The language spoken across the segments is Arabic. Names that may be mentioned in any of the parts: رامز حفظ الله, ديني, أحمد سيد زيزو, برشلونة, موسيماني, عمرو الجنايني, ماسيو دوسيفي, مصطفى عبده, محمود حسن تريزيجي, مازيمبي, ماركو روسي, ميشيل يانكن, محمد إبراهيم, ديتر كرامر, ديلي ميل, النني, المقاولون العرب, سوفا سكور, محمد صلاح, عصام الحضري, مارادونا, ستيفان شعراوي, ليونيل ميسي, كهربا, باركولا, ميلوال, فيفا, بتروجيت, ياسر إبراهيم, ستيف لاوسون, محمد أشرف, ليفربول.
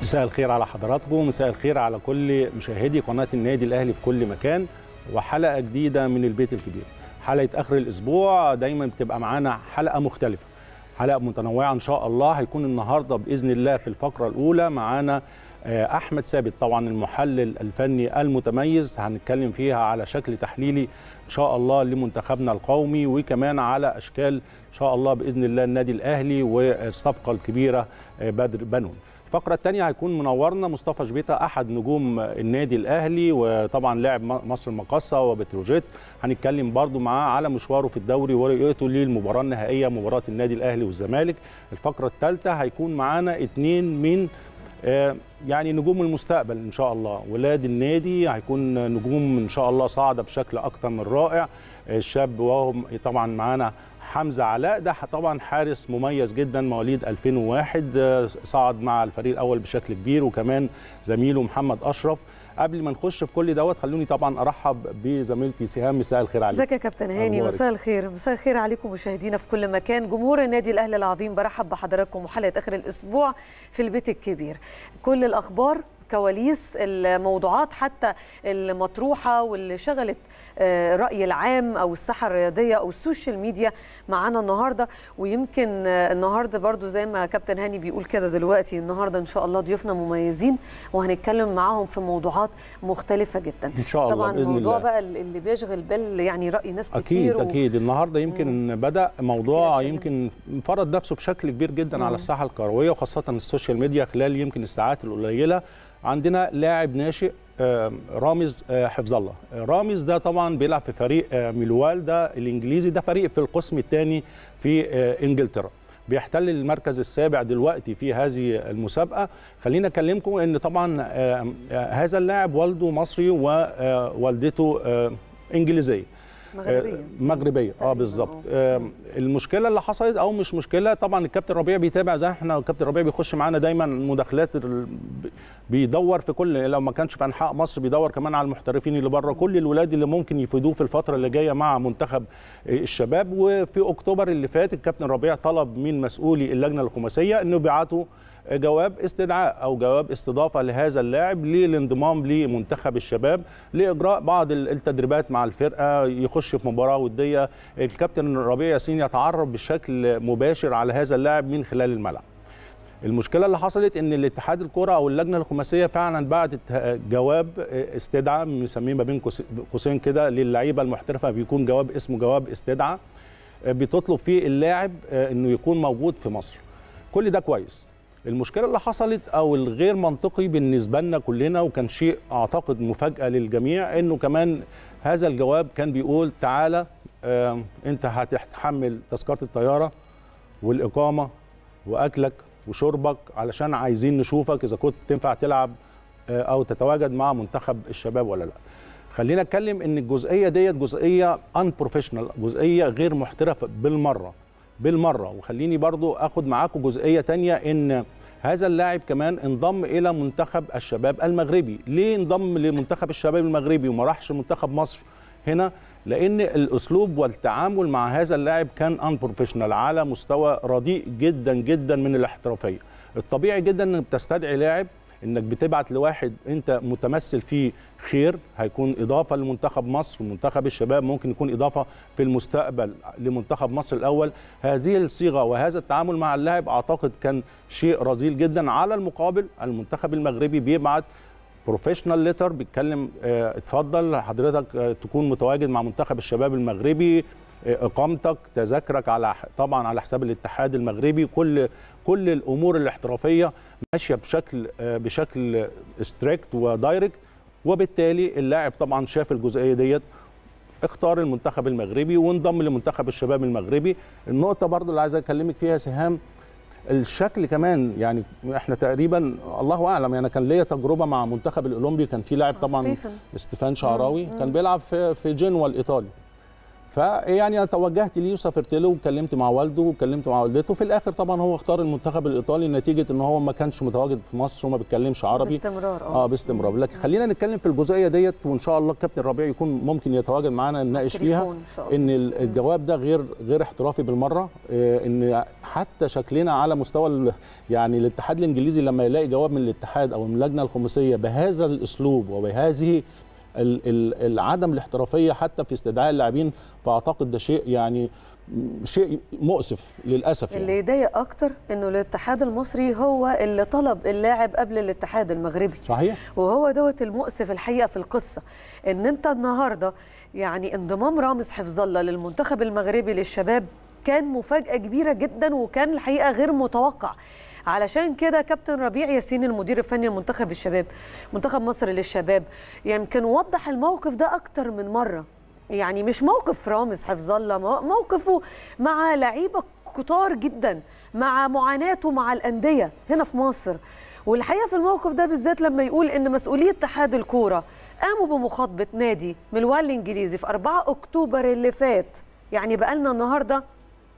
مساء الخير على حضراتكم، مساء الخير على كل مشاهدي قناة النادي الأهلي في كل مكان، وحلقة جديدة من البيت الكبير. حلقة آخر الأسبوع دايما بتبقى معانا حلقة مختلفة، حلقة متنوعة إن شاء الله. هيكون النهاردة بإذن الله في الفقرة الأولى معانا أحمد ثابت، طبعا المحلل الفني المتميز، هنتكلم فيها على شكل تحليلي إن شاء الله لمنتخبنا القومي، وكمان على أشكال إن شاء الله بإذن الله النادي الأهلي والصفقة الكبيرة بدر بنون. الفقرة الثانية هيكون منورنا مصطفى شبيطة، أحد نجوم النادي الأهلي وطبعا لاعب مصر المقاصة وبتروجيت، هنتكلم برضو معاه على مشواره في الدوري ورؤيته للمباراة النهائية، مباراة النادي الأهلي والزمالك. الفقرة الثالثة هيكون معانا اثنين من يعني نجوم المستقبل إن شاء الله، ولاد النادي هيكون نجوم إن شاء الله صاعدة بشكل أكتر من رائع. الشاب وهو طبعا معانا حمزة علاء، ده طبعا حارس مميز جدا مواليد 2001، صعد مع الفريق الأول بشكل كبير، وكمان زميله محمد أشرف. قبل ما نخش في كل دوت خلوني طبعا أرحب بزميلتي سهام. مساء الخير عليكم. ازيك يا كابتن هاني؟ مساء الخير. مساء الخير عليكم مشاهدينا في كل مكان، جمهور النادي الأهلي العظيم، برحب بحضراتكم وحلقة آخر الأسبوع في البيت الكبير. كل الأخبار، كواليس الموضوعات حتى المطروحة واللي شغلت الرأي العام أو الساحة الرياضية أو السوشيال ميديا معانا النهاردة. ويمكن النهاردة برضو زي ما كابتن هاني بيقول كده دلوقتي، النهاردة إن شاء الله ضيوفنا مميزين وهنتكلم معاهم في موضوعات مختلفة جدا إن شاء الله. طبعا الموضوع بقى اللي بيشغل بال يعني رأي ناس كتير أكيد النهاردة يمكن بدأ موضوع يمكن فرض نفسه بشكل كبير جدا على الساحة الكروية وخاصة السوشيال ميديا خلال يمكن الساعات القليلة. عندنا لاعب ناشئ رامز، حفظ الله. رامز ده طبعا بيلعب في فريق ميلوال ده الانجليزي، ده فريق في القسم الثاني في انجلترا، بيحتل المركز السابع دلوقتي في هذه المسابقه. خلينا اكلمكم ان طبعا هذا اللاعب والده مصري ووالدته انجليزيه مغربيه بالظبط. المشكله اللي حصلت او مش مشكله، طبعا الكابتن ربيع بيتابع، زي احنا الكابتن ربيع بيخش معانا دايما مداخلات، بيدور في كل، لو ما كانش في انحاء مصر بيدور كمان على المحترفين اللي بره، كل الولاد اللي ممكن يفيدوه في الفتره اللي جايه مع منتخب الشباب. وفي اكتوبر اللي فات الكابتن ربيع طلب من مسؤولي اللجنه الخماسيه انه يبعتوا جواب استدعاء او جواب استضافه لهذا اللاعب للانضمام لمنتخب الشباب لاجراء بعض التدريبات مع الفرقه، يخش في مباراه وديه، الكابتن ربيع ياسين يتعرف بشكل مباشر على هذا اللاعب من خلال الملعب. المشكله اللي حصلت ان الاتحاد الكره او اللجنه الخماسيه فعلا بعتت جواب استدعاء، مسميه ما بين قوسين كده للعيبه المحترفه، بيكون جواب اسمه جواب استدعاء بتطلب فيه اللاعب انه يكون موجود في مصر. كل ده كويس. المشكله اللي حصلت او الغير منطقي بالنسبه لنا كلنا، وكان شيء اعتقد مفاجاه للجميع، انه كمان هذا الجواب كان بيقول تعالى انت هتتحمل تذكره الطياره والاقامه واكلك وشربك علشان عايزين نشوفك اذا كنت تنفع تلعب او تتواجد مع منتخب الشباب ولا لا. خلينا نتكلم ان الجزئيه ديت جزئيه ان بروفيشنال، جزئيه غير محترفه بالمره. وخليني برضو اخد معاكم جزئيه تانية، ان هذا اللاعب كمان انضم الى منتخب الشباب المغربي. ليه انضم لمنتخب الشباب المغربي وما راحش منتخب مصر هنا؟ لان الاسلوب والتعامل مع هذا اللاعب كان ان بروفيشنال، على مستوى رديء جدا جدا من الاحترافيه. الطبيعي جدا انك بتستدعي لاعب، انك بتبعت لواحد انت متمثل فيه خير، هيكون اضافه لمنتخب مصر ومنتخب الشباب، ممكن يكون اضافه في المستقبل لمنتخب مصر الاول. هذه الصيغه وهذا التعامل مع اللاعب اعتقد كان شيء رذيل جدا. على المقابل المنتخب المغربي بيبعت بروفيشنال ليتر بيتكلم اتفضل حضرتك تكون متواجد مع منتخب الشباب المغربي، اقامتك، تذاكرك على طبعا على حساب الاتحاد المغربي. كل الامور الاحترافيه ماشيه بشكل ستريكت ودايركت، وبالتالي اللاعب طبعا شاف الجزئيه ديت، اختار المنتخب المغربي وانضم لمنتخب الشباب المغربي. النقطه برضو اللي عايز اكلمك فيها سهام، الشكل كمان، يعني احنا تقريبا الله اعلم، يعني كان ليا تجربه مع منتخب الاولمبي، كان في لاعب طبعا ستيفان شعراوي كان بيلعب في جنوة الايطالي، فيعني انا توجهت ليه وسافرت له واتكلمت مع والده واتكلمت مع والدته. في الاخر طبعا هو اختار المنتخب الايطالي نتيجه ان هو ما كانش متواجد في مصر وما بيتكلمش عربي باستمرار. باستمرار. لكن خلينا نتكلم في الجزئيه ديت، وان شاء الله الكابتن ربيع يكون ممكن يتواجد معانا نناقش فيها ان الجواب ده غير احترافي بالمره، ان حتى شكلنا على مستوى يعني الاتحاد الانجليزي لما يلاقي جواب من الاتحاد او من اللجنه الخماسيه بهذا الاسلوب وبهذه العدم الاحترافيه حتى في استدعاء اللاعبين، فاعتقد ده شيء يعني شيء مؤسف للاسف. اللي يضايق اكتر انه الاتحاد المصري هو اللي طلب اللاعب قبل الاتحاد المغربي. صحيح. وهو دوت المؤسف الحقيقه في القصه، ان انت النهارده يعني انضمام رامز حفظ الله للمنتخب المغربي للشباب كان مفاجاه كبيره جدا، وكان الحقيقه غير متوقع. علشان كده كابتن ربيع ياسين المدير الفني لمنتخب الشباب، منتخب مصر للشباب، يمكن وضح الموقف ده اكتر من مره. يعني مش موقف رامز حفظ الله، موقفه مع لعيبه كتار جدا، مع معاناته مع الانديه هنا في مصر. والحقيقه في الموقف ده بالذات لما يقول ان مسؤوليه اتحاد الكوره قاموا بمخاطبه نادي ملوان الانجليزي في 4 اكتوبر اللي فات، يعني بقالنا النهارده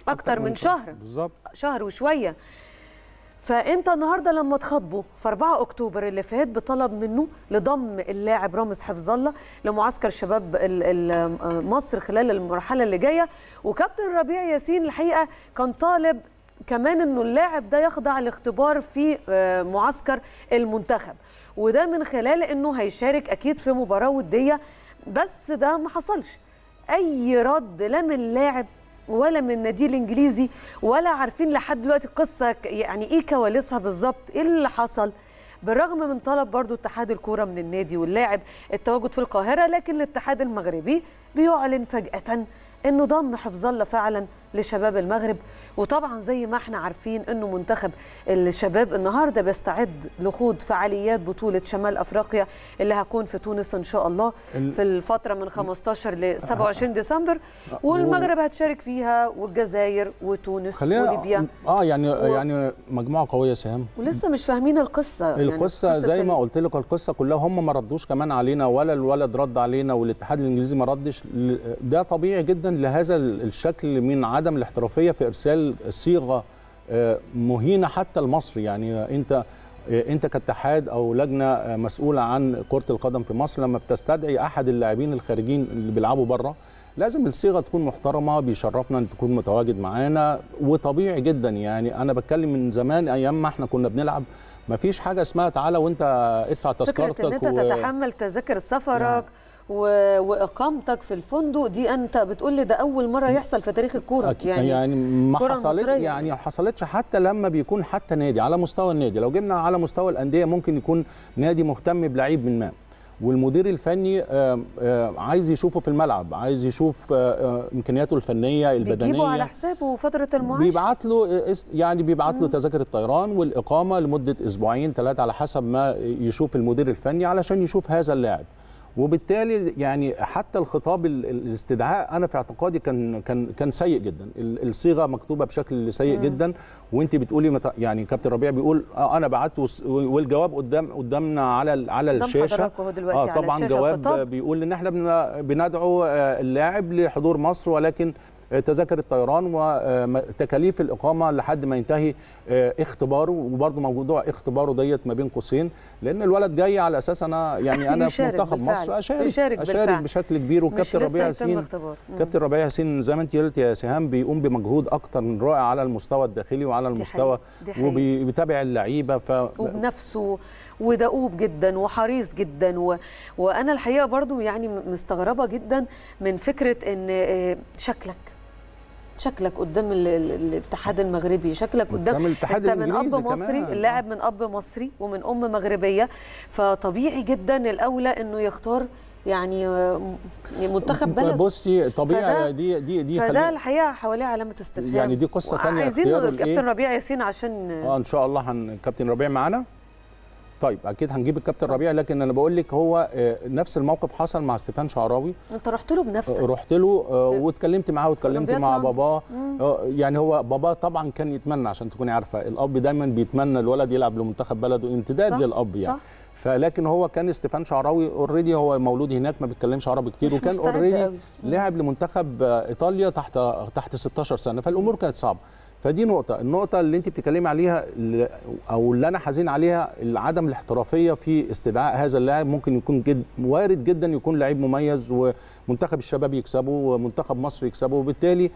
اكتر من شهر بالظبط، شهر وشويه. فانت النهارده لما تخاطبه في 4 اكتوبر اللي فات بطلب منه لضم اللاعب رامز حفظ الله لمعسكر شباب مصر خلال المرحله اللي جايه، وكابتن ربيع ياسين الحقيقه كان طالب كمان انه اللاعب ده يخضع لاختبار في معسكر المنتخب، وده من خلال انه هيشارك اكيد في مباراه وديه. بس ده ما حصلش اي رد لا من اللاعب ولا من النادي الانجليزي، ولا عارفين لحد دلوقتي القصه يعني ايه كواليسها بالظبط، ايه اللي حصل. بالرغم من طلب برضو اتحاد الكوره من النادي واللاعب التواجد في القاهره، لكن الاتحاد المغربي بيعلن فجاه انه ضم حفظ الله فعلا لشباب المغرب. وطبعا زي ما احنا عارفين انه منتخب الشباب النهارده بيستعد لخوض فعاليات بطوله شمال افريقيا اللي هتكون في تونس ان شاء الله في الفتره من 15 ل 27 ديسمبر، والمغرب هتشارك فيها والجزائر وتونس وليبيا. يعني مجموعه قويه سهام، ولسه مش فاهمين القصه زي ما قلت لك. القصه كلها هم ما ردوش كمان علينا، ولا الولد رد علينا، والاتحاد الانجليزي ما ردش. ده طبيعي جدا لهذا الشكل من عدم الاحترافيه في ارسال صيغه مهينه حتى المصري. يعني انت كاتحاد او لجنه مسؤوله عن كره القدم في مصر، لما بتستدعي احد اللاعبين الخارجين اللي بيلعبوا بره لازم الصيغه تكون محترمه، بيشرفنا ان تكون متواجد معانا. وطبيعي جدا يعني انا بتكلم من زمان ايام ما احنا كنا بنلعب، ما فيش حاجه اسمها تعالى وانت ادفع تذكرتك، فكره ان انت تتحمل تذاكر سفرك يعني واقامتك في الفندق دي. انت بتقول لي ده اول مره يحصل في تاريخ الكوره، يعني ما حصلتش، يعني ما حصلتش حتى لما بيكون حتى نادي على مستوى النادي. لو جبنا على مستوى الانديه ممكن يكون نادي مهتم بلعيب من ما، والمدير الفني عايز يشوفه في الملعب، عايز يشوف امكانياته الفنيه البدنيه، بيجيبه على حسابه فتره المعاش، بيبعت له يعني بيبعت له تذاكر الطيران والاقامه لمده اسبوعين 3 على حسب ما يشوف المدير الفني علشان يشوف هذا اللاعب. وبالتالي يعني حتى الخطاب الاستدعاء انا في اعتقادي كان سيء جدا، الصيغه مكتوبه بشكل سيء جدا. وانت بتقولي يعني كابتن ربيع بيقول انا بعت، والجواب قدامنا على الشاشه. طبعا على الشاشة جواب بيقول ان احنا بندعو اللاعب لحضور مصر، ولكن تذاكر الطيران وتكاليف الاقامه لحد ما ينتهي اختباره. وبرده موضوع اختباره ديت ما بين قوسين، لان الولد جاي على اساس انا يعني انا في منتخب مصر اشارك بشكل كبير. والكابتن ربيع ياسين زي ما انت قلت يا سهام بيقوم بمجهود اكتر من رائع على المستوى الداخلي وعلى المستوى، وبيتابع اللعيبه وبنفسه، ودؤوب جدا وحريص جدا. وانا الحقيقه برضو يعني مستغربه جدا من فكره ان شكلك قدام الاتحاد المغربي، شكلك قدام الاتحاد الانجليزي. من اب مصري، اللاعب من اب مصري ومن ام مغربيه، فطبيعي جدا الاولى انه يختار يعني منتخب بلد. بصي طبيعي دي فده الحقيقه حواليه علامه استفهام، يعني دي قصه ثانيه. عايزين كابتن ربيع ياسين عشان ان شاء الله كابتن ربيع معانا. طيب اكيد هنجيب الكابتن ربيع، لكن انا بقول لك هو نفس الموقف حصل مع ستيفان شعراوي. انت رحت له بنفسك؟ رحت له واتكلمت معاه واتكلمت مع باباه. يعني هو باباه طبعا كان يتمنى، عشان تكوني عارفه الاب دايما بيتمنى الولد يلعب لمنتخب بلده، امتداد للاب يعني. صح. فلكن هو كان ستيفان شعراوي اوريدي هو مولود هناك، ما بيتكلمش عربي كتير، وكان اوريدي لاعب لمنتخب ايطاليا تحت 16 سنه، فالامور كانت صعبه. فدي نقطة، النقطة اللي أنت بتتكلمي عليها أو اللي أنا حزين عليها عدم الاحترافية في استدعاء هذا اللاعب. ممكن يكون وارد جدا يكون لاعب مميز ومنتخب الشباب يكسبه ومنتخب مصر يكسبه، وبالتالي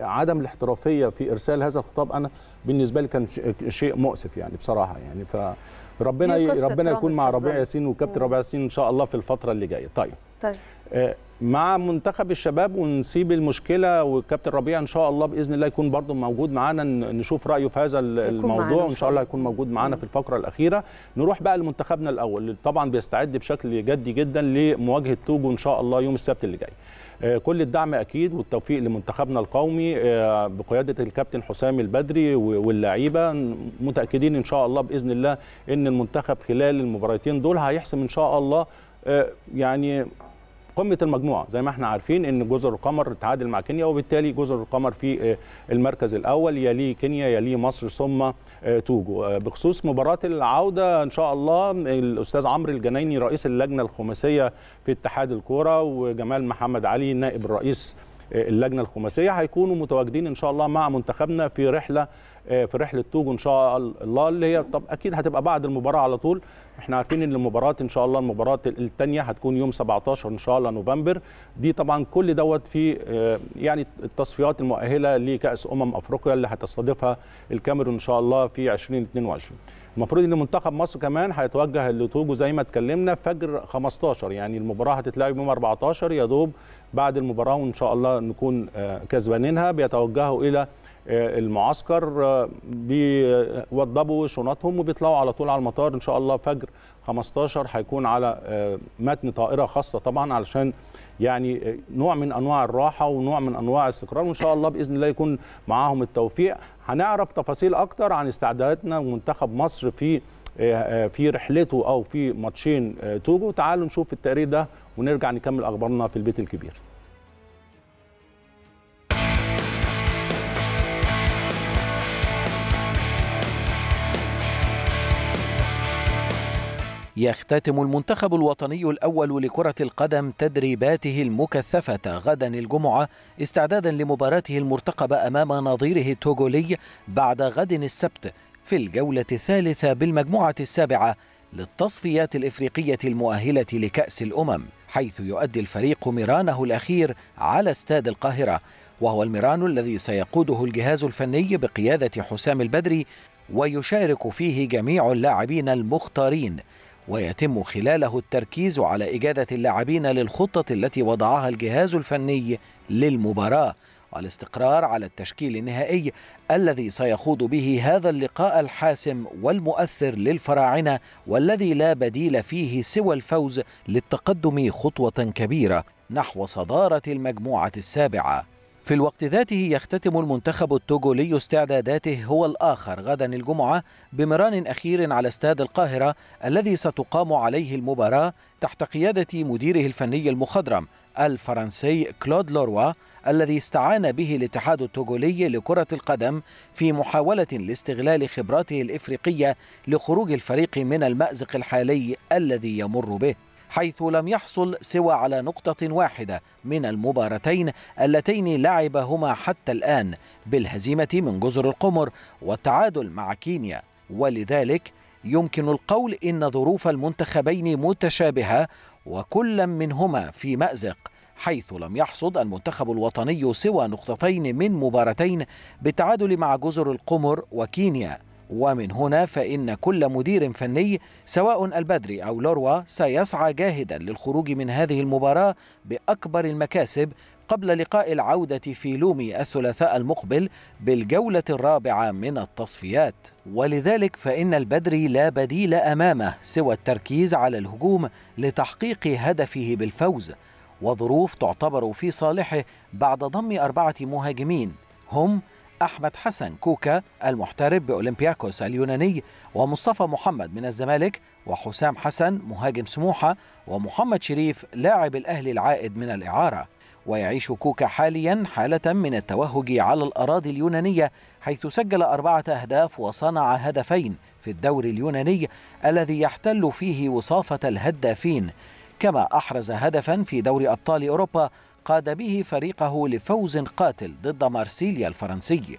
عدم الاحترافية في إرسال هذا الخطاب أنا بالنسبة لي كان شيء مؤسف يعني بصراحة يعني. فربنا يكون مع ربيع ياسين وكابتن ربيع ياسين إن شاء الله في الفترة اللي جاية. طيب. مع منتخب الشباب ونسيب المشكله، والكابتن ربيع ان شاء الله باذن الله يكون برضو موجود معانا، نشوف رايه في هذا الموضوع، ان شاء الله يكون موجود معانا في الفقره الاخيره. نروح بقى لمنتخبنا الاول اللي طبعا بيستعد بشكل جدي جدا لمواجهه توجو ان شاء الله يوم السبت اللي جاي. كل الدعم اكيد والتوفيق لمنتخبنا القومي بقياده الكابتن حسام البدري واللاعيبه، متاكدين ان شاء الله باذن الله ان المنتخب خلال المباراتين دول هيحسم ان شاء الله يعني قمة المجموعة. زي ما احنا عارفين ان جزر القمر تعادل مع كينيا، وبالتالي جزر القمر في المركز الاول، يليه كينيا يليه مصر ثم توجو. بخصوص مباراة العودة ان شاء الله الاستاذ عمرو الجنايني رئيس اللجنة الخماسية في اتحاد الكورة وجمال محمد علي نائب الرئيس اللجنة الخماسية هيكونوا متواجدين ان شاء الله مع منتخبنا في رحلة توجو ان شاء الله، اللي هي طب اكيد هتبقى بعد المباراة على طول. احنا عارفين ان المباراه ان شاء الله المباراه الثانيه هتكون يوم 17 ان شاء الله نوفمبر. دي طبعا كل دوت في يعني التصفيات المؤهله لكاس افريقيا اللي هتستضيفها الكاميرون ان شاء الله في 2022. المفروض ان منتخب مصر كمان هيتوجه لتوجو زي ما اتكلمنا فجر 15، يعني المباراه هتتلعب يوم 14، يا دوب بعد المباراه وان شاء الله نكون كسبانينها بيتوجهوا الى المعسكر، بيوضبوا شنطهم وبيطلعوا على طول على المطار ان شاء الله فجر 15. هيكون على متن طائره خاصه طبعا علشان يعني نوع من انواع الراحه ونوع من انواع الاستقرار، وان شاء الله باذن الله يكون معاهم التوفيق. هنعرف تفاصيل اكتر عن استعداداتنا ومنتخب مصر في رحلته او في ماتشين توجو. تعالوا نشوف التقرير ده ونرجع نكمل اخبارنا في البيت الكبير. يختتم المنتخب الوطني الأول لكرة القدم تدريباته المكثفة غدا الجمعة استعدادا لمباراته المرتقبة أمام نظيره التوغولي بعد غد السبت في الجولة الثالثة بالمجموعة السابعة للتصفيات الإفريقية المؤهلة لكأس الأمم، حيث يؤدي الفريق مرانه الأخير على استاد القاهرة، وهو الميران الذي سيقوده الجهاز الفني بقيادة حسام البدري ويشارك فيه جميع اللاعبين المختارين، ويتم خلاله التركيز على إجادة اللاعبين للخطة التي وضعها الجهاز الفني للمباراة، والاستقرار على التشكيل النهائي الذي سيخوض به هذا اللقاء الحاسم والمؤثر للفراعنة، والذي لا بديل فيه سوى الفوز للتقدم خطوة كبيرة نحو صدارة المجموعة السابعة. في الوقت ذاته يختتم المنتخب التوغولي استعداداته هو الآخر غدا الجمعة بمران أخير على استاد القاهرة الذي ستقام عليه المباراة تحت قيادة مديره الفني المخضرم الفرنسي كلود لوروا، الذي استعان به الاتحاد التوغولي لكرة القدم في محاولة لاستغلال خبراته الإفريقية لخروج الفريق من المأزق الحالي الذي يمر به، حيث لم يحصل سوى على نقطة واحدة من المباراتين اللتين لعبهما حتى الآن بالهزيمة من جزر القمر والتعادل مع كينيا، ولذلك يمكن القول إن ظروف المنتخبين متشابهة وكل منهما في مأزق، حيث لم يحصد المنتخب الوطني سوى نقطتين من مباراتين بالتعادل مع جزر القمر وكينيا. ومن هنا فإن كل مدير فني سواء البدري أو لوروا سيسعى جاهدا للخروج من هذه المباراة بأكبر المكاسب قبل لقاء العودة في لومي الثلاثاء المقبل بالجولة الرابعة من التصفيات، ولذلك فإن البدري لا بديل أمامه سوى التركيز على الهجوم لتحقيق هدفه بالفوز، وظروف تعتبر في صالحه بعد ضم 4 مهاجمين هم أحمد حسن كوكا المحترف بأولمبياكوس اليوناني، ومصطفى محمد من الزمالك، وحسام حسن مهاجم سموحة، ومحمد شريف لاعب الأهلي العائد من الإعارة. ويعيش كوكا حاليا حالة من التوهج على الأراضي اليونانية، حيث سجل 4 أهداف وصنع 2 في الدوري اليوناني الذي يحتل فيه وصافة الهدافين، كما أحرز هدفا في دوري أبطال أوروبا قاد به فريقه لفوز قاتل ضد مارسيليا الفرنسي.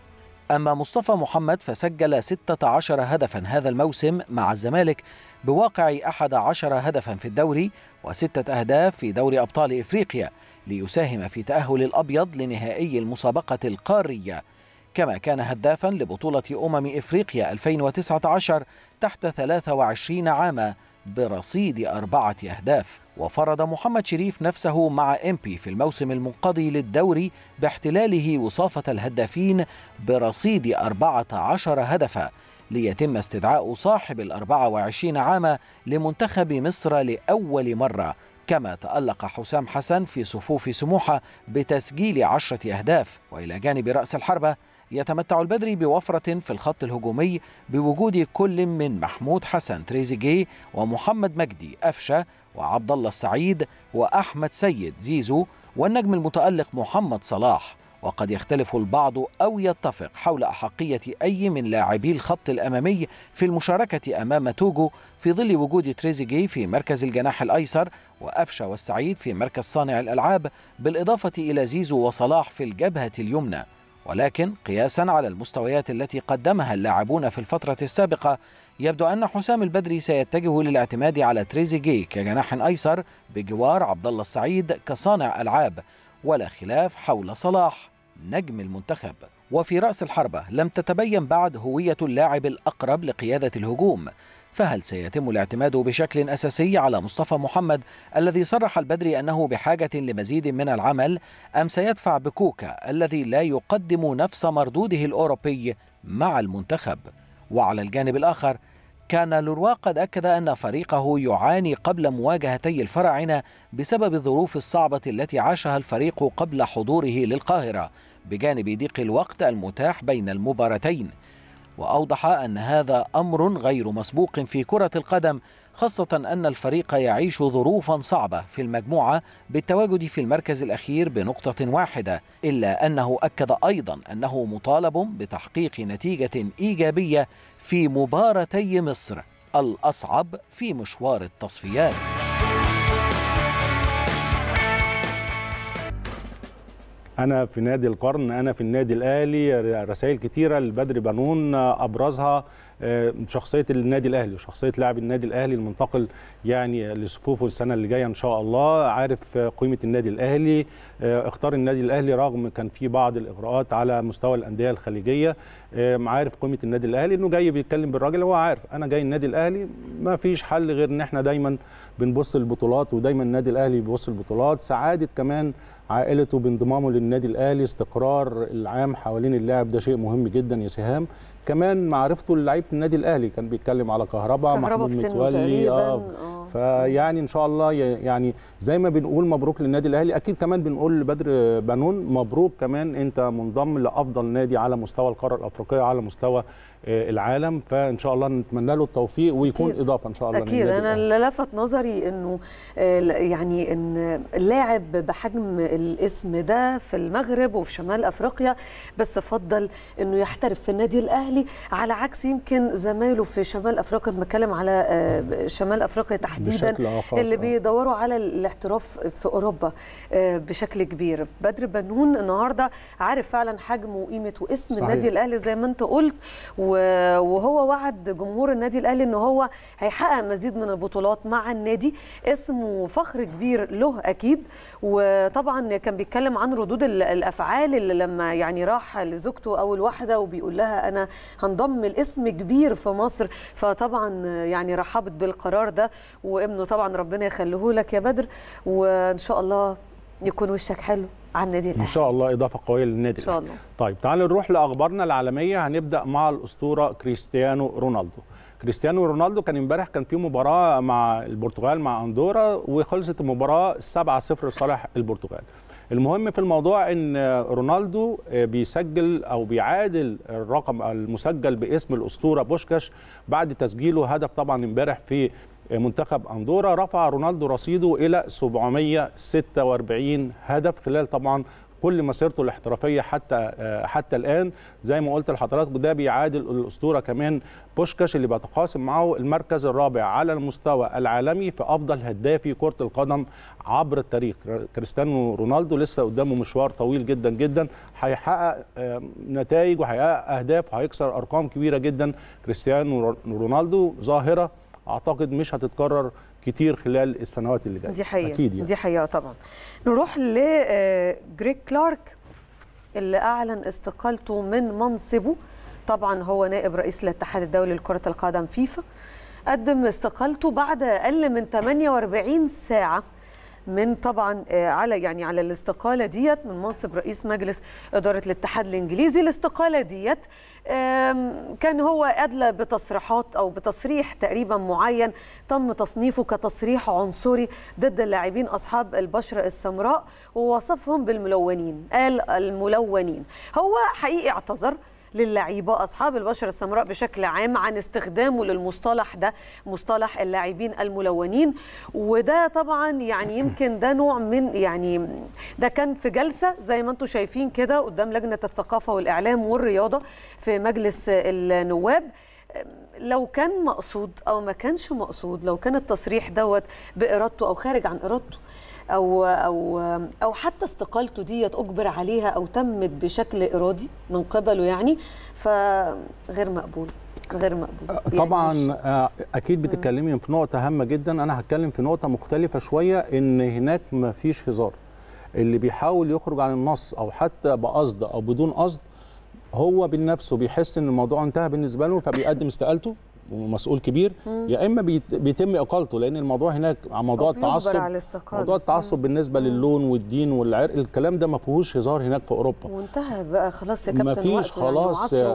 أما مصطفى محمد فسجل 16 هدفا هذا الموسم مع الزمالك بواقع 11 هدفا في الدوري و6 أهداف في دوري أبطال إفريقيا، ليساهم في تأهل الأبيض لنهائي المسابقة القارية، كما كان هدافا لبطولة إفريقيا 2019 تحت 23 عاما برصيد 4 أهداف. وفرض محمد شريف نفسه مع إمبي في الموسم المنقضي للدوري باحتلاله وصافة الهدافين برصيد 14 هدفا، ليتم استدعاء صاحب 24 عاما لمنتخب مصر لأول مرة. كما تألق حسام حسن في صفوف سموحة بتسجيل 10 أهداف. وإلى جانب رأس الحربة يتمتع البدري بوفرة في الخط الهجومي بوجود كل من محمود حسن تريزيجي ومحمد مجدي أفشة وعبد الله السعيد وأحمد سيد زيزو والنجم المتألق محمد صلاح، وقد يختلف البعض أو يتفق حول أحقية أي من لاعبي الخط الأمامي في المشاركة أمام توجو، في ظل وجود تريزيجي في مركز الجناح الأيسر وأفشة والسعيد في مركز صانع الألعاب، بالإضافة إلى زيزو وصلاح في الجبهة اليمنى. ولكن قياسا على المستويات التي قدمها اللاعبون في الفترة السابقة، يبدو أن حسام البدري سيتجه للاعتماد على تريزيجي كجناح أيسر بجوار عبد الله السعيد كصانع ألعاب، ولا خلاف حول صلاح نجم المنتخب. وفي رأس الحربة لم تتبين بعد هوية اللاعب الأقرب لقيادة الهجوم، فهل سيتم الاعتماد بشكل أساسي على مصطفى محمد الذي صرح البدري أنه بحاجة لمزيد من العمل، أم سيدفع بكوكا الذي لا يقدم نفس مردوده الأوروبي مع المنتخب؟ وعلى الجانب الآخر كان لوروا قد أكد أن فريقه يعاني قبل مواجهتي الفراعنة بسبب الظروف الصعبة التي عاشها الفريق قبل حضوره للقاهرة، بجانب ضيق الوقت المتاح بين المباراتين. وأوضح أن هذا أمر غير مسبوق في كرة القدم، خاصة أن الفريق يعيش ظروفا صعبة في المجموعة بالتواجد في المركز الأخير ب1 نقطة، إلا أنه أكد أيضا أنه مطالب بتحقيق نتيجة إيجابية في مباراتي مصر الأصعب في مشوار التصفيات. أنا في نادي القرن، أنا في النادي الأهلي. رسائل كتيرة لبدر بنون، أبرزها شخصية النادي الأهلي وشخصية لاعب النادي الأهلي المنتقل يعني لصفوفه السنة اللي جاية إن شاء الله، عارف قيمة النادي الأهلي، اختار النادي الأهلي رغم كان في بعض الإغراءات على مستوى الأندية الخليجية، عارف قيمة النادي الأهلي، إنه جاي بيتكلم بالراجل، هو عارف أنا جاي النادي الأهلي ما فيش حل غير إن إحنا دايما بنبص البطولات، ودايما النادي الأهلي بيبص البطولات. سعادة كمان عائلته بانضمامه للنادي الأهلي، استقرار العام حوالين اللاعب ده شيء مهم جدا يساهم. كمان معرفته للاعيبه النادي الأهلي، كان بيتكلم على كهرباء، محمود متولي، فيعني إن شاء الله يعني زي ما بنقول مبروك للنادي الأهلي، أكيد كمان بنقول لبدر بنون مبروك، كمان أنت منضم لأفضل نادي على مستوى القارة الأفريقية، على مستوى العالم، فإن شاء الله نتمنى له التوفيق ويكون أكيد إضافة إن شاء الله. أكيد أنا اللي لفت نظري إنه يعني إن اللاعب بحجم الاسم ده في المغرب وفي شمال أفريقيا بس فضل إنه يحترف في النادي الأهلي، على عكس يمكن زمايله في شمال أفريقيا، بنتكلم على شمال أفريقيا تحديدا اللي بيدوروا على الاحتراف في أوروبا بشكل كبير. بدر بنون النهارده عارف فعلا حجمه وقيمة واسم صحيح النادي الأهلي زي ما أنت قلت، وهو وعد جمهور النادي الأهلي إن هو هيحقق مزيد من البطولات مع النادي، اسمه فخر كبير له أكيد. وطبعا كان بيتكلم عن ردود الأفعال اللي لما يعني راح لزوجته أول واحدة وبيقول لها أنا هنضم الاسم كبير في مصر، فطبعا يعني رحبت بالقرار ده، وابنه طبعا ربنا يخليه لك يا بدر، وان شاء الله يكون وشك حلو على النادي الاهلي ان شاء الله، اضافه قويه للنادي ان شاء الله. طيب تعالوا نروح لاخبارنا العالميه، هنبدا مع الاسطوره كريستيانو رونالدو. كريستيانو رونالدو كان امبارح كان في مباراه مع البرتغال مع اندورا، وخلصت المباراه 7-0 لصالح البرتغال. المهم في الموضوع ان رونالدو بيسجل او بيعادل الرقم المسجل باسم الاسطوره بوشكاش بعد تسجيله هدف طبعا امبارح في منتخب أندورا. رفع رونالدو رصيده الى 746 هدف خلال طبعا كل مسيرته الاحترافيه حتى الان. زي ما قلت لحضراتكم ده بيعادل الاسطوره كمان بوشكاش اللي بيتقاسم معه المركز الرابع على المستوى العالمي في افضل هدافي كره القدم عبر التاريخ. كريستيانو رونالدو لسه قدامه مشوار طويل جدا جدا، هيحقق نتائج وهيحقق اهداف وهيكسر ارقام كبيره جدا. كريستيانو رونالدو ظاهره اعتقد مش هتتكرر كتير خلال السنوات اللي جايه. دي حقيقه أكيد يعني. دي حقيقه طبعا. نروح لجريك كلارك اللي اعلن استقالته من منصبه. طبعا هو نائب رئيس الاتحاد الدولي لكره القدم فيفا، قدم استقالته بعد اقل من 48 ساعه من طبعا على الاستقاله ديت من منصب رئيس مجلس اداره الاتحاد الانجليزي. الاستقاله ديت كان هو أدلى بتصريحات أو بتصريح تقريبا معين تم تصنيفه كتصريح عنصري ضد اللاعبين أصحاب البشرة السمراء، ووصفهم بالملونين. قال الملونين. هو حقيقي اعتذر للاعيبه اصحاب البشره السمراء بشكل عام عن استخدامه للمصطلح ده، مصطلح اللاعبين الملونين. وده طبعا يعني يمكن ده نوع من يعني ده كان في جلسه زي ما انتم شايفين كده قدام لجنه الثقافه والاعلام والرياضه في مجلس النواب. لو كان مقصود او ما كانش مقصود، لو كان التصريح دوت بارادته او خارج عن ارادته او حتى استقالته ديت اجبر عليها او تمت بشكل ارادي من قبله يعني، فغير مقبول غير مقبول طبعا يعني. اكيد بتتكلمي في نقطه هامه جدا، انا هتكلم في نقطه مختلفه شويه. ان هناك ما فيش هزار، اللي بيحاول يخرج عن النص او حتى بقصد او بدون قصد هو بنفسه بيحس ان الموضوع انتهى بالنسبه له فبيقدم استقالته ومسؤول كبير، يا اما بيتم اقالته. لان الموضوع هناك موضوع التعصب، موضوع التعصب بالنسبه للون والدين والعرق، الكلام ده ما فيهوش هزار هناك في اوروبا. وانتهى بقى خلاص يا كابتن، ما فيش خلاص يعني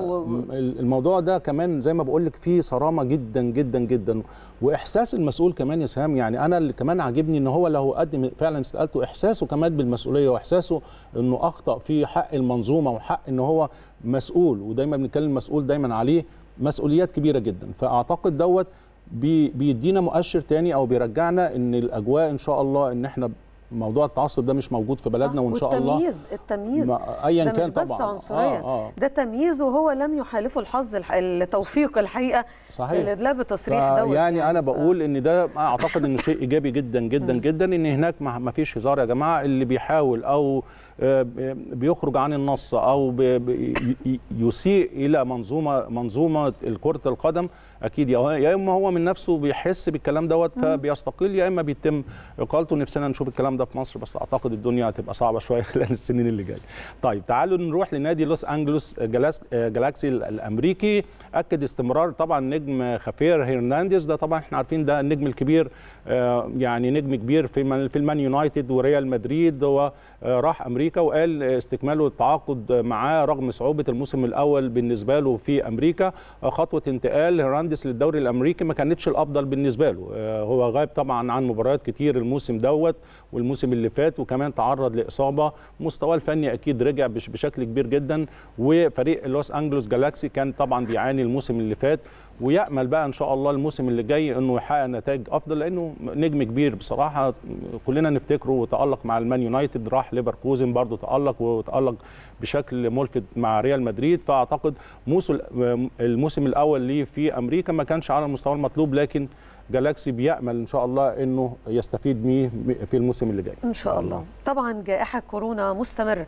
الموضوع ده كمان زي ما بقول لك فيه صرامه جدا جدا جدا. واحساس المسؤول كمان يا سهام، يعني انا اللي كمان عاجبني ان هو لو قدم فعلا استقالته احساسه كمان بالمسؤوليه، واحساسه انه اخطا في حق المنظومه وحق ان هو مسؤول. ودايما بنتكلم مسؤول دايما عليه مسؤوليات كبيرة جدا. فأعتقد دوت بيدينا مؤشر تاني أو بيرجعنا إن الأجواء إن شاء الله إن إحنا موضوع التعصب ده مش موجود في بلدنا، وإن شاء الله التمييز أيا كان طبعا ده مش بس عنصرية، ده تمييز وهو لم يحالفه الحظ التوفيق الحقيقة صحيح لا بتصريح دوت يعني. أنا بقول إن ده أعتقد إنه شيء إيجابي جدا جدا جدا، إن هناك ما فيش هزار يا جماعة. اللي بيحاول أو بيخرج عن النص أو يسيء إلى منظومة كرة القدم أكيد يا إما هو من نفسه بيحس بالكلام دوت فبيستقيل، يا إما بيتم إقالته. نفسنا نشوف الكلام ده في مصر، بس أعتقد الدنيا هتبقى صعبة شوية خلال السنين اللي جاية. طيب تعالوا نروح لنادي لوس أنجلوس جالاكسي الأمريكي. أكد استمرار طبعا نجم خافير هيرنانديز، ده طبعا إحنا عارفين ده النجم الكبير يعني نجم كبير في المان يونايتد وريال مدريد، وراح أمريكا. وقال استكماله التعاقد معاه رغم صعوبة الموسم الأول بالنسبة له في أمريكا. خطوة انتقال هيرنانديز للدوري الأمريكي ما كانتش الأفضل بالنسبة له، هو غايب طبعا عن مباريات كتير الموسم دوت والموسم اللي فات، وكمان تعرض لإصابة. مستواه الفني أكيد رجع بشكل كبير جدا، وفريق لوس أنجلوس جالاكسي كان طبعا بيعاني الموسم اللي فات. ويأمل بقى إن شاء الله الموسم اللي جاي إنه يحقق نتائج أفضل، لأنه نجم كبير بصراحة كلنا نفتكره. وتألق مع المان يونايتد، راح ليفركوزن برضه تألق، وتألق بشكل ملفت مع ريال مدريد. فأعتقد الموسم الأول ليه في أمريكا ما كانش على المستوى المطلوب، لكن جالاكسي بيأمل إن شاء الله إنه يستفيد منه في الموسم اللي جاي إن شاء الله. طبعا جائحة كورونا مستمرة،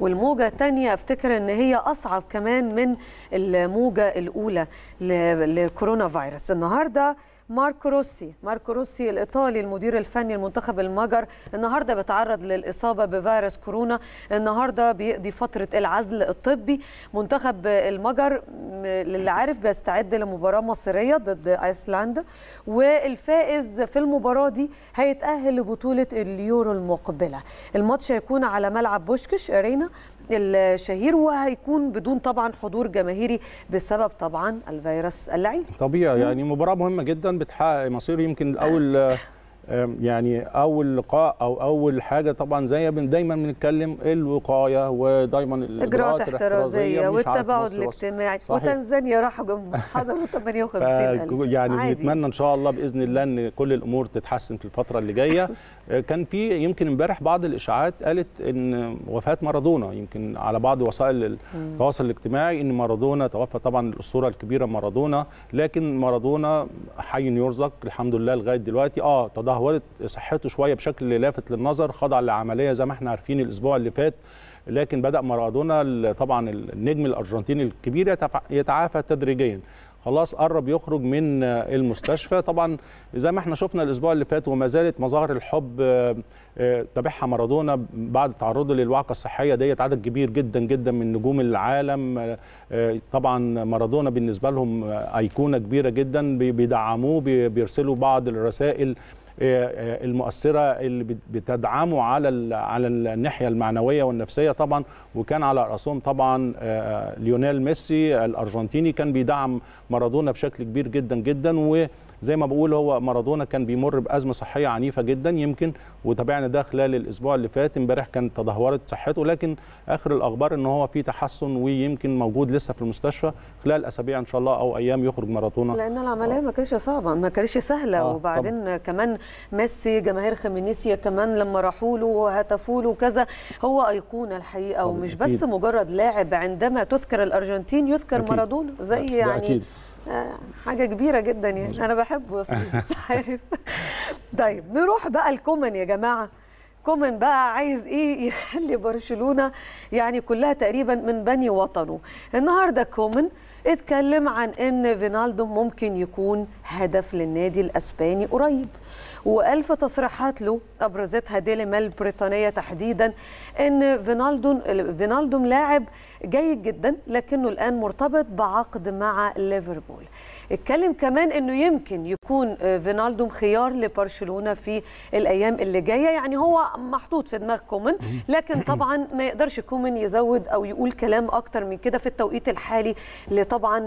والموجة الثانية أفتكر إن هي أصعب كمان من الموجة الأولى لكورونا فيروس. النهارده ماركو روسي الإيطالي المدير الفني المنتخب المجر، النهارده بيتعرض للإصابة بفيروس كورونا. النهارده بيقضي فترة العزل الطبي. منتخب المجر اللي عارف بيستعد لمباراة مصيرية ضد أيسلندا، والفائز في المباراة دي هيتأهل لبطولة اليورو المقبلة. الماتش هيكون على ملعب بوشكش أرينا الشهير، وهيكون بدون طبعا حضور جماهيري بسبب طبعا الفيروس اللعين. طبيعي يعني مباراة مهمة جدا بتحقق مصير يمكن أول يعني اول لقاء او اول حاجه طبعا زي دايما بنتكلم الوقايه ودايما الاجراءات الاحترازيه والتباعد الاجتماعي. وتنزانيا راحوا حضروا 58,000 يعني بنتمنى ان شاء الله باذن الله ان كل الامور تتحسن في الفتره اللي جايه. كان في يمكن امبارح بعض الاشاعات قالت ان وفاه مارادونا، يمكن على بعض وسائل التواصل الاجتماعي ان مارادونا توفى، طبعا الاسطوره الكبيره مارادونا، لكن مارادونا حي يرزق الحمد لله لغايه دلوقتي. تدهورت صحته شويه بشكل لافت للنظر، خضع لعمليه زي ما احنا عارفين الاسبوع اللي فات، لكن بدأ مارادونا طبعا النجم الارجنتيني الكبير يتعافى تدريجيا، خلاص قرب يخرج من المستشفى. طبعا زي ما احنا شفنا الاسبوع اللي فات وما زالت مظاهر الحب تابعها مارادونا بعد تعرضه للوعكه الصحيه ديت عدد كبير جدا جدا من نجوم العالم. طبعا مارادونا بالنسبه لهم ايقونه كبيره جدا، بيدعموه، بيرسلوا بعض الرسائل المؤثره اللي بتدعمه على الناحيه المعنويه والنفسيه طبعا، وكان على راسهم طبعا ليونيل ميسي الارجنتيني كان بيدعم مارادونا بشكل كبير جدا جدا. وزي ما بقول هو مارادونا كان بيمر بازمه صحيه عنيفه جدا يمكن، وتابعنا ده خلال الاسبوع اللي فات. امبارح كانت تدهورت صحته، لكن اخر الاخبار ان هو في تحسن ويمكن موجود لسه في المستشفى، خلال اسابيع ان شاء الله او ايام يخرج مارادونا، لان العمليه ما كانتش صعبه ما كانتش سهله. وبعدين طبعا. كمان ميسي جماهير خمينيسيا كمان لما راحوا له وهتفوا له وكذا، هو ايقونه الحقيقه ومش بس مجرد لاعب. عندما تذكر الارجنتين يذكر مارادونا زي يعني حاجه كبيره جدا يعني. انا بحبه عارف. طيب نروح بقى لكومان يا جماعه. كومان بقى عايز ايه؟ يخلي برشلونه يعني كلها تقريبا من بني وطنه. النهارده كومان اتكلم عن ان فينالدو ممكن يكون هدف للنادي الاسباني قريب، وقال في تصريحات له ابرزتها ديلي ميل البريطانيه تحديدا ان فينالدو لاعب جيد جدا، لكنه الان مرتبط بعقد مع ليفربول. اتكلم كمان انه يمكن يكون فينالدو خيار لبرشلونه في الايام اللي جايه، يعني هو محطوط في دماغ كومان، لكن طبعا ما يقدرش كومان يزود او يقول كلام اكتر من كده في التوقيت الحالي طبعا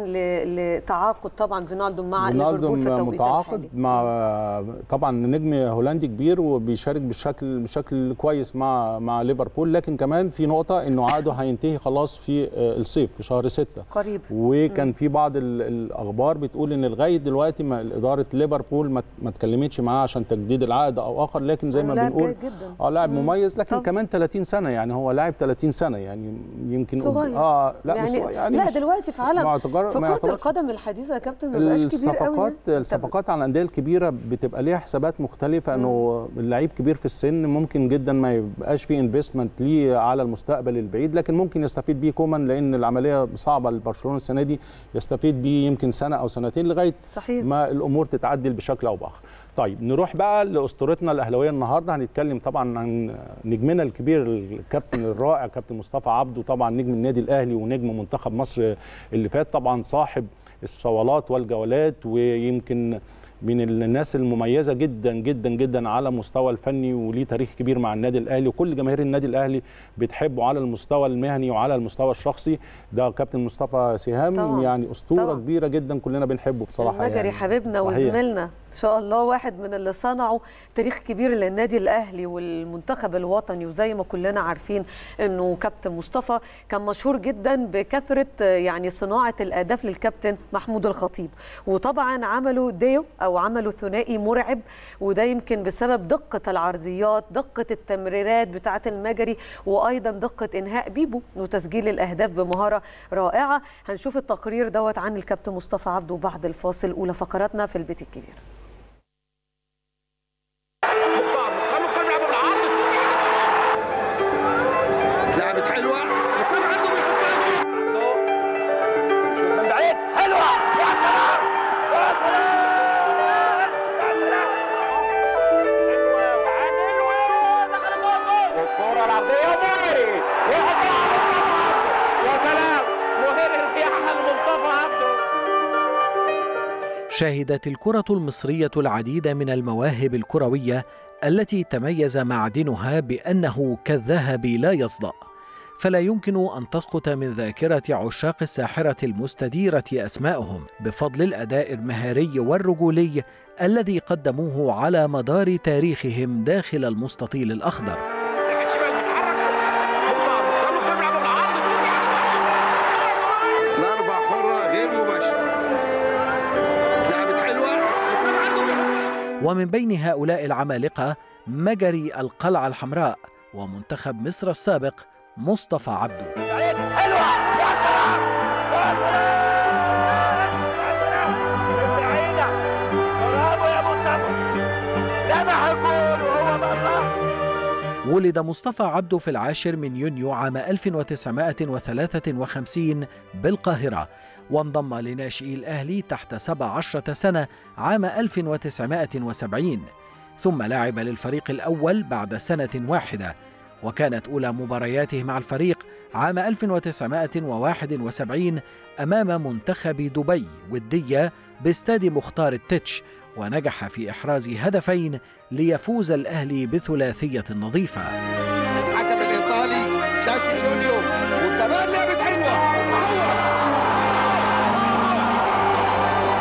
لتعاقد طبعا فينالدو مع ليفربول في التوقيت متعاقد الحالي. مع طبعا نجم هولندي كبير وبيشارك بشكل كويس مع ليفربول، لكن كمان في نقطه انه عقده هينتهي خلاص في الصيف في شهر 6 قريب. وكان في بعض الاخبار بتقول ان لغايه دلوقتي اداره ليفربول ما اتكلمتش معاه عشان تجديد العقد او اخر، لكن زي ما بنقول لاعب مميز، لكن كمان 30 سنه يعني هو لاعب 30 سنه يعني يمكن صغير. لا يعني مش يعني لا دلوقتي في عالم في كرة القدم الحديثه يا كابتن ما بقاش كبير قوي. الصفقات على الانديه الكبيره بتبقى ليها حسابات مختلفه، انه اللعيب كبير في السن ممكن جدا ما يبقاش فيه انفستمنت ليه على المستقبل البعيد، لكن ممكن يستفيد بيه كومان لان العمليه صعبه لبرشلونه السنه دي، يستفيد بيه يمكن سنه او سنتين لغايه صحيح. ما الامور تتعدل بشكل او باخر. طيب نروح بقى لاسطورتنا الاهلاويه النهارده. هنتكلم طبعا عن نجمنا الكبير الكابتن الرائع كابتن مصطفى عبده، طبعا نجم النادي الاهلي ونجم منتخب مصر اللي فات، طبعا صاحب الصولات والجولات، ويمكن من الناس المميزه جدا جدا جدا على المستوى الفني، وليه تاريخ كبير مع النادي الاهلي وكل جماهير النادي الاهلي بتحبه على المستوى المهني وعلى المستوى الشخصي. ده كابتن مصطفى سهام طبعا. يعني اسطوره طبعا. كبيره جدا كلنا بنحبه بصراحه المجري يعني. حبيبنا وزميلنا ان شاء الله، واحد من اللي صنعوا تاريخ كبير للنادي الاهلي والمنتخب الوطني. وزي ما كلنا عارفين انه كابتن مصطفى كان مشهور جدا بكثره يعني صناعه الاهداف للكابتن محمود الخطيب، وطبعا عملوا ديو أو عملوا ثنائي مرعب، وده يمكن بسبب دقة العرضيات دقة التمريرات بتاعة المجري، وأيضا دقة إنهاء بيبو وتسجيل الأهداف بمهارة رائعة. هنشوف التقرير دوت عن الكابتن مصطفى عبده بعد الفاصل الأولى فقراتنا في البيت الكبير. شهدت الكرة المصرية العديد من المواهب الكروية التي تميز معدنها بأنه كالذهب لا يصدأ، فلا يمكن أن تسقط من ذاكرة عشاق الساحرة المستديرة أسماءهم بفضل الأداء المهاري والرجولي الذي قدموه على مدار تاريخهم داخل المستطيل الأخضر. ومن بين هؤلاء العمالقة مجري القلعة الحمراء ومنتخب مصر السابق مصطفى عبده. ولد مصطفى عبده في 10 يونيو عام 1953 بالقاهرة، وانضم لناشئي الأهلي تحت 17 سنة عام 1970، ثم لعب للفريق الأول بعد سنة واحدة، وكانت أولى مبارياته مع الفريق عام 1971 أمام منتخب دبي ودية باستاد مختار التتش، ونجح في إحراز هدفين ليفوز الأهلي بثلاثية نظيفة. الحكم الإيطالي شاشي جونيور وكمان لعبة حلوة.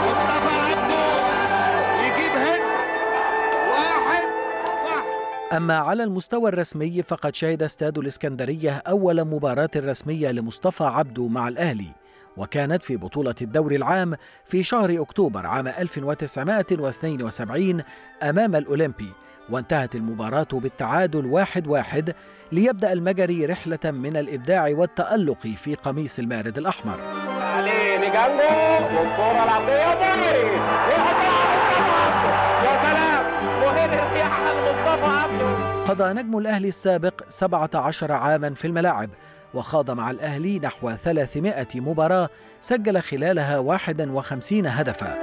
مصطفى عبده يجيب هد 1-1. أما على المستوى الرسمي فقد شهد استاد الإسكندرية أول مباراة رسمية لمصطفى عبده مع الأهلي، وكانت في بطولة الدوري العام في شهر أكتوبر عام 1972 أمام الأولمبي، وانتهت المباراة بالتعادل 1-1 ليبدأ المجري رحلة من الإبداع والتألق في قميص المارد الأحمر. قضى نجم الأهلي السابق 17 عاما في الملاعب، وخاض مع الأهلي نحو 300 مباراة سجل خلالها 51 هدفا.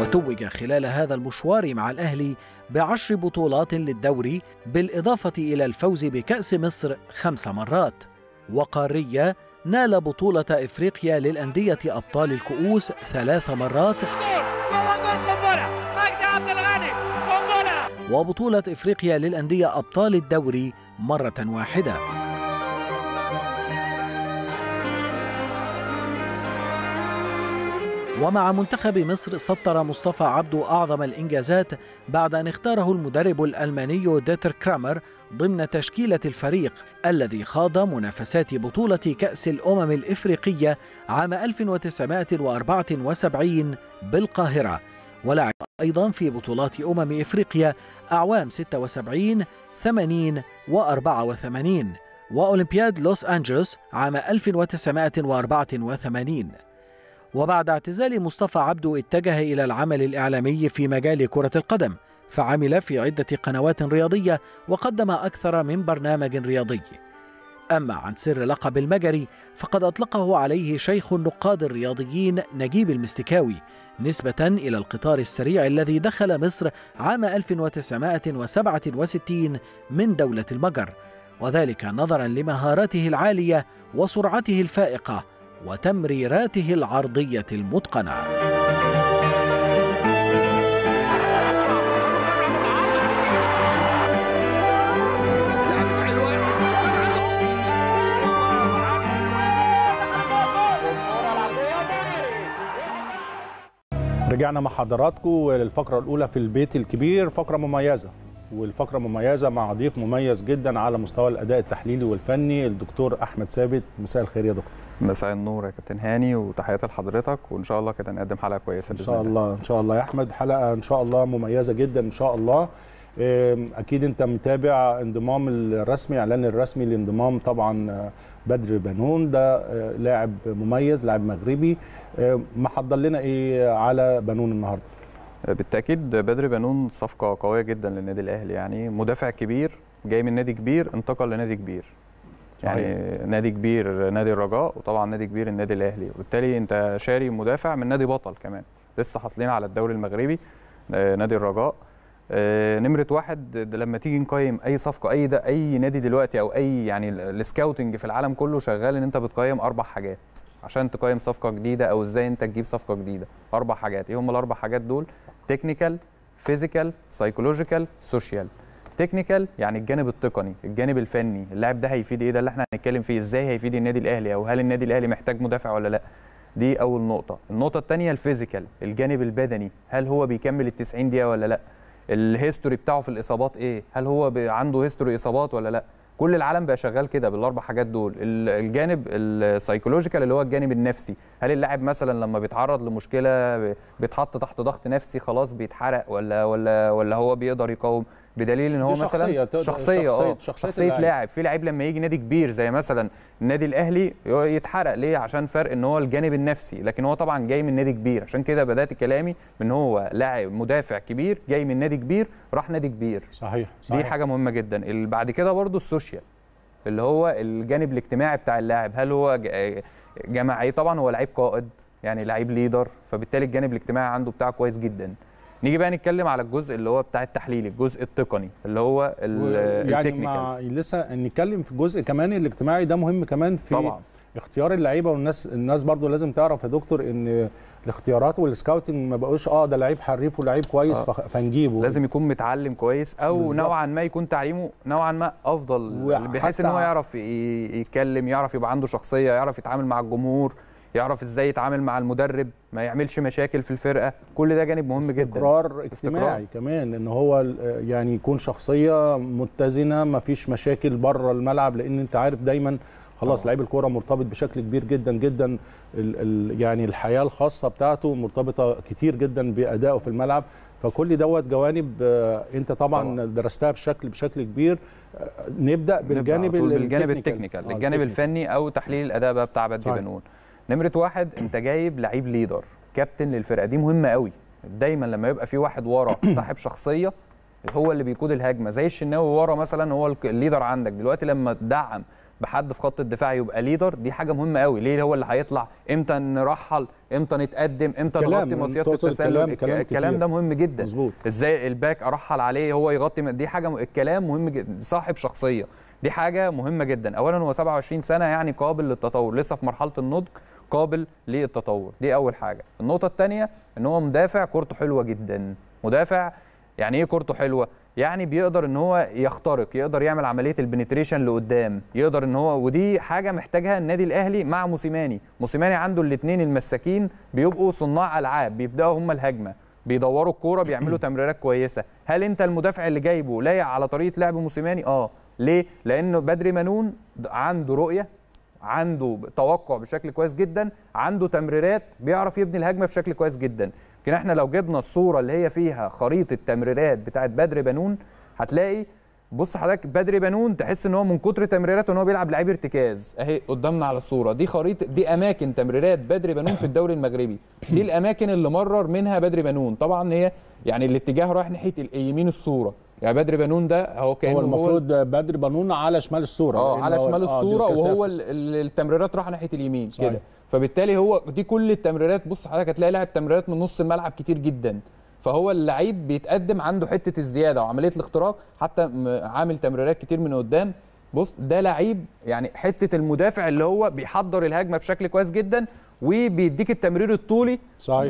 وتوج خلال هذا المشوار مع الأهلي ب10 بطولات للدوري، بالإضافة إلى الفوز بكأس مصر 5 مرات، وقارية نال بطولة إفريقيا للأندية أبطال الكؤوس 3 مرات، وبطولة إفريقيا للأندية أبطال الدوري مرة واحدة. ومع منتخب مصر سطر مصطفى عبده أعظم الإنجازات بعد أن اختاره المدرب الألماني ديتر كرامر ضمن تشكيلة الفريق الذي خاض منافسات بطولة كأس الأمم الإفريقية عام 1974 بالقاهرة، ولعب أيضا في بطولات أمم إفريقيا أعوام 76 80 و84، وأولمبياد لوس أنجلوس عام 1984. وبعد اعتزال مصطفى عبده اتجه إلى العمل الإعلامي في مجال كرة القدم، فعمل في عدة قنوات رياضية وقدم أكثر من برنامج رياضي. أما عن سر لقب المجري فقد أطلقه عليه شيخ النقاد الرياضيين نجيب المستكاوي نسبة إلى القطار السريع الذي دخل مصر عام 1967 من دولة المجر، وذلك نظرا لمهاراته العالية وسرعته الفائقة وتمريراته العرضية المتقنة. رجعنا مع حضراتكم للفقرة الأولى في البيت الكبير، فقرة مميزة، والفقرة مميزة مع ضيف مميز جدا على مستوى الأداء التحليلي والفني، الدكتور أحمد ثابت. مساء الخير يا دكتور. مساء النور يا كابتن هاني، وتحياتي لحضرتك، وإن شاء الله كده نقدم حلقة كويسة إن شاء الله. إن شاء الله يا أحمد، حلقة إن شاء الله مميزة جدا إن شاء الله. أكيد أنت متابع انضمام الرسمي، إعلان الرسمي لانضمام طبعا بدر بنون، ده لاعب مميز، لاعب مغربي. محضر لنا إيه على بنون النهارده؟ بالتأكيد بدر بنون صفقة قوية جدا للنادي الأهلي، يعني مدافع كبير جاي من نادي كبير انتقل لنادي كبير، يعني نادي كبير نادي الرجاء، وطبعا نادي كبير النادي الأهلي، وبالتالي أنت شاري مدافع من نادي بطل كمان، لسه حاصلين على الدوري المغربي نادي الرجاء نمرة 1. لما تيجي نقيم أي صفقة، أي نادي دلوقتي، أو أي يعني السكاوتنج في العالم كله شغال إن أنت بتقيم 4 حاجات، عشان تقيم صفقه جديده او ازاي انت تجيب صفقه جديده. اربع حاجات، ايه هم الاربع حاجات دول؟ تكنيكال، فيزيكال، سايكولوجيكال، سوشيال. تكنيكال يعني الجانب التقني، الجانب الفني، اللاعب ده هيفيد ايه، ده اللي احنا هنتكلم فيه، ازاي هيفيد النادي الاهلي او هل النادي الاهلي محتاج مدافع ولا لا. دي اول نقطه. النقطه الثانيه الفيزيكال، الجانب البدني، هل هو بيكمل ال 90 دقيقه ولا لا، الهيستوري بتاعه في الاصابات ايه، هل هو عنده هيستوري اصابات ولا لا. كل العالم بقى شغال كده بالاربع حاجات دول. الجانب السايكولوجيكال اللي هو الجانب النفسي، هل اللاعب مثلا لما بيتعرض لمشكله بيتحط تحت ضغط نفسي خلاص بيتحرق ولا ولا ولا هو بيقدر يقاوم، بدليل ان هو مثلا شخصيه لاعب. في لاعب لما يجي نادي كبير زي مثلا النادي الاهلي يتحرق ليه؟ عشان فرق ان هو الجانب النفسي، لكن هو طبعا جاي من نادي كبير. عشان كده بدات كلامي من هو لاعب مدافع كبير جاي من نادي كبير راح نادي كبير. صحيح، صحيح. دي حاجه مهمه جدا. بعد كده برضو السوشيال اللي هو الجانب الاجتماعي بتاع اللاعب، هل هو جماعي؟ طبعا هو لعيب قائد يعني لعيب ليدر، فبالتالي الجانب الاجتماعي عنده بتاعه كويس جدا. نيجي بقى نتكلم على الجزء اللي هو بتاع التحليل، الجزء التقني اللي هو التكنيكال. يعني لسه نتكلم في الجزء كمان الاجتماعي ده مهم كمان في طبعا اختيار اللعيبه. والناس برضو لازم تعرف يا دكتور ان الاختيارات والسكاوتنج ما بقوش ده لعيب حريف ولاعيب كويس فنجيبه. لازم يكون متعلم كويس او بالزبط. نوعا ما يكون تعليمه نوعا ما افضل، بحيث ان هو يعرف يتكلم، يعرف يبقى عنده شخصيه، يعرف يتعامل مع الجمهور، يعرف ازاي يتعامل مع المدرب، ما يعملش مشاكل في الفرقه. كل ده جانب مهم جدا. استقرار اجتماعي كمان، ان هو يعني يكون شخصيه متزنه، ما فيش مشاكل بره الملعب، لان انت عارف دايما خلاص لعيب الكوره مرتبط بشكل كبير جدا جدا، يعني الحياه الخاصه بتاعته مرتبطه كتير جدا بادائه في الملعب. فكل دوت جوانب انت طبعا درستها بشكل كبير. نبدا بالجانب التكنيكال، الجانب الفني او تحليل الاداء بقى بتاع بدر بنون. نمرة واحد، انت جايب لعيب ليدر، كابتن للفرقه، دي مهمه قوي. دايما لما يبقى في واحد ورا صاحب شخصيه هو اللي بيقود الهجمه، زي الشناوي ورا مثلا هو الليدر عندك دلوقتي. لما تدعم بحد في خط الدفاع يبقى ليدر، دي حاجه مهمه قوي. ليه؟ هو اللي هيطلع امتى نرحل، امتى نتقدم، امتى نغطي مصيدة التسلل. الكلام ده مهم جدا. مزبوط. ازاي الباك ارحل عليه هو يغطي، دي حاجه الكلام مهم جدا. صاحب شخصيه دي حاجه مهمه جدا. اولا هو 27 سنه يعني قابل للتطور، لسه في مرحله النضج، قابل للتطور. دي اول حاجه. النقطه الثانيه ان هو مدافع كورته حلوه جدا. مدافع يعني ايه كورته حلوه؟ يعني بيقدر ان هو يخترق، يقدر يعمل عمليه البنتريشن لقدام، يقدر ان هو، ودي حاجه محتاجها النادي الاهلي مع موسيماني. موسيماني عنده الاثنين المساكين بيبقوا صناع العاب، بيبداوا هم الهجمه، بيدوروا الكوره، بيعملوا تمريرات كويسه. هل انت المدافع اللي جايبه لايق على طريقه لعب موسيماني؟ ليه؟ لأنه بدر بنون عنده رؤية، عنده توقع بشكل كويس جدا، عنده تمريرات، بيعرف يبني الهجمة بشكل كويس جدا. لكن احنا لو جبنا الصورة اللي هي فيها خريطة التمريرات بتاعت بدر بنون هتلاقي، بص حضرتك، بدر بنون تحس ان هو من كتر تمريراته ان هو بيلعب لعيب ارتكاز. اهي قدامنا على الصورة دي خريطة، دي أماكن تمريرات بدر بنون في الدوري المغربي، دي الأماكن اللي مرر منها بدر بنون. طبعا هي يعني الاتجاه رايح ناحية اليمين الصورة، يعني بدر بنون ده هو كان المفروض بدر بنون على شمال الصوره، على شمال الصوره، وهو التمريرات راح ناحيه اليمين كده. فبالتالي هو دي كل التمريرات، بص حضرتك هتلاقي لاعب تمريرات من نص الملعب كتير جدا. فهو اللعيب بيتقدم عنده حته الزياده وعمليه الاختراق، حتى عامل تمريرات كتير من قدام. بص ده لعيب يعني حته المدافع اللي هو بيحضر الهجمه بشكل كويس جدا، وبيديك التمرير الطولي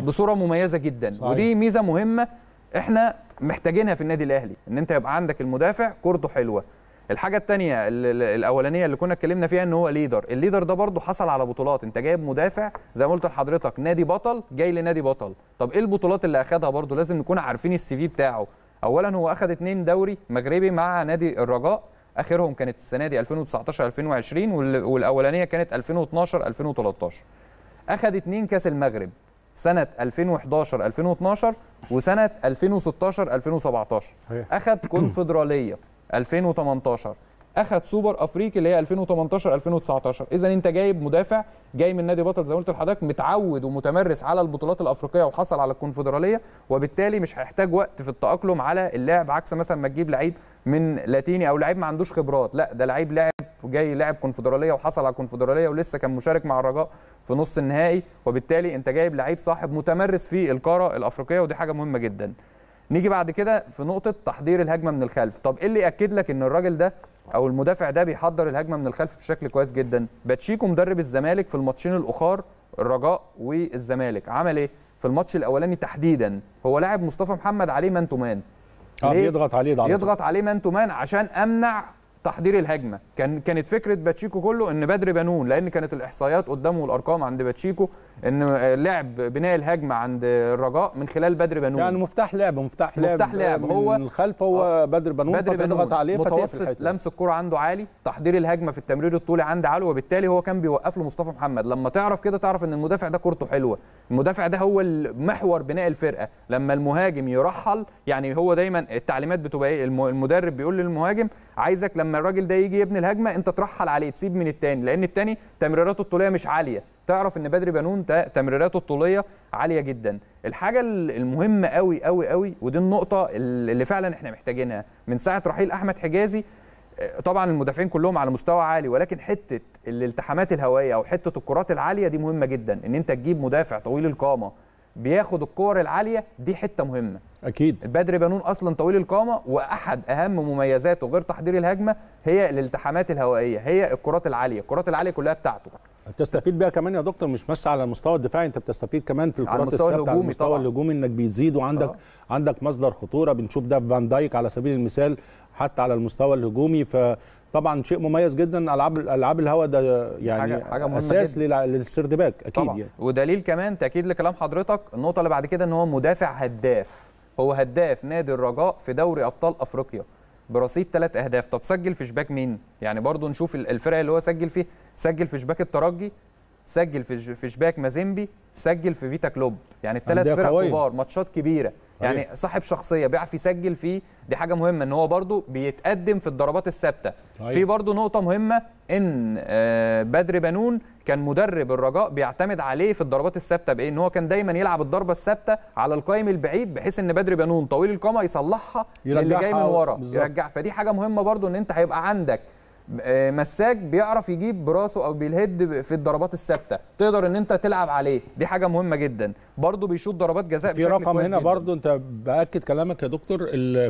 بصوره مميزه جدا. ودي ميزه مهمه احنا محتاجينها في النادي الاهلي، ان انت يبقى عندك المدافع كورته حلوه. الحاجه الثانيه الاولانيه اللي كنا اتكلمنا فيها ان هو ليدر، الليدر ده برضو حصل على بطولات. انت جايب مدافع زي ما قلت لحضرتك نادي بطل، جاي لنادي بطل، طب ايه البطولات اللي اخدها؟ برضو لازم نكون عارفين السي في بتاعه. اولا هو اخد 2 دوري مغربي مع نادي الرجاء، اخرهم كانت السنه دي 2019 2020، والاولانيه كانت 2012 2013. اخد 2 كاس المغرب سنة 2011 2012 وسنة 2016 2017. أخد كونفدرالية 2018، أخد سوبر أفريقي اللي هي 2018 2019. إذا أنت جايب مدافع جاي من نادي بطل زي ما قلت لحضرتك، متعود ومتمرس على البطولات الأفريقية وحصل على الكونفدرالية، وبالتالي مش هيحتاج وقت في التأقلم على اللعب، عكس مثلا ما تجيب لعيب من لاتيني أو لعيب ما عندوش خبرات. لا، ده لعيب جاي لاعب كونفدراليه وحصل على كونفدراليه ولسه كان مشارك مع الرجاء في نص النهائي، وبالتالي انت جايب لعيب صاحب متمرس في القاره الافريقيه، ودي حاجه مهمه جدا. نيجي بعد كده في نقطه تحضير الهجمه من الخلف. طب ايه اللي ياكد لك ان الراجل ده او المدافع ده بيحضر الهجمه من الخلف بشكل كويس جدا. باتشيكو مدرب الزمالك في الماتشين الاخر الرجاء والزمالك عمل ايه في الماتش الاولاني تحديدا؟ هو لاعب مصطفى محمد عليه مان تو مان، بيضغط عليه ده، يضغط عليه مان تو مان عشان امنع تحضير الهجمه. كانت فكره باتشيكو كله ان بدر بنون، لان كانت الاحصائيات قدامه والارقام عند باتشيكو ان لعب بناء الهجمه عند الرجاء من خلال بدر بنون، يعني مفتاح لعب هو من الخلف، هو بدر بنون بيضغط عليه، متوسط لمس الكره عنده عالي، تحضير الهجمه في التمرير الطولي عند عالي، وبالتالي هو كان بيوقف له مصطفى محمد. لما تعرف كده تعرف ان المدافع ده كورته حلوه، المدافع ده هو محور بناء الفرقه. لما المهاجم يرحل، يعني هو دايما التعليمات بتبقى ايه؟ المدرب بيقول للمهاجم عايزك لما الراجل ده يجي يبني الهجمه انت ترحل عليه، تسيب من الثاني، لان الثاني تمريراته الطوليه مش عاليه. تعرف ان بدر بنون تمريراته الطوليه عاليه جدا. الحاجه المهمه قوي قوي قوي، ودي النقطه اللي فعلا احنا محتاجينها من ساعه رحيل احمد حجازي. طبعا المدافعين كلهم على مستوى عالي، ولكن حته الالتحامات الهوائيه او حته الكرات العاليه دي مهمه جدا، ان انت تجيب مدافع طويل القامه بياخد الكور العاليه دي، حته مهمه. اكيد بدر بنون اصلا طويل القامه، واحد اهم مميزاته غير تحضير الهجمه هي الالتحامات الهوائيه، هي الكرات العاليه، الكرات العاليه كلها بتاعته. بتستفيد بيها كمان يا دكتور، مش بس على المستوى الدفاعي، انت بتستفيد كمان في الكرات الثابته على المستوى الهجومي، انك بيزيد وعندك عندك مصدر خطوره. بنشوف ده في فان دايك على سبيل المثال، حتى على المستوى الهجومي. فطبعا شيء مميز جدا. العاب الهواء ده يعني حاجة اساس للسردباك اكيد طبعًا. يعني ودليل كمان تاكيد لكلام حضرتك، النقطه اللي بعد كده ان هو مدافع هداف، هو هداف نادي الرجاء في دوري ابطال افريقيا برصيد 3 اهداف. طب سجل في شباك مين؟ يعني برضو نشوف الفرق اللي هو سجل فيه، سجل في شباك الترجي، سجل في شباك مازيمبي، سجل في فيتا كلوب. يعني الثلاث فرق كبار، ماتشات كبيره، يعني صاحب شخصيه بيعرف يسجل فيه. دي حاجه مهمه ان هو برضو بيتقدم في الضربات الثابته. في برضو نقطه مهمه ان بدر بنون كان مدرب الرجاء بيعتمد عليه في الضربات الثابته، بان هو كان دايما يلعب الضربه الثابته على القائم البعيد، بحيث ان بدر بنون طويل القامه يصلحها اللي جاي من ورا يرجع. فدي حاجه مهمه برضو، ان انت هيبقى عندك مساك بيعرف يجيب براسه او بالهيد في الضربات الثابته، تقدر ان انت تلعب عليه. دي حاجه مهمه جدا. برضه بيشوط ضربات جزاء بشكل كويس جدا. في رقم هنا برضه انت باكد كلامك يا دكتور،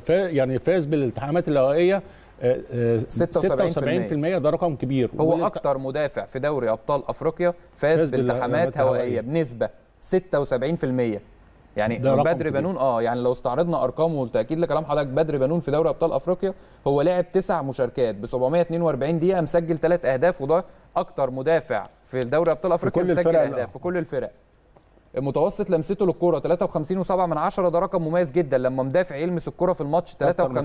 يعني فاز بالالتحامات الهوائيه 76%، ده رقم كبير. هو اكتر مدافع في دوري ابطال افريقيا فاز بالالتحامات هوائيه بنسبه 76%. يعني بدر بنون يعني لو استعرضنا ارقامه، والتاكيد لكلام حضرتك، بدر بنون في دوري ابطال افريقيا هو لعب 9 مشاركات ب 742 دقيقه، مسجل 3 اهداف، وده اكتر مدافع في دوري ابطال افريقيا مسجل اهداف في كل الفرق. متوسط لمسته للكره 53.7، ده رقم مميز جدا. لما مدافع يلمس الكره في الماتش 53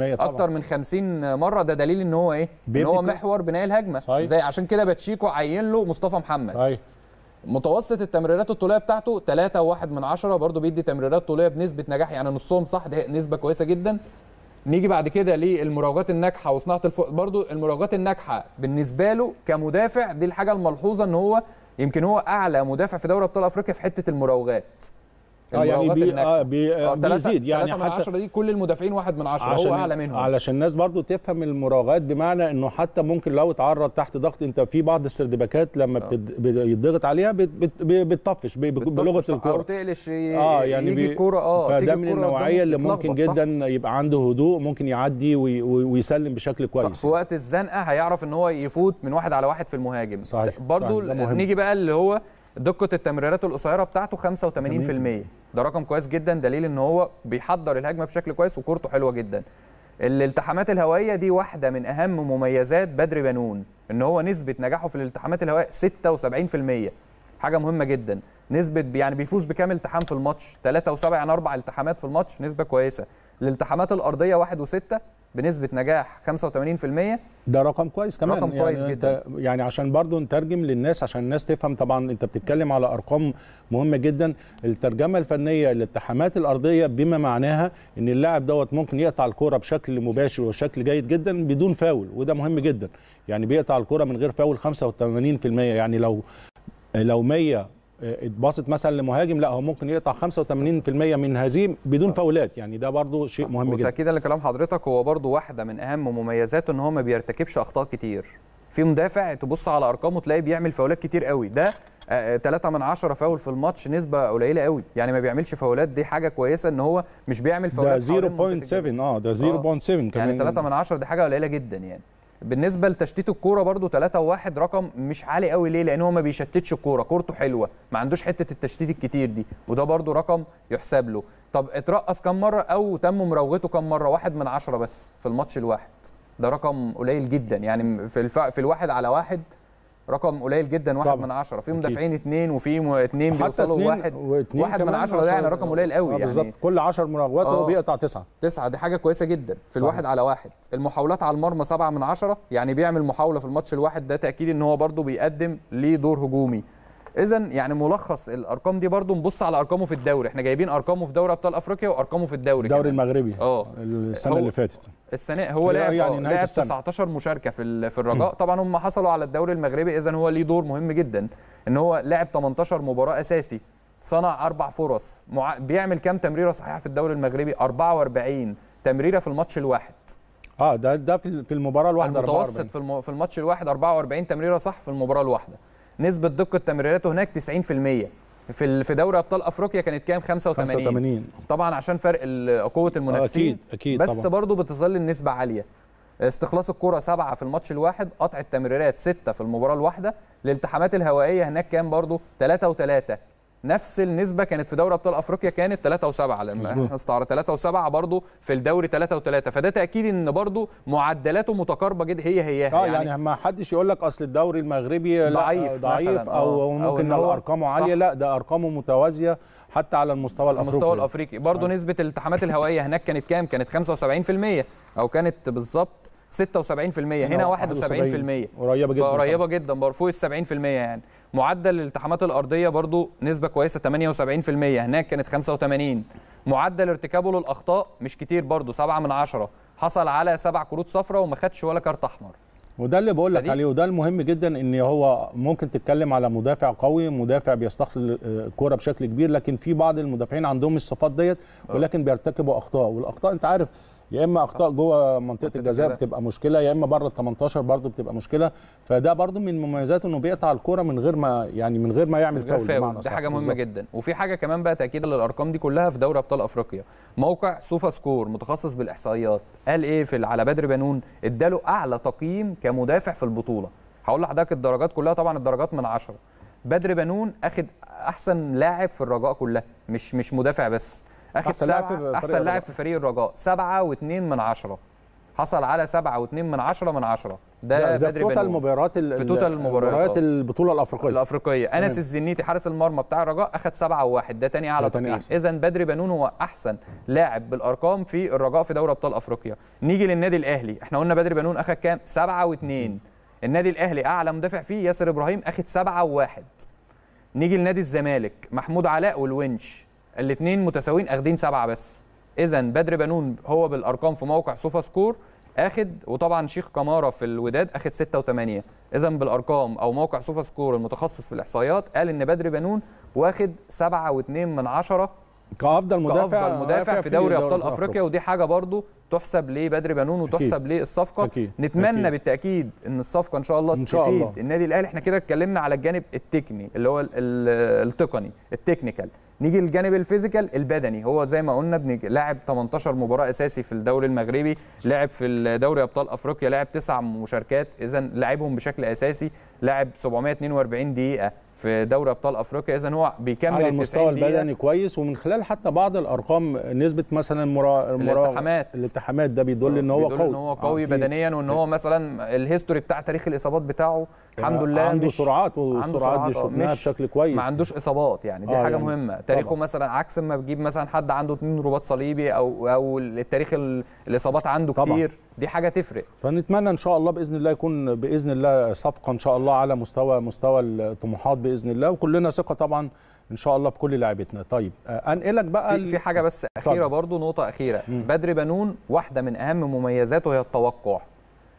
اكتر من 50 مره، ده دليل ان هو ايه؟ ان هو محور بناء الهجمه. زي عشان كده باتشيكو عين له مصطفى محمد. متوسط التمريرات الطوليه بتاعته 3.1، برضه بيدي تمريرات طوليه بنسبه نجاح يعني نصهم صح، ده نسبه كويسه جدا. نيجي بعد كده للمراوغات الناجحه وصناعه الفوق. برضه المراوغات الناجحه بالنسبه له كمدافع، دي الحاجه الملحوظه، ان هو يمكن هو اعلى مدافع في دوري ابطال افريقيا في حته المراوغات. يعني بيزيد يعني 3 من 10 دي كل المدافعين 1 من 10، هو اعلى منهم. علشان الناس برضو تفهم المراوغات، بمعنى انه حتى ممكن لو اتعرض تحت ضغط، انت في بعض السردباكات لما بيتضغط عليها بتطفش بلغه الكوره، او تقلش يعني يجي الكوره فده من النوعيه اللي ممكن جدا يبقى عنده هدوء، ممكن يعدي ويسلم بشكل كويس. في وقت الزنقه هيعرف ان هو يفوت من 1 على 1 في المهاجم. صحيح. برضو نيجي بقى اللي هو دقه التمريرات القصيره بتاعته 85%، ده رقم كويس جدا، دليل ان هو بيحضر الهجمه بشكل كويس وكورته حلوه جدا. الالتحامات الهوائيه دي واحده من اهم مميزات بدر بنون، ان هو نسبه نجاحه في الالتحامات الهوائيه 76%، حاجه مهمه جدا. نسبه يعني بيفوز بكام التحام في الماتش؟ 3 و7، يعني 4 التحامات في الماتش، نسبه كويسه. الالتحامات الارضيه 1 و6 بنسبه نجاح 85%، ده رقم كويس كمان. رقم كويس جدا. يعني عشان برضو نترجم للناس، عشان الناس تفهم. طبعا انت بتتكلم على ارقام مهمه جدا. الترجمه الفنيه للالتحامات الارضيه بما معناها ان اللاعب دوت ممكن يقطع الكره بشكل مباشر وشكل جيد جدا بدون فاول، وده مهم جدا. يعني بيقطع الكره من غير فاول 85%، يعني لو 100 اتباصت مثلا لمهاجم، لا هو ممكن يقطع 85% من هذه بدون فاولات. يعني ده برضو شيء مهم جدا. وتاكيدا لكلام حضرتك، هو برضو واحده من اهم مميزاته ان هو ما بيرتكبش اخطاء كتير. في مدافع تبص على ارقامه تلاقي بيعمل فاولات كتير قوي، ده 3 من 10 فاول في الماتش، نسبه قليله قوي. يعني ما بيعملش فاولات، دي حاجه كويسه ان هو مش بيعمل فاولات. ده 0.7 كمان، يعني 3 من 10 دي حاجه قليله جدا يعني. بالنسبه لتشتيت الكوره برده 3-1 رقم مش عالي قوي. ليه؟ لان هو ما بيشتتش الكوره، كورته حلوه، ما عندوش حته التشتيت الكتير دي، وده برده رقم يحسب له. طب اترقص كم مره او تم مراوغته كم مره؟ 1 من 10 بس في الماتش الواحد، ده رقم قليل جدا يعني في ال1 على 1 رقم قليل جدا. 1 من 10 في مدافعين 2 وفي 2 بيوصلوا 1 من 10 ده يعني رقم قليل قوي يعني بالظبط. كل 10 مراوغات هو بيقطع 9 دي حاجه كويسه جدا في ال1 على 1. المحاولات على المرمى 7 من 10 يعني بيعمل محاوله في الماتش الواحد، ده تاكيد ان هو برده بيقدم ليه دور هجومي. اذا يعني ملخص الارقام دي برده نبص على ارقامه في الدوري، احنا جايبين ارقامه في دوري ابطال افريقيا وارقامه في الدوري المغربي السنه اللي فاتت. السنه هو لاعب يعني 19 مشاركه في الرجاء، طبعا هم حصلوا على الدوري المغربي، اذا هو ليه دور مهم جدا ان هو لاعب 18 مباراه اساسي، صنع 4 فرص، بيعمل كام تمريره صحيحه في الدوري المغربي؟ 44 تمريره في الماتش الواحد. ده في المباراه الواحده، المتوسط في الماتش الواحد 44 تمريره صح في المباراه الواحده. نسبة دقة تمريراته هناك 90%، في دوري ابطال افريقيا كانت كام؟ 85 طبعا عشان فرق قوة المنافسين. اكيد بس طبعا. برضه بتظل النسبة عالية. استخلاص الكرة 7 في الماتش الواحد، قطع التمريرات 6 في المباراة الواحدة، الالتحامات الهوائية هناك كام برضه؟ 3 و3، نفس النسبة كانت في دوري ابطال افريقيا كانت 3 و7 لما احنا استعرضنا 3 و7 برضه في الدوري 3 و3، فده تأكيد ان برضه معدلاته متقاربة جدا هي يعني ما حدش يقول لك اصل الدوري المغربي ضعيف مثلا او ممكن ارقامه عالية، لا ده ارقامه متوازية حتى على المستوى الافريقي. برضه نسبة الالتحامات الهوائية هناك كانت كام؟ كانت 75% او كانت بالظبط 76%، هنا 71%، قريبة جدا فوق ال 70% يعني. معدل الالتحامات الارضيه برضو نسبه كويسه 78%، هناك كانت 85. معدل ارتكابه للاخطاء مش كتير برضو 7 من 10، حصل على 7 كروت صفراء وما خدش ولا كارت احمر، وده اللي بقول لك عليه، وده المهم جدا. ان هو ممكن تتكلم على مدافع قوي، مدافع بيستخلص الكوره بشكل كبير، لكن في بعض المدافعين عندهم الصفات ديت ولكن بيرتكبوا اخطاء، والاخطاء انت عارف يا اما اخطاء جوه منطقه الجزاء بتبقى مشكله، يا اما بره ال 18 برضه بتبقى مشكله. فده برضه من مميزاته انه بيقطع الكوره من غير ما يعمل فاول، بمعنى صح. ده حاجه مهمه جدا. وفي حاجه كمان بقى تاكيد للارقام دي كلها في دوري ابطال افريقيا، موقع سوفا سكور متخصص بالاحصائيات قال ايه على بدر بنون؟ اداله اعلى تقييم كمدافع في البطوله. هقول لحضرتك الدرجات كلها، طبعا الدرجات من 10. بدر بنون اخد احسن لاعب في الرجاء كلها، مش مدافع بس، احسن لاعب في فريق الرجاء 7.2 من 10، حصل على 7.2 من 10 ده بدري بنون في توتال المباريات البطوله الافريقيه. انس الزنيتي حارس المرمى بتاع الرجاء اخد 7.1، ده تاني اعلى تقييم. اذا بدري بنون هو احسن لاعب بالارقام في الرجاء في دوري ابطال افريقيا. نيجي للنادي الاهلي، احنا قلنا بدري بنون اخد كام؟ 7.2. النادي الاهلي اعلى مدافع فيه ياسر ابراهيم اخد 7.1. نيجي لنادي الزمالك، محمود علاء والونش الاثنين متساويين اخدين 7 بس. اذا بدر بنون هو بالارقام في موقع سوفا سكور اخد، وطبعا شيخ كماره في الوداد اخد 6 و8. اذا بالارقام او موقع سوفا سكور المتخصص في الاحصائيات قال ان بدر بنون واخد 7.2 من 10 كافضل مدافع في دوري ابطال افريقيا، ودي حاجه برضو تحسب ليه بدر بنون وتحسب ليه الصفقه. نتمنى بالتاكيد ان الصفقه ان شاء الله تفيد النادي الاهلي. احنا كده اتكلمنا على الجانب التقني اللي هو التقني التكنيكال. نيجي للجانب الفيزيكال البدني، هو زي ما قلنا لاعب 18 مباراه اساسي في الدوري المغربي، لاعب في دوري ابطال افريقيا، لاعب 9 مشاركات، اذا لاعبهم بشكل اساسي، لاعب 742 دقيقه في دوري ابطال افريقيا، اذا هو بيكمل على المستوى البدني كويس. ومن خلال حتى بعض الارقام نسبه مثلا الالتحامات ده بيدل ان هو قوي بدنيا، وان هو مثلا الهيستوري بتاع تاريخ الاصابات بتاعه الحمد لله عنده سرعات، والسرعات دي شفناها بشكل كويس، ما عندوش اصابات يعني، دي حاجه مهمه. تاريخه طبعا. مثلا عكس ما بجيب مثلا حد عنده 2 رباط صليبي او التاريخ الاصابات عنده طبعا. كتير دي حاجه تفرق. فنتمنى ان شاء الله باذن الله يكون باذن الله صفقه ان شاء الله على مستوى الطموحات باذن الله، وكلنا ثقه طبعا ان شاء الله في كل لاعبتنا. طيب انقلك بقى في حاجه بس اخيره برضو، نقطه اخيره. بدر بنون واحده من اهم مميزاته هي التوقع،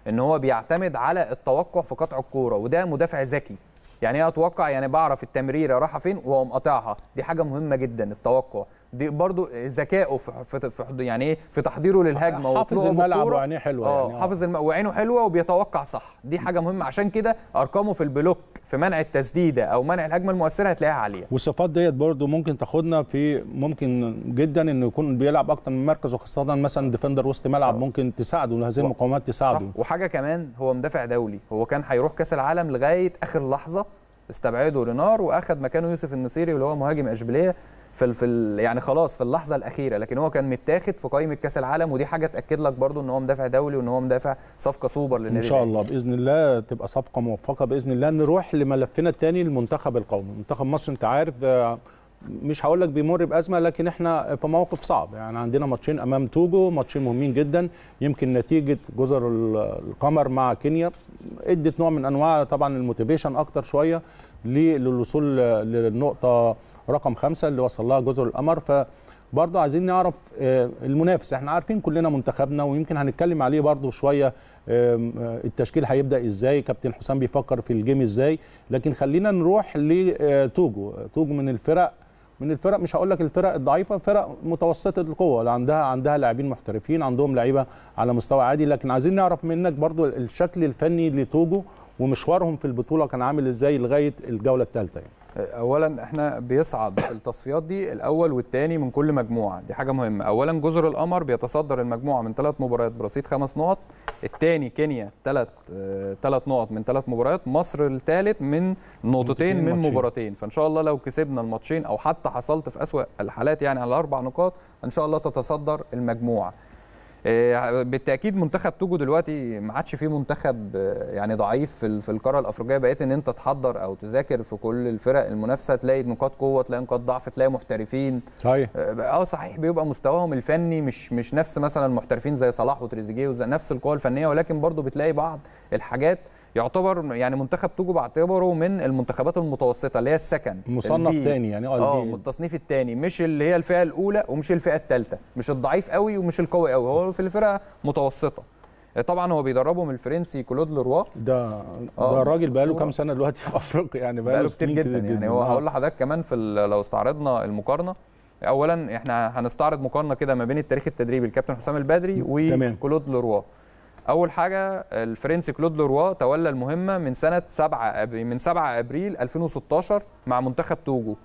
ان هو بيعتمد على التوقع في قطع الكوره، وده مدافع ذكي. يعني ايه اتوقع؟ يعني بعرف التمريره رايحه فين واقوم قاطعها، دي حاجه مهمه جدا التوقع. دي برضو ذكائه في يعني ايه في تحضيره للهجمه وحافظ الملعب وعينيه حلوه يعني حافظ وعينه حلوه وبيتوقع صح. دي حاجه مهمه، عشان كده ارقامه في البلوك في منع التسديده او منع الهجمه المؤثره هتلاقيها عاليه. والصفات ديت برضو ممكن تاخدنا في ممكن جدا انه يكون بيلعب اكتر من مركز، وخاصه مثلا ديفندر وسط ملعب ممكن تساعده هذه المقاومات تساعده. وحاجه كمان هو مدافع دولي، هو كان هيروح كاس العالم لغايه اخر لحظه استبعده رينار واخد مكانه يوسف النصيري اللي هو مهاجم اشبيليه يعني خلاص في اللحظه الاخيره، لكن هو كان متاخد في قائمه كاس العالم، ودي حاجه تاكد لك برضو ان هو مدافع دولي وان هو مدافع صفقه سوبر للنادي. ان شاء الله باذن الله تبقى صفقه موفقه باذن الله. نروح لملفنا الثاني، المنتخب القومي. منتخب مصر انت عارف مش هقول لك بيمر بازمه، لكن احنا في موقف صعب، يعني عندنا ماتشين امام توجو، ماتشين مهمين جدا. يمكن نتيجه جزر القمر مع كينيا ادت نوع من انواع طبعا الموتيفيشن اكتر شويه للوصول للنقطه رقم 5 اللي وصل لها جزر القمر. فبرضه عايزين نعرف المنافس، احنا عارفين كلنا منتخبنا ويمكن هنتكلم عليه برضه شويه التشكيل هيبدا ازاي، كابتن حسام بيفكر في الجيم ازاي، لكن خلينا نروح لتوجو. توجو من الفرق مش هقول لك الفرق الضعيفه، فرق متوسطه القوه اللي عندها لاعبين محترفين، عندهم لعيبه على مستوى عادي، لكن عايزين نعرف منك برضو الشكل الفني لتوجو ومشوارهم في البطوله كان عامل ازاي لغايه الجوله الثالثه. يعني اولا احنا بيصعد التصفيات دي الاول والثاني من كل مجموعه، دي حاجه مهمه. اولا جزر القمر بيتصدر المجموعه من 3 مباريات برصيد 5 نقط، الثاني كينيا 3 نقط من 3 مباريات، مصر الثالث من نقطتين من مباراتين. فان شاء الله لو كسبنا الماتشين او حتى حصلت في اسوأ الحالات يعني على 4 نقاط ان شاء الله تتصدر المجموعه. بالتاكيد منتخب توجو دلوقتي ما عادش فيه منتخب يعني ضعيف في القاره الافريقيه، بقيت ان انت تحضر او تذاكر في كل الفرق المنافسه تلاقي نقاط قوه تلاقي نقاط ضعف تلاقي محترفين. صحيح صحيح بيبقى مستواهم الفني مش نفس مثلا المحترفين زي صلاح وتريزيجيه نفس القوه الفنيه، ولكن برضو بتلاقي بعض الحاجات. يعتبر يعني منتخب توجو بعتبره من المنتخبات المتوسطه اللي هي السكن مصنف ثاني يعني التصنيف الثاني، مش اللي هي الفئه الاولى ومش الفئه الثالثه، مش الضعيف قوي ومش القوي قوي، هو في الفرقه متوسطه. طبعا هو بيدربهم الفرنسي كلود لوروا، ده الراجل بقى له كام سنه دلوقتي في افريقيا، يعني بقى له كتير جدا يعني هو هقول لحضرتك كمان في لو استعرضنا المقارنه. اولا احنا هنستعرض مقارنه كده ما بين التاريخ التدريبي الكابتن حسام البدري وكلود لوروا. أول حاجة الفرنسي كلود لوروا تولى المهمة من سنة 7 أبريل 2016 مع منتخب توجو.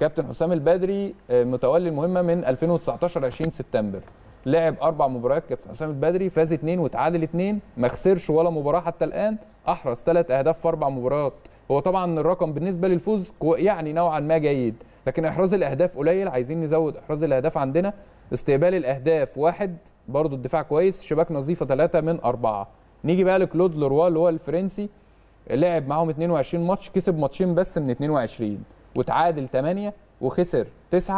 كابتن حسام البدري متولي المهمة من 2019 20 سبتمبر. لعب 4 مباريات كابتن حسام البدري، فاز 2 وتعادل 2، ما خسرش ولا مباراة حتى الآن، أحرز 3 أهداف في 4 مباريات. هو طبعا الرقم بالنسبة للفوز يعني نوعا ما جيد، لكن إحراز الأهداف قليل، عايزين نزود إحراز الأهداف عندنا. استقبال الأهداف 1، برضه الدفاع كويس، شباك نظيفه 3 من 4. نيجي بقى لكلود لوروا اللي هو الفرنسي، لعب معاهم 22 ماتش، كسب ماتشين بس من 22 وتعادل 8 وخسر 9،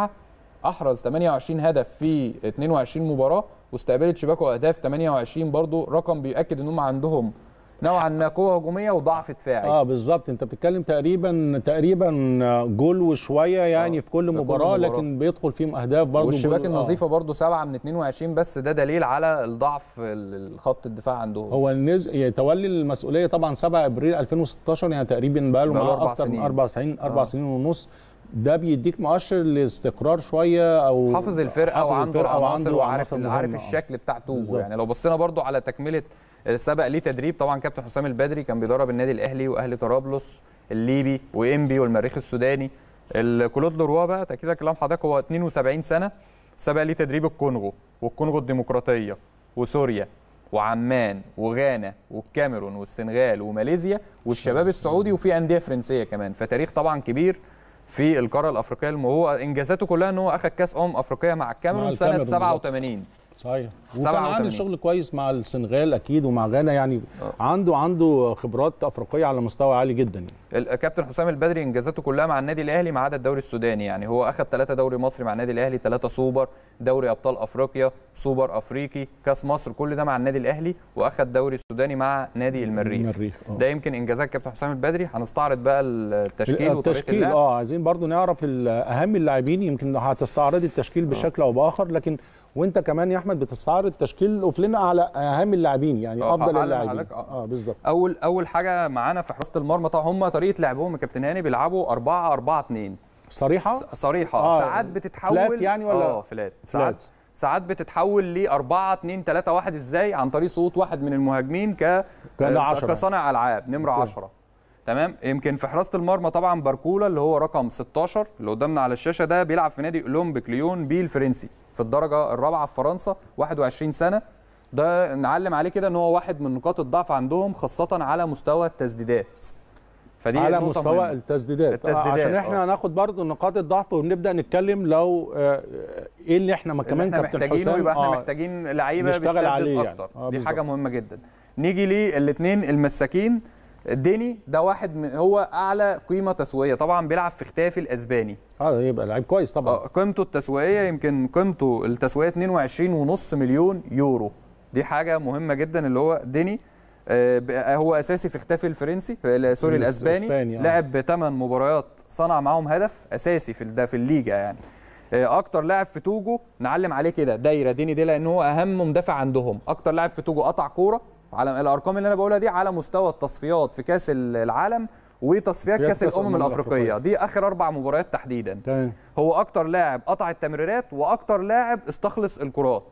احرز 28 هدف في 22 مباراه واستقبلت شباكه اهداف 28، برضه رقم بيؤكد انهم عندهم نوعا ما قوه هجوميه وضعف دفاعي. بالظبط، انت بتتكلم تقريبا جول وشويه يعني في كل مباراه، لكن بيدخل فيهم اهداف برضه. والشباك النظيفه برضه 7 من 22 بس، ده دليل على الضعف الخط الدفاع عندهم. هو تولي المسؤوليه طبعا 7 ابريل 2016 يعني تقريبا بقى له اكتر من 4 سنين ونص. ده بيديك مؤشر لاستقرار شويه او حافظ الفرقه وعنده العناصر وعارف الشكل بتاع توجو. يعني لو بصينا برضه على تكمله سبق ليه تدريب، طبعا كابتن حسام البدري كان بيدرب النادي الاهلي واهلي طرابلس الليبي وانبي والمريخ السوداني. الكلود لوروا بقى تاكيد كلام حضرتك هو 72 سنه، سبق ليه تدريب الكونغو والكونغو الديمقراطيه وسوريا وعمان وغانا والكاميرون والسنغال وماليزيا والشباب السعودي وفي انديه فرنسيه كمان، فتاريخ طبعا كبير في القاره الافريقيه. وهو انجازاته كلها ان هو اخذ كاس افريقيه مع الكاميرون سنه 87. صحيح، وكان عامل شغل كويس مع السنغال اكيد ومع غانا، يعني عنده خبرات افريقيه على مستوى عالي جدا. الكابتن حسام البدري انجازاته كلها مع النادي الاهلي ما عدا الدوري السوداني، يعني هو اخذ 3 دوري مصري مع النادي الاهلي، 3 سوبر، دوري ابطال افريقيا، سوبر افريقي، كاس مصر، كل ده مع النادي الاهلي، واخذ دوري السوداني مع نادي المريخ. ده يمكن انجازات كابتن حسام البدري. هنستعرض بقى التشكيل اللعب. عايزين برضو نعرف اهم اللاعبين، يمكن هتستعرض التشكيل بشكل او باخر، لكن وانت كمان يا احمد بتستعرض تشكيل اوفلنا على اهم اللاعبين، يعني افضل اللاعبين. بالظبط. اول حاجه معانا في حراسه المرمى، هم طريقه لعبهم الكابتن هاني بيلعبوا 4-4-2، صريحه صريحه ساعات بتتحول يعني ولا فلات. ساعات بتتحول ل 4 2 3 1 ازاي عن طريق سقوط واحد من المهاجمين كصانع العاب نمره 10. تمام. يمكن في حراسه المرمى طبعا باركولا اللي هو رقم 16 اللي قدامنا على الشاشه ده بيلعب في نادي اولمبيك ليون بي الفرنسي في الدرجه الرابعه في فرنسا، 21 سنه. ده نعلم عليه كده ان هو واحد من نقاط الضعف عندهم خاصه على مستوى التسديدات. فدي على مستوى التسديدات عشان احنا هناخد برضو نقاط الضعف ونبدا نتكلم لو ايه اللي احنا كمان كابتن حسام يبقى احنا محتاجين لعيبه بتسدد اكتر. دي حاجه مهمه جدا. نيجي للاثنين المساكين. ديني ده واحد هو اعلى قيمه تسويقيه طبعا، بيلعب في ختافي الاسباني. يبقى لعيب كويس طبعا. قيمته التسويقيه يمكن قيمته التسويقيه 22.5 مليون يورو. دي حاجه مهمه جدا اللي هو ديني. هو اساسي في ختافي الفرنسي الاسباني. لعب 8 مباريات صنع معاهم هدف، اساسي في الليجا يعني. اكتر لاعب في توجو نعلم عليه كده دايره ديني دي لان هو اهم مدافع عندهم. اكتر لاعب في توجو قطع كوره على الارقام اللي انا بقولها دي على مستوى التصفيات في كاس العالم وتصفيات كاس الامم الافريقيه، دي اخر 4 مباريات تحديدا. هو اكتر لاعب قطع التمريرات واكتر لاعب استخلص الكرات.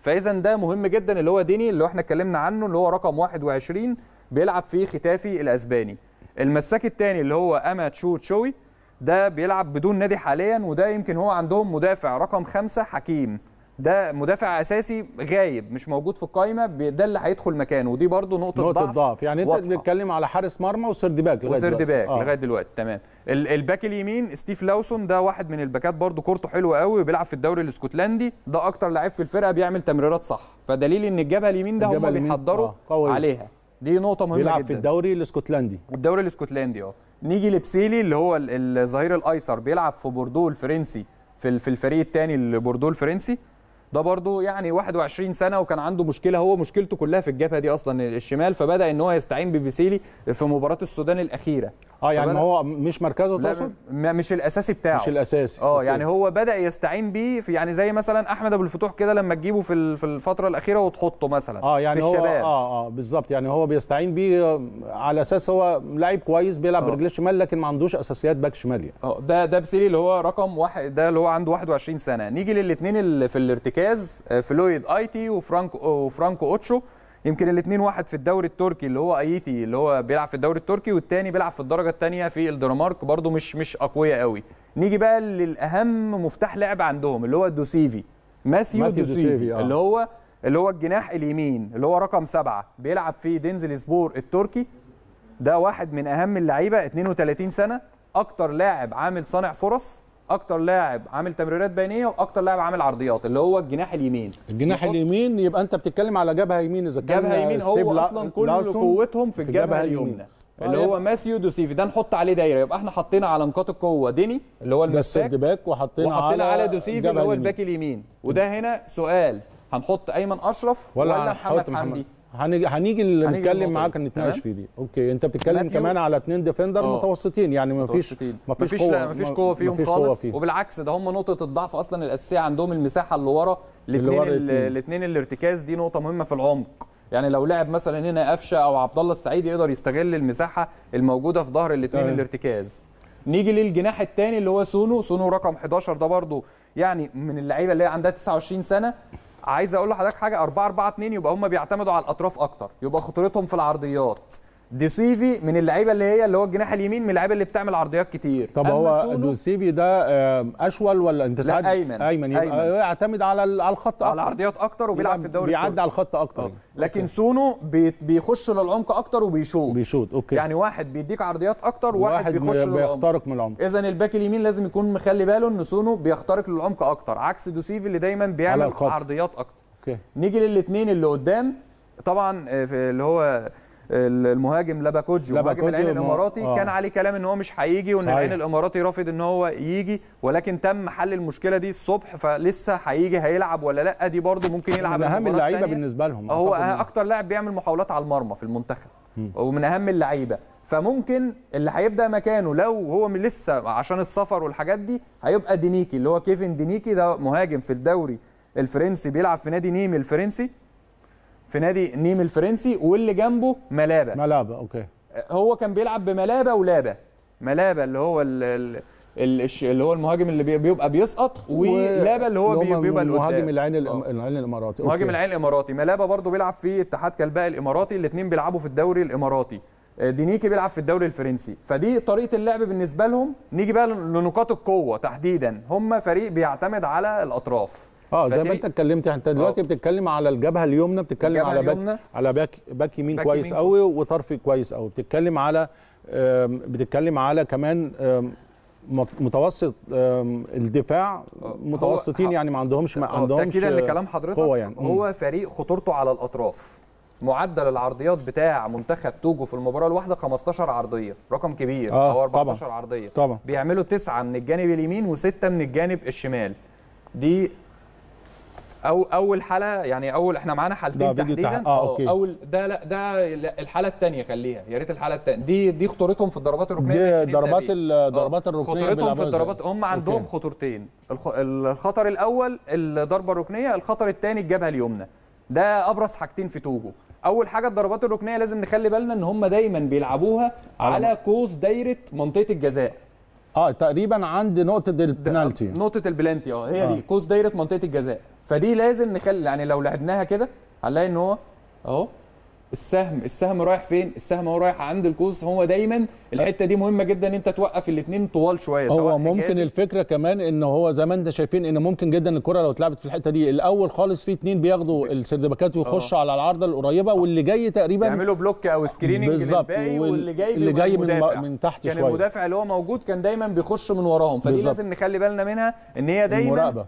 فاذا ده مهم جدا اللي هو ديني اللي احنا اتكلمنا عنه اللي هو رقم 21 بيلعب في ختافي الاسباني. المساك الثاني اللي هو اما تشوي ده بيلعب بدون نادي حاليا، وده يمكن هو عندهم مدافع رقم 5 حكيم. ده مدافع اساسي غايب مش موجود في القايمه، ده اللي هيدخل مكانه، ودي برضو نقطه ضعف يعني واضحة. انت بتتكلم على حارس مرمى وسيرد باك لغايه دلوقتي. تمام. الباك اليمين ستيف لاوسون ده واحد من الباكات برضو كورته حلوه قوي وبيلعب في الدوري الاسكتلندي. ده اكتر لعيب في الفرقه بيعمل تمريرات صح، فدليل ان الجبهه اليمين ده هم بيحضروا عليها. دي نقطه مهمه جدا. بيلعب في الدوري الاسكتلندي. نيجي لبسيلي اللي هو الظهير الايسر بيلعب في بوردو الفرنسي في الفريق الثاني لبوردو الفرنسي. ده برضو يعني 21 سنه وكان عنده مشكله، هو مشكلته كلها في الجبهه دي اصلا الشمال، فبدا ان هو يستعين ببيسيلي في مباراه السودان الاخيره. يعني هو مش مركزه تقصد؟ مش الاساسي بتاعه. مش الاساسي. يعني هو بدا يستعين بيه في يعني زي مثلا احمد ابو الفتوح كده لما تجيبه في الفتره الاخيره وتحطه مثلا يعني في الشباب. بالظبط. يعني هو بيستعين بيه على اساس هو لاعب كويس بيلعب برجليه الشمال لكن ما عندوش اساسيات باك شمال يعني. ده بيسيلي اللي هو رقم 1 ده اللي هو عنده 21 سنه. نيجي للاثنين اللي في الارتكاز فلويد ايتي وفرانكو اوتشو. يمكن الاثنين واحد في الدوري التركي اللي هو ايتي اللي هو بيلعب في الدوري التركي، والثاني بيلعب في الدرجه الثانيه في الدنمارك، برده مش اقوياء قوي. نيجي بقى للاهم مفتاح لعب عندهم اللي هو دوسيفي، ماسيو دوسيفي اللي هو الجناح اليمين اللي هو رقم 7 بيلعب في دنزلسبور التركي. ده واحد من اهم اللعيبه، 32 سنه، اكتر لاعب عامل صانع فرص، اكتر لاعب عامل تمريرات بينيه، واكتر لاعب عامل عرضيات اللي هو الجناح اليمين. يبقى انت بتتكلم على جبهه يمين. اذا كان جبهه يمين هو اصلا كل قوتهم في الجبهه اليمين اللي هو ماسيو دوسيفي. ده نحط عليه دايره، يبقى احنا حطينا على نقاط القوه ديني اللي هو المساك وحطينا على دوسيفي اللي هو الباك اليمين. وده هنا سؤال، هنحط ايمن اشرف ولا محمد حمدي؟ هنيجي نتكلم معاك نتناقش في دي. اوكي. انت بتتكلم كمان على 2 ديفندر متوسطين، يعني مفيش قوه فيهم خالص وبالعكس ده هم نقطه الضعف اصلا الاساسيه عندهم، المساحه اللي ورا الاثنين الارتكاز. دي نقطه مهمه في العمق، يعني لو لعب مثلا هنا قفشه او عبد الله السعيد يقدر يستغل المساحه الموجوده في ظهر الاثنين الارتكاز. نيجي للجناح الثاني اللي هو سونو رقم 11. ده برده يعني من اللعيبه اللي عندها 29 سنه. عايز اقول لحضرتك حاجه، 4-4-2 يبقى هم بيعتمدوا على الاطراف اكتر، يبقى خطورتهم في العرضيات. دوسيفي من اللعيبه اللي هو الجناح اليمين، من اللعيبه اللي بتعمل عرضيات كتير. طب هو دوسيفي ده اشول ولا انت ساعد؟ ايمن يبقى يعتمد على الخط اكتر، على العرضيات اكتر، وبيلعب في الدوري بيعدي على الخط اكتر. لكن سونو بيخش للعمق اكتر وبيشوط. اوكي. يعني واحد بيديك عرضيات اكتر وواحد بيخش بيخترق من العمق. اذا الباك اليمين لازم يكون مخلي باله ان سونو بيخترق للعمق اكتر عكس دوسيفي اللي دايما بيعمل عرضيات اكتر. اوكي. نيجي للاثنين اللي قدام طبعا اللي هو المهاجم مهاجم العين الاماراتي. كان عليه كلام ان هو مش هيجي وان العين الاماراتي رافض ان هو يجي، ولكن تم حل المشكله دي الصبح، فلسه هيجي هيلعب ولا لا. دي برده ممكن يلعب. اهم اللعيبه بالنسبه لهم هو اكتر لاعب بيعمل محاولات على المرمى في المنتخب ومن اهم اللعيبه، فممكن اللي هيبدا مكانه لو هو لسه عشان السفر والحاجات دي هيبقى دينيكي اللي هو كيفن دنيكي. ده مهاجم في الدوري الفرنسي بيلعب في نادي نيم الفرنسي واللي جنبه ملابه. اوكي. هو كان بيلعب بملابه ولابه. ملابه اللي هو اللي هو المهاجم اللي بيبقى بيسقط، وملابه اللي هو بيبقى المهاجم العين الاماراتي. مهاجم العين الاماراتي ملابه برضو بيلعب في اتحاد كلباء الاماراتي، الاثنين بيلعبوا في الدوري الاماراتي. دينيكي بيلعب في الدوري الفرنسي، فدي طريقه اللعب بالنسبه لهم. نيجي بقى لنقاط القوه تحديدا، هم فريق بيعتمد على الاطراف. زي ما انت اتكلمت، انت دلوقتي بتتكلم على الجبهه اليمنى، بتتكلم على باك يمين كويس قوي وطرف كويس قوي، بتتكلم على كمان متوسط الدفاع، متوسطين يعني ما عندهمش تأكيدا لكلام حضرتك. هو فريق خطورته على الاطراف. معدل العرضيات بتاع منتخب توجو في المباراه الواحده 15 عرضيه، رقم كبير، او 14 طبعًا. عرضيه طبعًا. بيعملوا 9 من الجانب اليمين و6 من الجانب الشمال. دي اول حاله، يعني احنا معانا حالتين تحديدا. اول ده، لا ده الحاله الثانيه، خليها يا ريت الحاله الثانيه. دي خطورتهم في الضربات الركنيه، دي الضربات الركنيه، خطورتهم في الضربات. هم عندهم خطورتين، الخطر الاول الضربه الركنيه، الخطر الثاني الجبهه اليمنى. ده ابرز حاجتين في توجو. اول حاجه الضربات الركنيه، لازم نخلي بالنا ان هم دايما بيلعبوها على قوس دايره منطقه الجزاء، تقريبا عند نقطه البنالتي، هي دي قوس دايره منطقه الجزاء. فدي لازم نخلي، يعني لو لعبناها كده هنلاقي ان هو اهو السهم رايح فين؟ السهم هو رايح عند القوس. هو دايما الحته دي مهمه جدا، ان انت توقف الاثنين طوال شويه. هو ممكن الفكره كمان ان هو زي ما انت شايفين ان ممكن جدا الكره لو اتلعبت في الحته دي الاول خالص، في اثنين بياخدوا السردباكات ويخشوا على العارضه القريبه، واللي جاي تقريبا يعملوا بلوك او سكريننج للباقي، واللي جاي من تحت شويه. كان المدافع اللي هو موجود كان دايما بيخش من وراهم. فدي لازم نخلي بالنا منها، ان هي دايما المراقبه.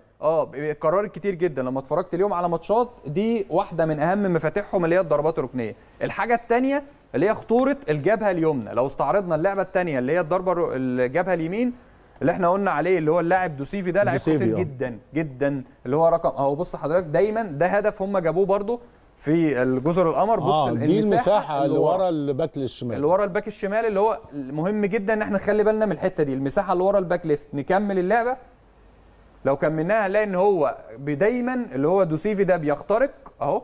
قرار كتير جدا. لما اتفرجت اليوم على ماتشات، دي واحده من اهم مفاتيحهم اللي هي الضربات الركنيه. الحاجه الثانيه اللي هي خطوره الجبهه اليمنى. لو استعرضنا اللعبه الثانيه اللي هي الضربه الجبهه اليمين اللي احنا قلنا عليه، اللي هو اللاعب دوسيفي، ده لاعب خطير جدا جدا، اللي هو رقم بص حضرتك دايما ده هدف هم جابوه برده في الجزر القمر. بص دي المساحه اللي ورا الباك الشمال، اللي هو مهم جدا ان احنا نخلي بالنا من الحته دي، المساحه اللي ورا الباك ليفت. نكمل اللعبه، لو كملناها هنلاقي ان هو دايما اللي هو دوسيفي ده بيخترق اهو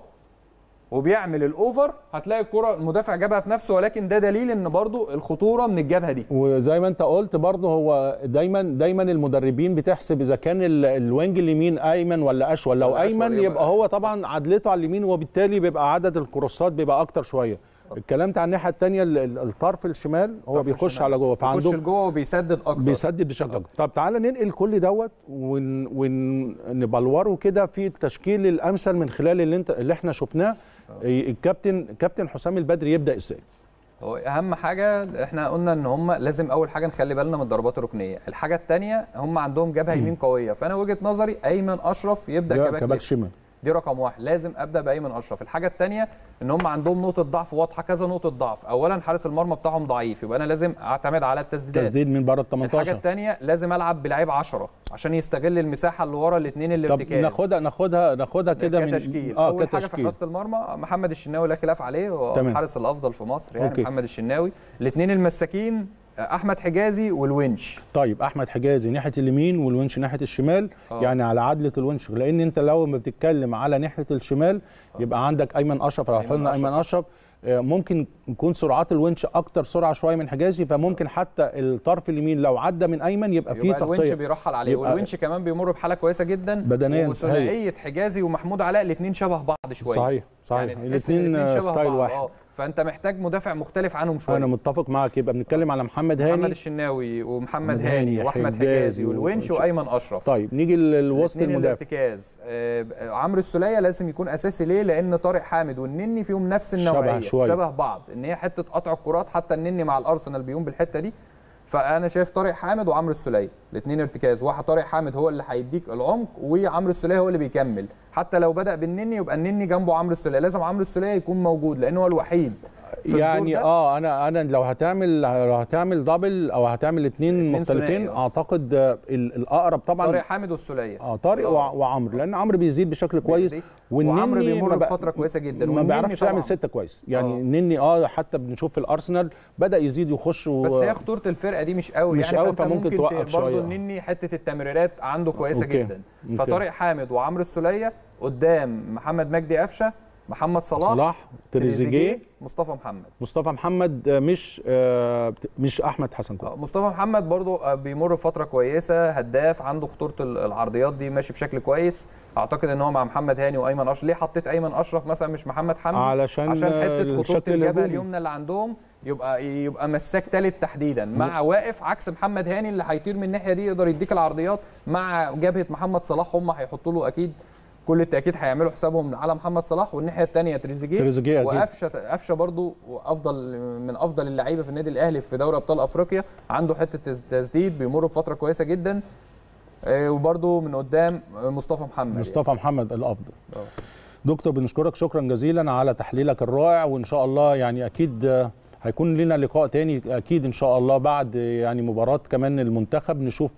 وبيعمل الاوفر، هتلاقي الكره المدافع جابها في نفسه، ولكن ده دليل ان برضو الخطوره من الجبهه دي. وزي ما انت قلت برضو، هو دايما المدربين بتحسب اذا كان الوينج اليمين ايمن ولا اشول. لو ايمن يبقى هو طبعا عدلته على اليمين، وبالتالي بيبقى عدد الكروسات بيبقى اكتر شويه. الكلام ده على الناحيه الثانيه، الطرف الشمال هو بيخش على جوه، فعنده بيخش جوه وبيسدد اكتر، بيسدد بشكل اكتر. طب تعالى ننقل كل دوت ونبلوره كده في التشكيل الامثل من خلال اللي احنا شفناه. الكابتن حسام البدري يبدا ازاي؟ هو اهم حاجه احنا قلنا ان هم لازم اول حاجه نخلي بالنا من الضربات الركنيه. الحاجه الثانيه هم عندهم جبهه يمين قويه، فانا وجهه نظري ايمن اشرف يبدا كباك شمال، دي رقم واحد، لازم ابدا بايمن اشرف. الحاجه الثانيه ان هم عندهم نقطه ضعف واضحه، كذا نقطه ضعف. اولا حارس المرمى بتاعهم ضعيف، يبقى انا لازم اعتمد على التسديدات، تسديد من بره ال 18. الحاجه الثانيه لازم العب بلاعيب 10 عشان يستغل المساحه اللي ورا الاثنين اللي ارتكاز. ناخدها كده من تشكيل. اول حاجه في حراسه المرمى محمد الشناوي لا خلاف عليه، هو الحارس الافضل في مصر يعني. أوكي. محمد الشناوي. الاثنين المساكين احمد حجازي والونش. طيب احمد حجازي ناحيه اليمين والونش ناحيه الشمال. يعني على عدله الونش، لان انت لو ما بتتكلم على ناحيه الشمال يبقى عندك ايمن اشرف. لو قلنا ايمن اشرف ممكن يكون سرعات الونش اكتر سرعه شويه من حجازي، فممكن حتى الطرف اليمين لو عدى من ايمن يبقى فيه تغطيه، الونش بيرحل عليه. والونش كمان بيمر بحاله كويسه جدا بدنيا، وثنائيه حجازي ومحمود علاء الاثنين شبه بعض شويه. صحيح يعني الاثنين ستايل واحد. فانت محتاج مدافع مختلف عنهم شويه. انا متفق معاك. يبقى بنتكلم على محمد هاني، محمد الشناوي ومحمد هاني واحمد حجازي والونش وايمن اشرف. طيب نيجي للوسط المدافع. عمرو السوليه لازم يكون اساسي. ليه؟ لان طارق حامد والنني فيهم نفس النوعيه، شبه بعض، ان هي حته قطع الكرات. حتى النني مع الارسنال بيقوم بالحته دي. فانا شايف طارق حامد وعمرو السوليه الاثنين ارتكاز واحد. طارق حامد هو اللي هيديك العمق، وعمرو السوليه هو اللي بيكمل. حتى لو بدا بالنني يبقى النني جنبه عمرو السوليه. لازم عمرو السوليه يكون موجود، لان هو الوحيد يعني. انا لو هتعمل دبل او هتعمل اثنين مختلفين، اعتقد الاقرب طبعا طارق حامد والسوليه. طارق وعمرو، لان عمرو بيزيد بشكل كويس، والنني بيمر بفتره كويسه جدا، ما بيعرفش يعمل سته كويس يعني. النني حتى بنشوف في الارسنال بدا يزيد ويخش بس هي خطوره الفرقه دي مش قوي، فممكن توقف شويه. برضه النني حته التمريرات عنده كويسه جدا. فطارق حامد وعمرو السوليه قدام محمد مجدي قفشه محمد صلاح تريزيجي مصطفى محمد مش احمد حسن كوكا. مصطفى محمد برضو بيمر بفتره كويسه، هداف، عنده خطوره العرضيات دي، ماشي بشكل كويس. اعتقد ان هو مع محمد هاني وايمن اشرف. ليه حطيت ايمن اشرف مثلا مش محمد حمدي؟ عشان حته خطوره الجبهه اليمنى اللي عندهم يبقى مساك ثالث تحديدا مع واقف، عكس محمد هاني اللي هيطير من الناحيه دي يقدر يديك العرضيات. مع جبهه محمد صلاح هم هيحطوا له اكيد كل التاكيد، هيعملوا حسابهم على محمد صلاح، والناحيه الثانيه تريزيجيه وقفشه برضو من افضل اللعيبه في النادي الاهلي في دوري ابطال افريقيا، عنده حته تسديد، بيمر بفتره كويسه جدا. وبرضو من قدام مصطفى محمد الافضل. دكتور بنشكرك شكرا جزيلا على تحليلك الرائع، وان شاء الله يعني اكيد هيكون لنا لقاء تاني اكيد ان شاء الله بعد يعني مباراه كمان المنتخب، نشوف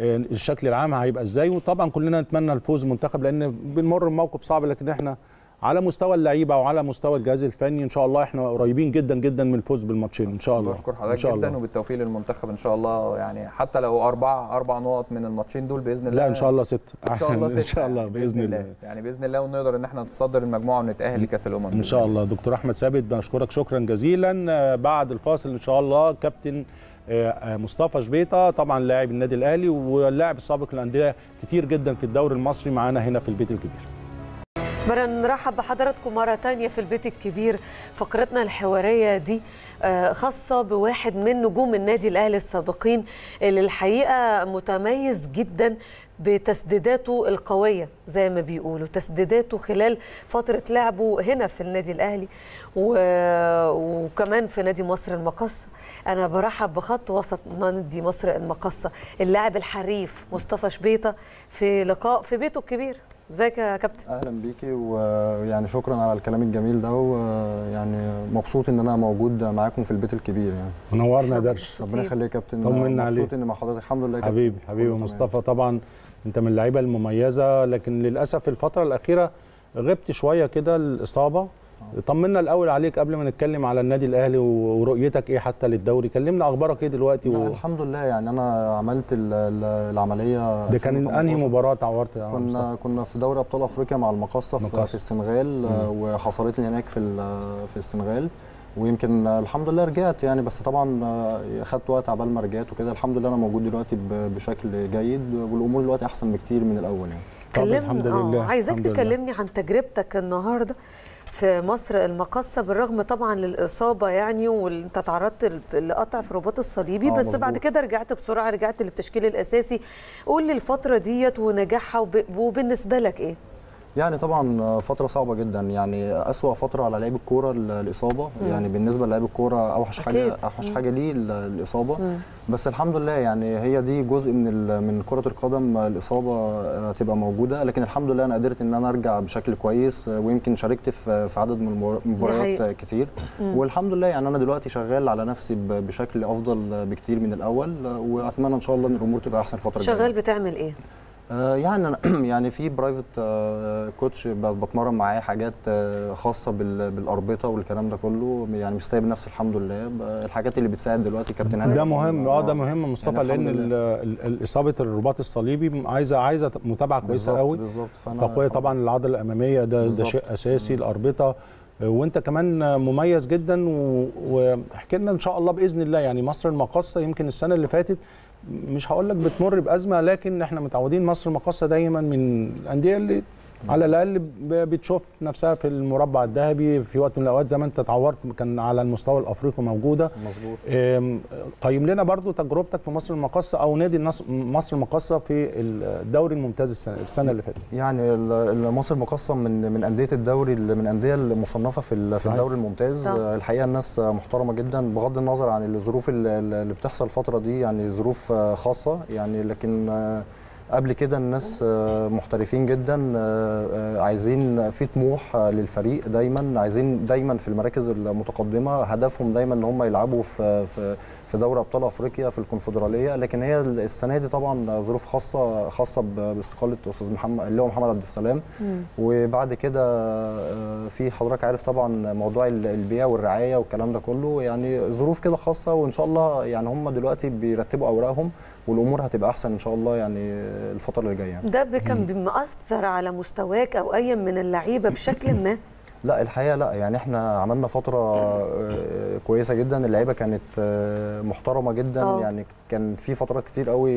الشكل العام هيبقى ازاي. وطبعا كلنا نتمنى الفوز المنتخب لان بنمر بموقف صعب، لكن احنا على مستوى اللعيبه وعلى مستوى الجهاز الفني ان شاء الله احنا قريبين جدا جدا من الفوز بالماتشين ان شاء الله. بشكر حضرتك جدا، وبالتوفيق للمنتخب ان شاء الله، يعني حتى لو اربع نقط من الماتشين دول باذن الله. لا ان شاء الله 6 ان شاء الله باذن الله يعني باذن الله، ونقدر ان احنا نتصدر المجموعه ونتاهل لكاس الامم ان شاء الله. دكتور احمد ثابت بنشكرك شكرا جزيلا. بعد الفاصل ان شاء الله كابتن مصطفى شبيطة، طبعا لاعب النادي الاهلي واللاعب السابق للانديه كتير جدا في الدوري المصري، معانا هنا في البيت الكبير. نرحب بحضراتكم مرة تانية في البيت الكبير. فقرتنا الحوارية دي خاصة بواحد من نجوم النادي الأهلي السابقين، اللي الحقيقة متميز جدا بتسديداته القوية زي ما بيقولوا، تسديداته خلال فترة لعبه هنا في النادي الأهلي وكمان في نادي مصر المقاصة. أنا برحب بخط وسط نادي مصر المقاصة، اللاعب الحريف مصطفى شبيطة، في لقاء في بيته الكبير. ازيك يا كابتن؟ اهلا بيكي، ويعني شكرا على الكلام الجميل ده، ويعني مبسوط ان انا موجود معاكم في البيت الكبير. يعني منورنا يا درش، ربنا يخليك يا كابتن. طمنا عليك، مبسوط ان مع حضرتك. الحمد لله يا كابتن. حبيبي مصطفى، طبعا انت من اللعيبه المميزه، لكن للاسف الفتره الاخيره غبت شويه كده الاصابه. طمنا الاول عليك قبل ما نتكلم على النادي الاهلي ورؤيتك ايه حتى للدوري، كلمنا اخبارك ايه دلوقتي الحمد لله، يعني انا عملت العمليه دي. كان انهي مباراه تعورت؟ كنا في دوري ابطال افريقيا مع المقاصه في السنغال، وحصلت لي هناك في السنغال، ويمكن الحمد لله رجعت يعني، بس طبعا خدت وقت عبال ما رجعت وكده. الحمد لله انا موجود دلوقتي بشكل جيد، والامور دلوقتي احسن بكتير من الاول يعني. الحمد لله. عايزك تكلمني عن تجربتك النهارده في مصر المقاصة، بالرغم طبعا للإصابة يعني، وانت تعرضت لقطع في الرباط الصليبي، بس مزبوط. بعد كده رجعت بسرعة للتشكيل الأساسي. قول لي الفترة ديت ونجاحها وبالنسبة لك إيه؟ يعني طبعا فترة صعبة جدا، يعني أسوأ فترة على لاعب الكورة الإصابة. يعني بالنسبة للاعب الكورة أوحش حاجة ليه الإصابة. بس الحمد لله يعني هي دي جزء من كرة القدم، الإصابة تبقى موجودة، لكن الحمد لله أنا قدرت إن أنا أرجع بشكل كويس، ويمكن شاركت في عدد من المباريات كتير. والحمد لله يعني أنا دلوقتي شغال على نفسي بشكل أفضل بكتير من الأول، وأتمنى إن شاء الله إن الأمور تبقى أحسن الفترة الجاية. شغال بتعمل إيه؟ يعني في برايفت كوتش بتمرن معاه حاجات خاصه بالاربطه والكلام ده كله، يعني مش سايب نفسي الحمد لله. الحاجات اللي بتساعد دلوقتي كابتن هاني ده مهم. ده مهم مصطفى، يعني لان اصابه الرباط الصليبي عايزه متابعه كويسه قوي، تقويه طبعا العضله الاماميه، ده شيء اساسي، الاربطه. وانت كمان مميز جدا، واحكي لنا ان شاء الله باذن الله. يعني مصر المقاصه يمكن السنه اللي فاتت مش هقول لك بتمر بازمه، لكن احنا متعودين مصر المقاصه دايما من الانديه اللي على الاقل بتشوف نفسها في المربع الذهبي في وقت من الاوقات، زي ما انت اتعورت كان على المستوى الافريقي موجوده. مظبوط. قيم لنا برضو تجربتك في مصر المقاصه او نادي مصر المقاصه في الدوري الممتاز السنه اللي فاتت. يعني مصر المقاصه من انديه الدوري، من الانديه المصنفه في الدوري الممتاز. الحقيقه الناس محترمه جدا، بغض النظر عن الظروف اللي بتحصل الفتره دي، يعني ظروف خاصه يعني، لكن قبل كده الناس محترفين جدا، عايزين في طموح للفريق دايما، عايزين دايما في المراكز المتقدمه، هدفهم دايما ان هم يلعبوا في دوري ابطال افريقيا، في الكونفدراليه. لكن هي السنه دي طبعا ظروف خاصه باستقاله الاستاذ محمد عبد السلام. وبعد كده في حضرتك عارف طبعا موضوع البيع والرعايه والكلام ده كله، يعني ظروف كده خاصه. وان شاء الله يعني هم دلوقتي بيرتبوا اوراقهم، والامور هتبقى احسن ان شاء الله يعني الفتره اللي جايه. ده كان مأثر على مستواك او اي من اللعيبه بشكل ما؟ لا الحقيقه لا، يعني احنا عملنا فتره كويسه جدا، اللعيبه كانت محترمه جدا. يعني كان في فترات كتير قوي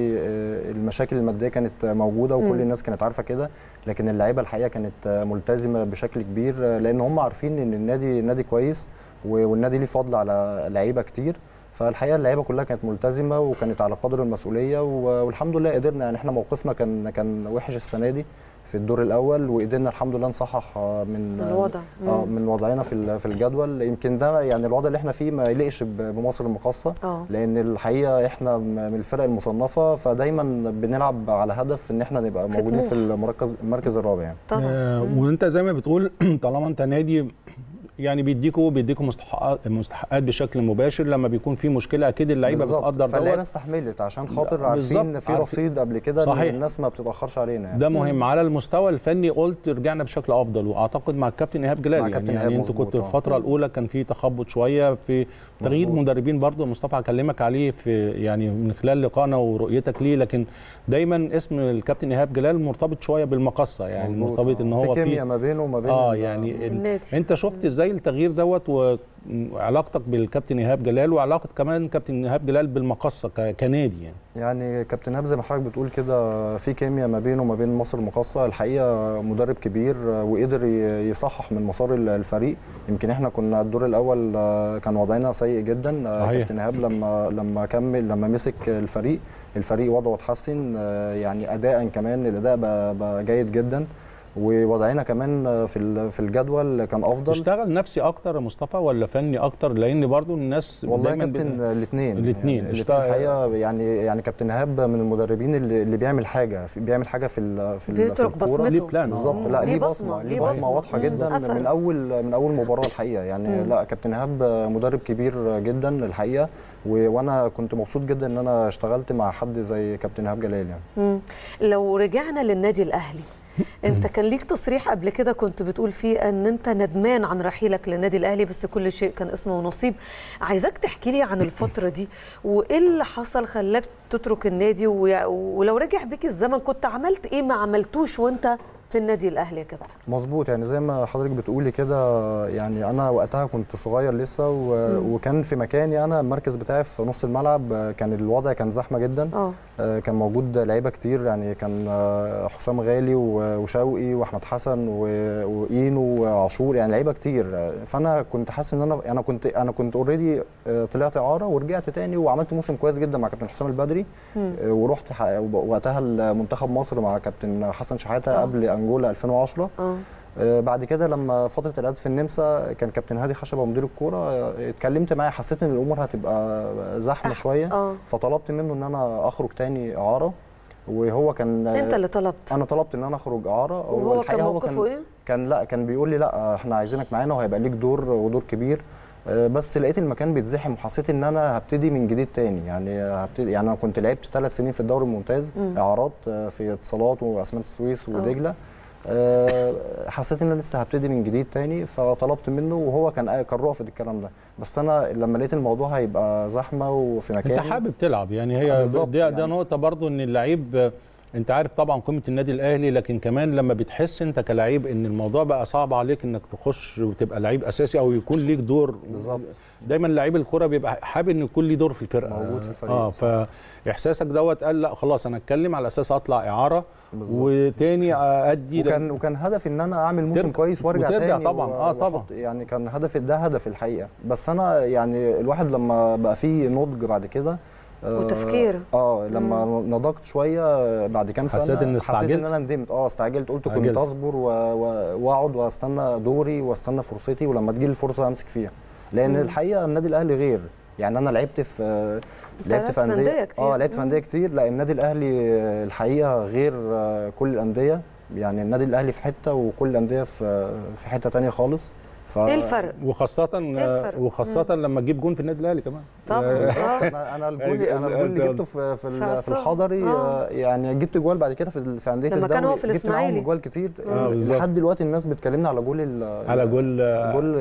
المشاكل الماديه كانت موجوده وكل الناس كانت عارفه كده، لكن اللعيبه الحقيقه كانت ملتزمه بشكل كبير، لان هم عارفين ان النادي نادي كويس والنادي ليه فضل على لعيبه كتير. فالحقيقه اللعيبه كلها كانت ملتزمه وكانت على قدر المسؤوليه، والحمد لله قدرنا. يعني احنا موقفنا كان وحش السنه دي في الدور الاول، وقدرنا الحمد لله نصحح من وضعنا في الجدول. يمكن ده يعني الوضع اللي احنا فيه ما يليقش بمصر المقاصه، لان الحقيقه احنا من الفرق المصنفه، فدايما بنلعب على هدف ان احنا نبقى موجودين في المركز الرابع يعني. وانت زي ما بتقول طالما انت نادي يعني بيديكوا مستحقات بشكل مباشر، لما بيكون في مشكله اكيد اللعيبه بتقدر. فاللعيبه الناس استحملت عشان خاطر عارفين ان في رصيد قبل كده، الناس ما بتتاخرش علينا يعني. ده مهم. على المستوى الفني قلت رجعنا بشكل افضل، واعتقد مع الكابتن ايهاب جلال يعني انتوا كنتوا الفتره الاولى كان في تخبط شويه في تغيير مدربين، برضو مصطفى هكلمك عليه في يعني من خلال لقائنا ورؤيتك ليه، لكن دايما اسم الكابتن ايهاب جلال مرتبط شويه بالمقصه، يعني مرتبط ان هو في كيمياء ما بينه وما بين يعني انت شفت ازاي التغيير دوت وعلاقتك بالكابتن ايهاب جلال، وعلاقه كمان كابتن ايهاب جلال بالمقصه كنادي يعني. يعني كابتن ايهاب زي ما حضرتك بتقول كده في كيمياء ما بينه وما بين مصر المقاصه، الحقيقه مدرب كبير وقدر يصحح من مسار الفريق. يمكن احنا كنا الدور الاول كان وضعنا سيء جدا، كابتن ايهاب لما مسك الفريق وضعه اتحسن، يعني اداء كمان الاداء بقى جيد جدا، ووضعنا كمان في الجدول كان افضل. اشتغل نفسي اكتر يا مصطفى ولا فني اكتر؟ لان برضو الناس والله دايما كابتن الاثنين يعني الحقيقه يعني كابتن ايهاب من المدربين اللي بيعمل حاجه في الكوره بالظبط. لا ليه بصمه واضحه جدا من اول مباراه الحقيقه يعني. لا كابتن ايهاب مدرب كبير جدا الحقيقه، وانا كنت مبسوط جدا ان انا اشتغلت مع حد زي كابتن ايهاب جلال يعني. لو رجعنا للنادي الاهلي، انت كان ليك تصريح قبل كده كنت بتقول فيه ان انت ندمان عن رحيلك للنادي الاهلي، بس كل شيء كان اسمه ونصيب. عايزاك تحكي لي عن الفتره دي، وايه اللي حصل خلاك تترك النادي، ولو رجع بيك الزمن كنت عملت ايه ما عملتوش وانت في النادي الاهلي يا كابتن؟ مظبوط. يعني زي ما حضرتك بتقولي كده، يعني انا وقتها كنت صغير لسه وكان في مكاني انا المركز بتاعي في نص الملعب. كان الوضع كان زحمه جدا، كان موجود لعيبه كتير، يعني كان حسام غالي وشوقي واحمد حسن واينو وعاشور، يعني لعيبه كتير. فانا كنت حاسس ان انا كنت اوريدي طلعت اعاره ورجعت تاني وعملت موسم كويس جدا مع كابتن حسام البدري، ورحت وقتها لمنتخب مصر مع كابتن حسن شحاته قبل انجولا 2010. بعد كده لما فتره العقد في النمسا كان كابتن هادي خشبه مدير الكوره، اتكلمت معاه، حسيت ان الامور هتبقى زحمه شويه، فطلبت منه ان انا اخرج تاني اعاره، وهو كان انت اللي طلبت؟ انا طلبت ان انا اخرج اعاره، وهو كان موقفه ايه؟ كان بيقول لي لا احنا عايزينك معانا وهيبقى ليك دور كبير، بس لقيت المكان بيتزحم وحسيت ان انا هبتدي من جديد تاني. يعني انا كنت لعبت 3 سنين في الدوري الممتاز اعارات في اتصالات واسمنت السويس ودجله، حسيت ان انا لسه هبتدي من جديد تاني، فطلبت منه وهو كان رافض الكلام ده. بس انا لما لقيت الموضوع هيبقى زحمه وفي مكان انت حابب تلعب، يعني هي ده نقطه برضو ان اللعيب انت عارف طبعا قيمه النادي الاهلي، لكن كمان لما بتحس انت كلاعب ان الموضوع بقى صعب عليك انك تخش وتبقى لعيب اساسي او يكون ليك دور. بالظبط. دايما لعيب الكوره بيبقى حابب ان يكون ليه دور في الفرقه موجود في الفريق. فاحساسك دوت قال لا خلاص انا اتكلم على اساس اطلع اعاره وتاني ادي، وكان هدفي ان انا اعمل موسم كويس وارجع تاني طبعا. طبعا يعني كان هدفي ده هدف الحقيقه، بس انا يعني الواحد لما بقى فيه نضج بعد كده وتفكير لما نضجت شويه بعد كام سنه حسيت ان انا ندمت. استعجلت، قلت كنت اصبر واقعد واستنى دوري واستنى فرصتي، ولما تجيلي الفرصه امسك فيها، لان الحقيقه النادي الاهلي غير. يعني انا لعبت في انديه كتير. لا النادي الاهلي الحقيقه غير كل الانديه، يعني النادي الاهلي في حته وكل الانديه في حته ثانيه خالص. ايه الفرق؟ وخاصة لما تجيب جون في النادي الاهلي كمان طبعا. انا الجون اللي جبته في الحضري، يعني جبت جوال بعد كده في انديه الدوري لما كان هو في الاسماعيلي، جبت جوال كتير لحد دلوقتي. الناس بتكلمنا على جول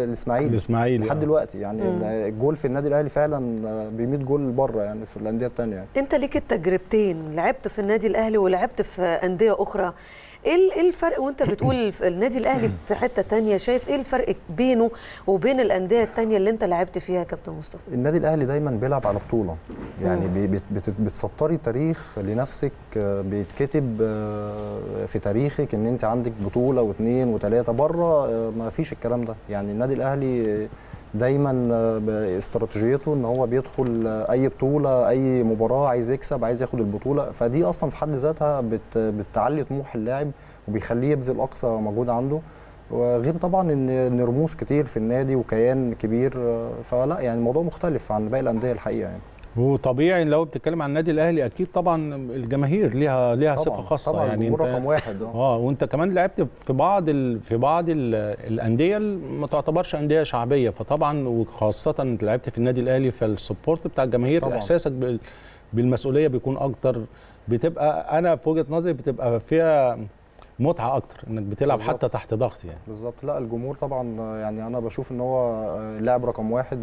الاسماعيلي لحد دلوقتي، يعني الجول في النادي الاهلي فعلا بيميت جول بره يعني في الانديه الثانيه. يعني انت ليك التجربتين، لعبت في النادي الاهلي ولعبت في انديه اخرى، ايه الفرق وانت بتقول النادي الاهلي في حته ثانيه؟ شايف ايه الفرق بينه وبين الانديه الثانيه اللي انت لعبت فيها يا كابتن مصطفى؟ النادي الاهلي دايما بيلعب على بطوله، يعني بتسطري تاريخ لنفسك، بيتكتب في تاريخك ان انت عندك بطوله واثنين وثلاثه. بره ما فيش الكلام ده، يعني النادي الاهلي دايما باستراتيجيته ان هو بيدخل اي بطوله، اي مباراه عايز يكسب، عايز ياخد البطوله، فدي اصلا في حد ذاتها بتعلي طموح اللاعب وبيخليه يبذل اقصى مجهود عنده، وغير طبعا ان رموز كتير في النادي وكيان كبير، فلا يعني الموضوع مختلف عن باقي الانديه الحقيقه. يعني هو طبيعي لو بتتكلم عن النادي الاهلي اكيد طبعا الجماهير ليها صفه خاصه، طبعا يعني انت رقم واحد وانت كمان لعبت في بعض الانديه ما تعتبرش انديه شعبيه، فطبعا وخاصه لعبت في النادي الاهلي فالسبورت بتاع الجماهير احساسك بالمسؤوليه بيكون اكتر، بتبقى انا في وجهه نظري بتبقى فيها متعه اكتر انك بتلعب بالزبط. حتى تحت ضغط يعني بالظبط. لا الجمهور طبعا يعني انا بشوف ان هو لاعب رقم واحد،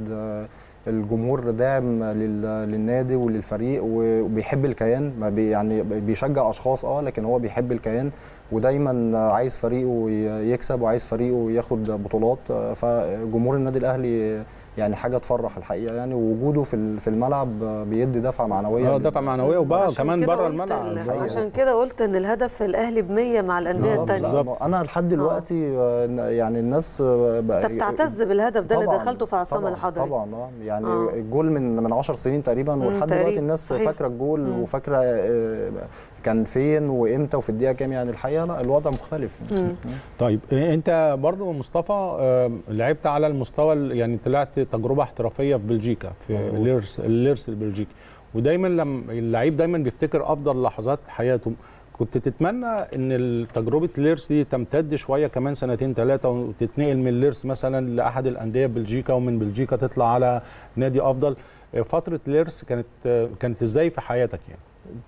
الجمهور داعم للنادي وللفريق وبيحب الكيان، ما يعني بيشجع اشخاص لكن هو بيحب الكيان ودايما عايز فريقه يكسب وعايز فريقه ياخد بطولات، فجمهور النادي الاهلي يعني حاجه تفرح الحقيقه يعني، ووجوده في الملعب بيدي دفعه معنويه وبقى كمان بره الملعب. عشان كده قلت ان الهدف الاهلي ب100 مع الانديه الثانيه. انا لحد دلوقتي يعني الناس بتعتز بالهدف ده اللي دخلته في عصام الحضري طبعا يعني الجول من 10 سنين تقريبا ولحد دلوقتي الناس فاكره الجول وفاكره كان فين وامتى وفي الدقيقه كام، يعني الحقيقه لا الوضع مختلف. طيب انت برضو مصطفى لعبت على المستوى يعني طلعت تجربه احترافيه في بلجيكا في الليرس البلجيكي، ودايما لما اللعيب دايما بيفتكر افضل لحظات حياته، كنت تتمنى ان تجربه الليرس دي تمتد شويه كمان سنتين ثلاثه وتتنقل من الليرس مثلا لاحد الانديه بلجيكا ومن بلجيكا تطلع على نادي افضل؟ فتره الليرس كانت ازاي في حياتك يعني؟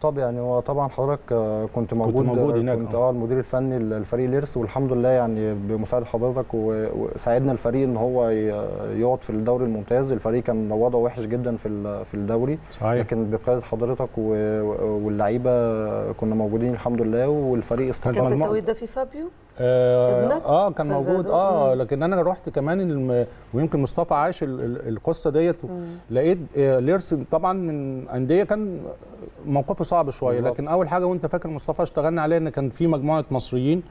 طب يعني هو طبعا حضرتك كنت موجود هناك، كنت المدير الفني للفريق ليرس، والحمد لله يعني بمساعده حضرتك وساعدنا الفريق ان هو يقعد في الدوري الممتاز. الفريق كان وضعه وحش جدا في الدوري صحيح، لكن بقياده حضرتك واللعيبه كنا موجودين الحمد لله والفريق استقر. كان التوقيت ده في فابيو كان موجود لكن انا رحت كمان ويمكن مصطفى عاش القصه ديت، لقيت ليرس طبعا من انديه كان موقفه صعب شويه بالزبط. لكن اول حاجه وانت فاكر مصطفى اشتغلنا عليها ان كان في مجموعه مصريين،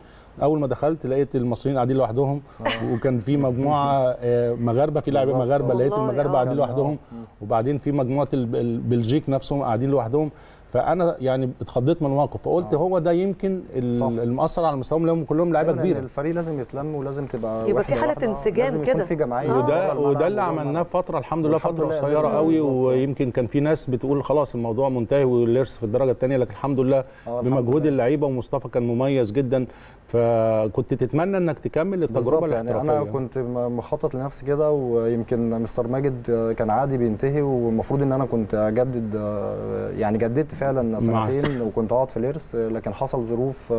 اول ما دخلت لقيت المصريين قاعدين لوحدهم وكان في مجموعه مغاربه، في لاعبين مغاربه لقيت المغاربه قاعدين لوحدهم، وبعدين في مجموعه البلجيك نفسهم قاعدين لوحدهم، فانا يعني اتخضيت من الموقف فقلت هو ده يمكن المأثر على مستواهم لانهم كلهم لعيبه كبيره. الفريق لازم يتلم ولازم يبقى في حاله انسجام كده في جماعيه وده اللي عملناه فتره الحمد لله، فتره قصيره قوي، ويمكن كان في ناس بتقول خلاص الموضوع منتهي والليرس في الدرجه الثانيه، لكن الحمد لله بمجهود اللعيبه ومصطفى كان مميز جدا، فكنت تتمنى انك تكمل التجربه الاحترافيه. يعني انا كنت مخطط لنفسي كده، ويمكن مستر ماجد كان عادي بينتهي والمفروض ان انا كنت اجدد، يعني جددت فعلا سنتين وكنت اقعد في ليرس، لكن حصل ظروف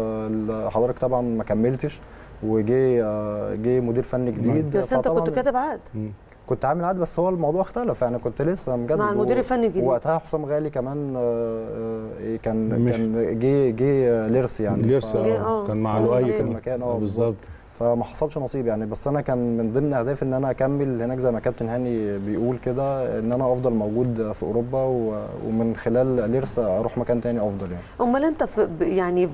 حضرتك طبعا ما كملتش، وجي مدير فني جديد. بس انت كنت كاتب عقد؟ كنت عامل عقد بس هو الموضوع اختلف، يعني كنت لسه مجدد مع المدير الفني الجديد وقتها حسام غالي كمان كان جه ليرس، يعني ليرس كان مع لؤي المكان بالظبط، فما حصلش نصيب يعني. بس انا كان من ضمن اهدافي ان انا اكمل هناك زي ما كابتن هاني بيقول كده، ان انا افضل موجود في اوروبا ومن خلال ليرس اروح مكان تاني افضل يعني. امال انت يعني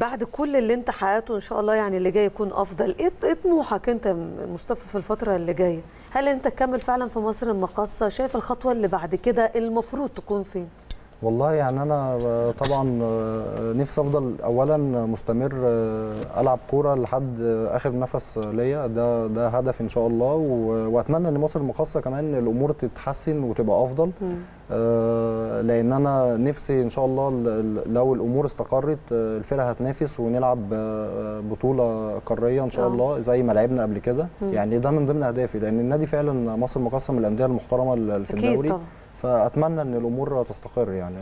بعد كل اللي انت حققته ان شاء الله يعني اللي جاي يكون افضل، ايه طموحك انت مصطفى في الفتره اللي جايه؟ هل انت تكمل فعلا في مصر المقاصه؟ شايف الخطوه اللي بعد كده المفروض تكون فين؟ والله يعني انا طبعا نفسي افضل اولا مستمر العب كوره لحد اخر نفس ليا، ده هدف ان شاء الله، واتمنى ان مصر المقاصه كمان الامور تتحسن وتبقى افضل، لان انا نفسي ان شاء الله لو الامور استقرت الفرقه هتنافس ونلعب بطوله قاريه ان شاء الله زي ما لعبنا قبل كده، يعني ده من ضمن اهدافي، لان النادي فعلا مصر المقاصه من الانديه المحترمه في الدوري طبعا. فاتمنى ان الامور تستقر يعني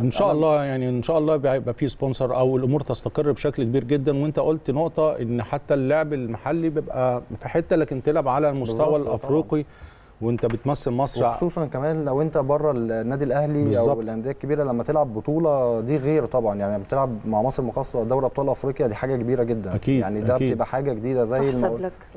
ان شاء الله، يعني ان شاء الله بيبقى في سبونسر او الامور تستقر بشكل كبير جدا. وانت قلت نقطه ان حتى اللاعب المحلي بيبقى في حته لكن تلعب على المستوى الافريقي وانت بتمثل مصر، وخصوصا كمان لو انت بره النادي الاهلي بالزبط. او الانديه الكبيره لما تلعب بطوله دي غير طبعا، يعني بتلعب مع مصر مقاصه دوري ابطال افريقيا، دي حاجه كبيره جدا أكيد. يعني ده بتبقى حاجه جديده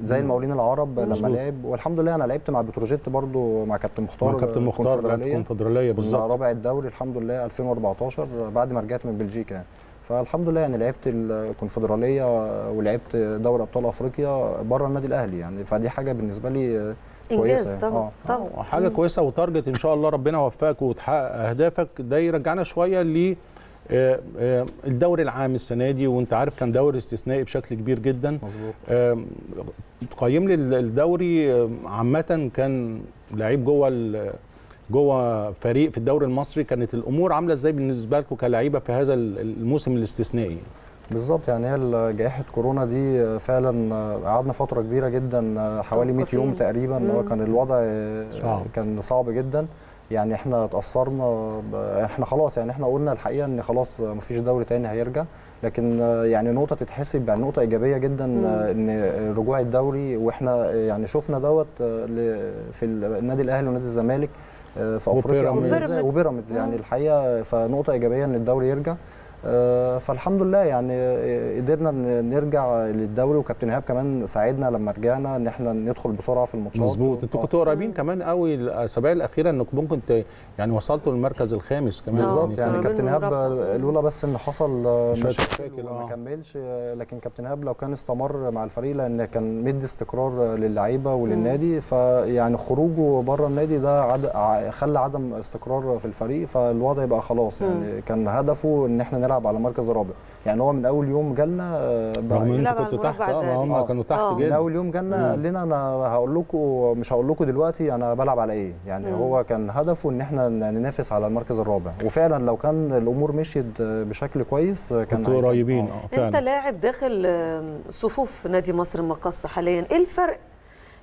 زي المقاولين العرب لما لعب، والحمد لله انا لعبت مع بتروجيت برضو مع كابتن مختار، الكونفدراليه بالظبط، رابع الدوري الحمد لله 2014 بعد ما رجعت من بلجيكا يعني. فالحمد لله يعني لعبت الكونفدراليه ولعبت دوري ابطال افريقيا بره النادي الاهلي يعني، فدي حاجه بالنسبه لي كويسه يعني. طبعا حاجه كويسه وتارجت ان شاء الله ربنا يوفقك وتحقق اهدافك. ده يرجعنا شويه ل الدوري العام السنه دي، وانت عارف كان دوري استثنائي بشكل كبير جدا. مظبوط. تقيم لي الدوري عامه، كان لعيب جوه فريق في الدوري المصري، كانت الامور عامله ازاي بالنسبه لكم كلاعيبه في هذا الموسم الاستثنائي؟ بالظبط، يعني هي جائحه كورونا دي فعلا قعدنا فتره كبيره جدا، حوالي 100 يوم تقريبا، كان الوضع صعب. كان صعب جدا يعني، احنا اتاثرنا، احنا خلاص يعني احنا قلنا الحقيقه ان خلاص مفيش دوري تاني هيرجع، لكن يعني نقطه تتحسب يعني نقطه ايجابيه جدا ان رجوع الدوري، واحنا يعني شفنا دوت في النادي الاهلي ونادي الزمالك في افريقيا وبيراميدز يعني الحقيقه، فنقطه ايجابيه ان الدوري يرجع، فالحمد لله يعني قدرنا نرجع للدوري، وكابتن ايهاب كمان ساعدنا لما رجعنا ان احنا ندخل بسرعه في الماتشات. مظبوط، انتوا كنتوا قريبين كمان قوي الاسابيع الاخيره انكم ممكن يعني وصلتوا للمركز الخامس كمان بالظبط يعني كابتن ايهاب لولا بس ان حصل مشاكل ما كملش، لكن كابتن ايهاب لو كان استمر مع الفريق، لان كان مدي استقرار للعيبه وللنادي، فيعني خروجه بره النادي ده خلى عدم استقرار في الفريق، فالوضع بقى خلاص يعني كان هدفه ان احنا نلعب على مركز رابع يعني. هو من اول يوم جالنا، رغم ان انتوا كنتوا تحت هم كانوا تحت جدا، من اول يوم جالنا قال لنا انا هقول لكم، مش هقول لكم دلوقتي انا بلعب على ايه يعني. هو كان هدفه ان احنا ننافس على المركز الرابع، وفعلا لو كان الامور مشيت بشكل كويس كان كنتوا قريبين. انت لاعب داخل صفوف نادي مصر المقاصه حاليا، ايه الفرق؟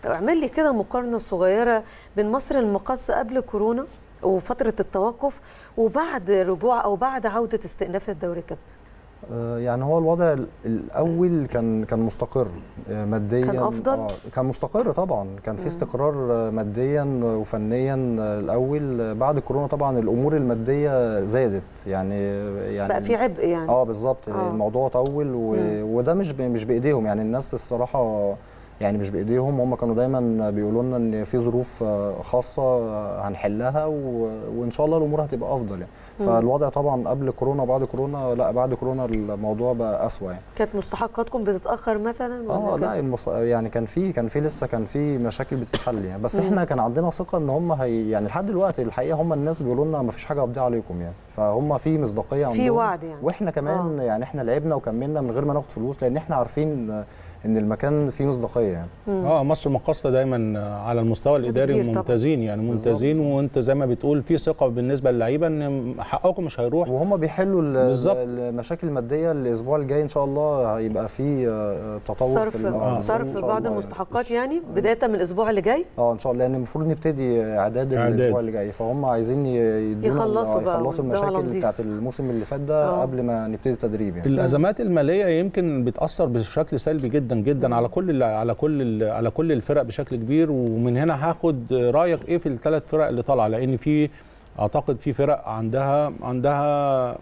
اعمل لي كده مقارنه صغيره بين مصر المقاصه قبل كورونا وفترة التوقف وبعد رجوع أو بعد عودة استئناف الدوري كابتن. يعني هو الوضع الاول كان مستقر ماديا، كان افضل كان مستقر طبعا، كان في استقرار ماديا وفنيا الاول. بعد كورونا طبعا الامور الماديه زادت يعني بقى في عبء يعني بالظبط. الموضوع طول وده مش بايديهم يعني، الناس الصراحه يعني مش بايديهم، هم كانوا دايما بيقولوا لنا ان في ظروف خاصه هنحلها وان شاء الله الامور هتبقى افضل يعني. فالوضع طبعا قبل كورونا وبعد كورونا، لا بعد كورونا الموضوع بقى اسوء يعني. كانت مستحقاتكم بتتاخر مثلا؟ لا يعني كان في مشاكل بتتحل يعني، بس احنا كان عندنا ثقه ان هم يعني لحد دلوقتي الحقيقه هم الناس بيقولوا لنا ما فيش حاجه هتضيع عليكم يعني، فهم في مصداقيه عندهم، في وعد يعني. واحنا كمان يعني احنا لعبنا وكملنا من غير ما ناخد فلوس، لان احنا عارفين ان المكان فيه مصداقيه يعني. مصر المقاصه دايما على المستوى الاداري ممتازين يعني، ممتازين، وانت زي ما بتقول في ثقه بالنسبه للعيبه ان حقكم مش هيروح، وهم بيحلوا المشاكل الماديه. الاسبوع الجاي ان شاء الله هيبقى في تطور صرف بعض المستحقات يعني بدايه من الاسبوع اللي جاي ان شاء الله، لان يعني المفروض نبتدي اعداد الاسبوع اللي جاي، فهم عايزين يخلصوا المشاكل بتاعت الموسم اللي فات ده قبل ما نبتدي تدريب يعني. الازمات الماليه يمكن بتاثر بشكل سلبي جدا على كل الفرق بشكل كبير، ومن هنا هاخد رايك ايه في الثلاث فرق اللي طالعه، لان في اعتقد في فرق عندها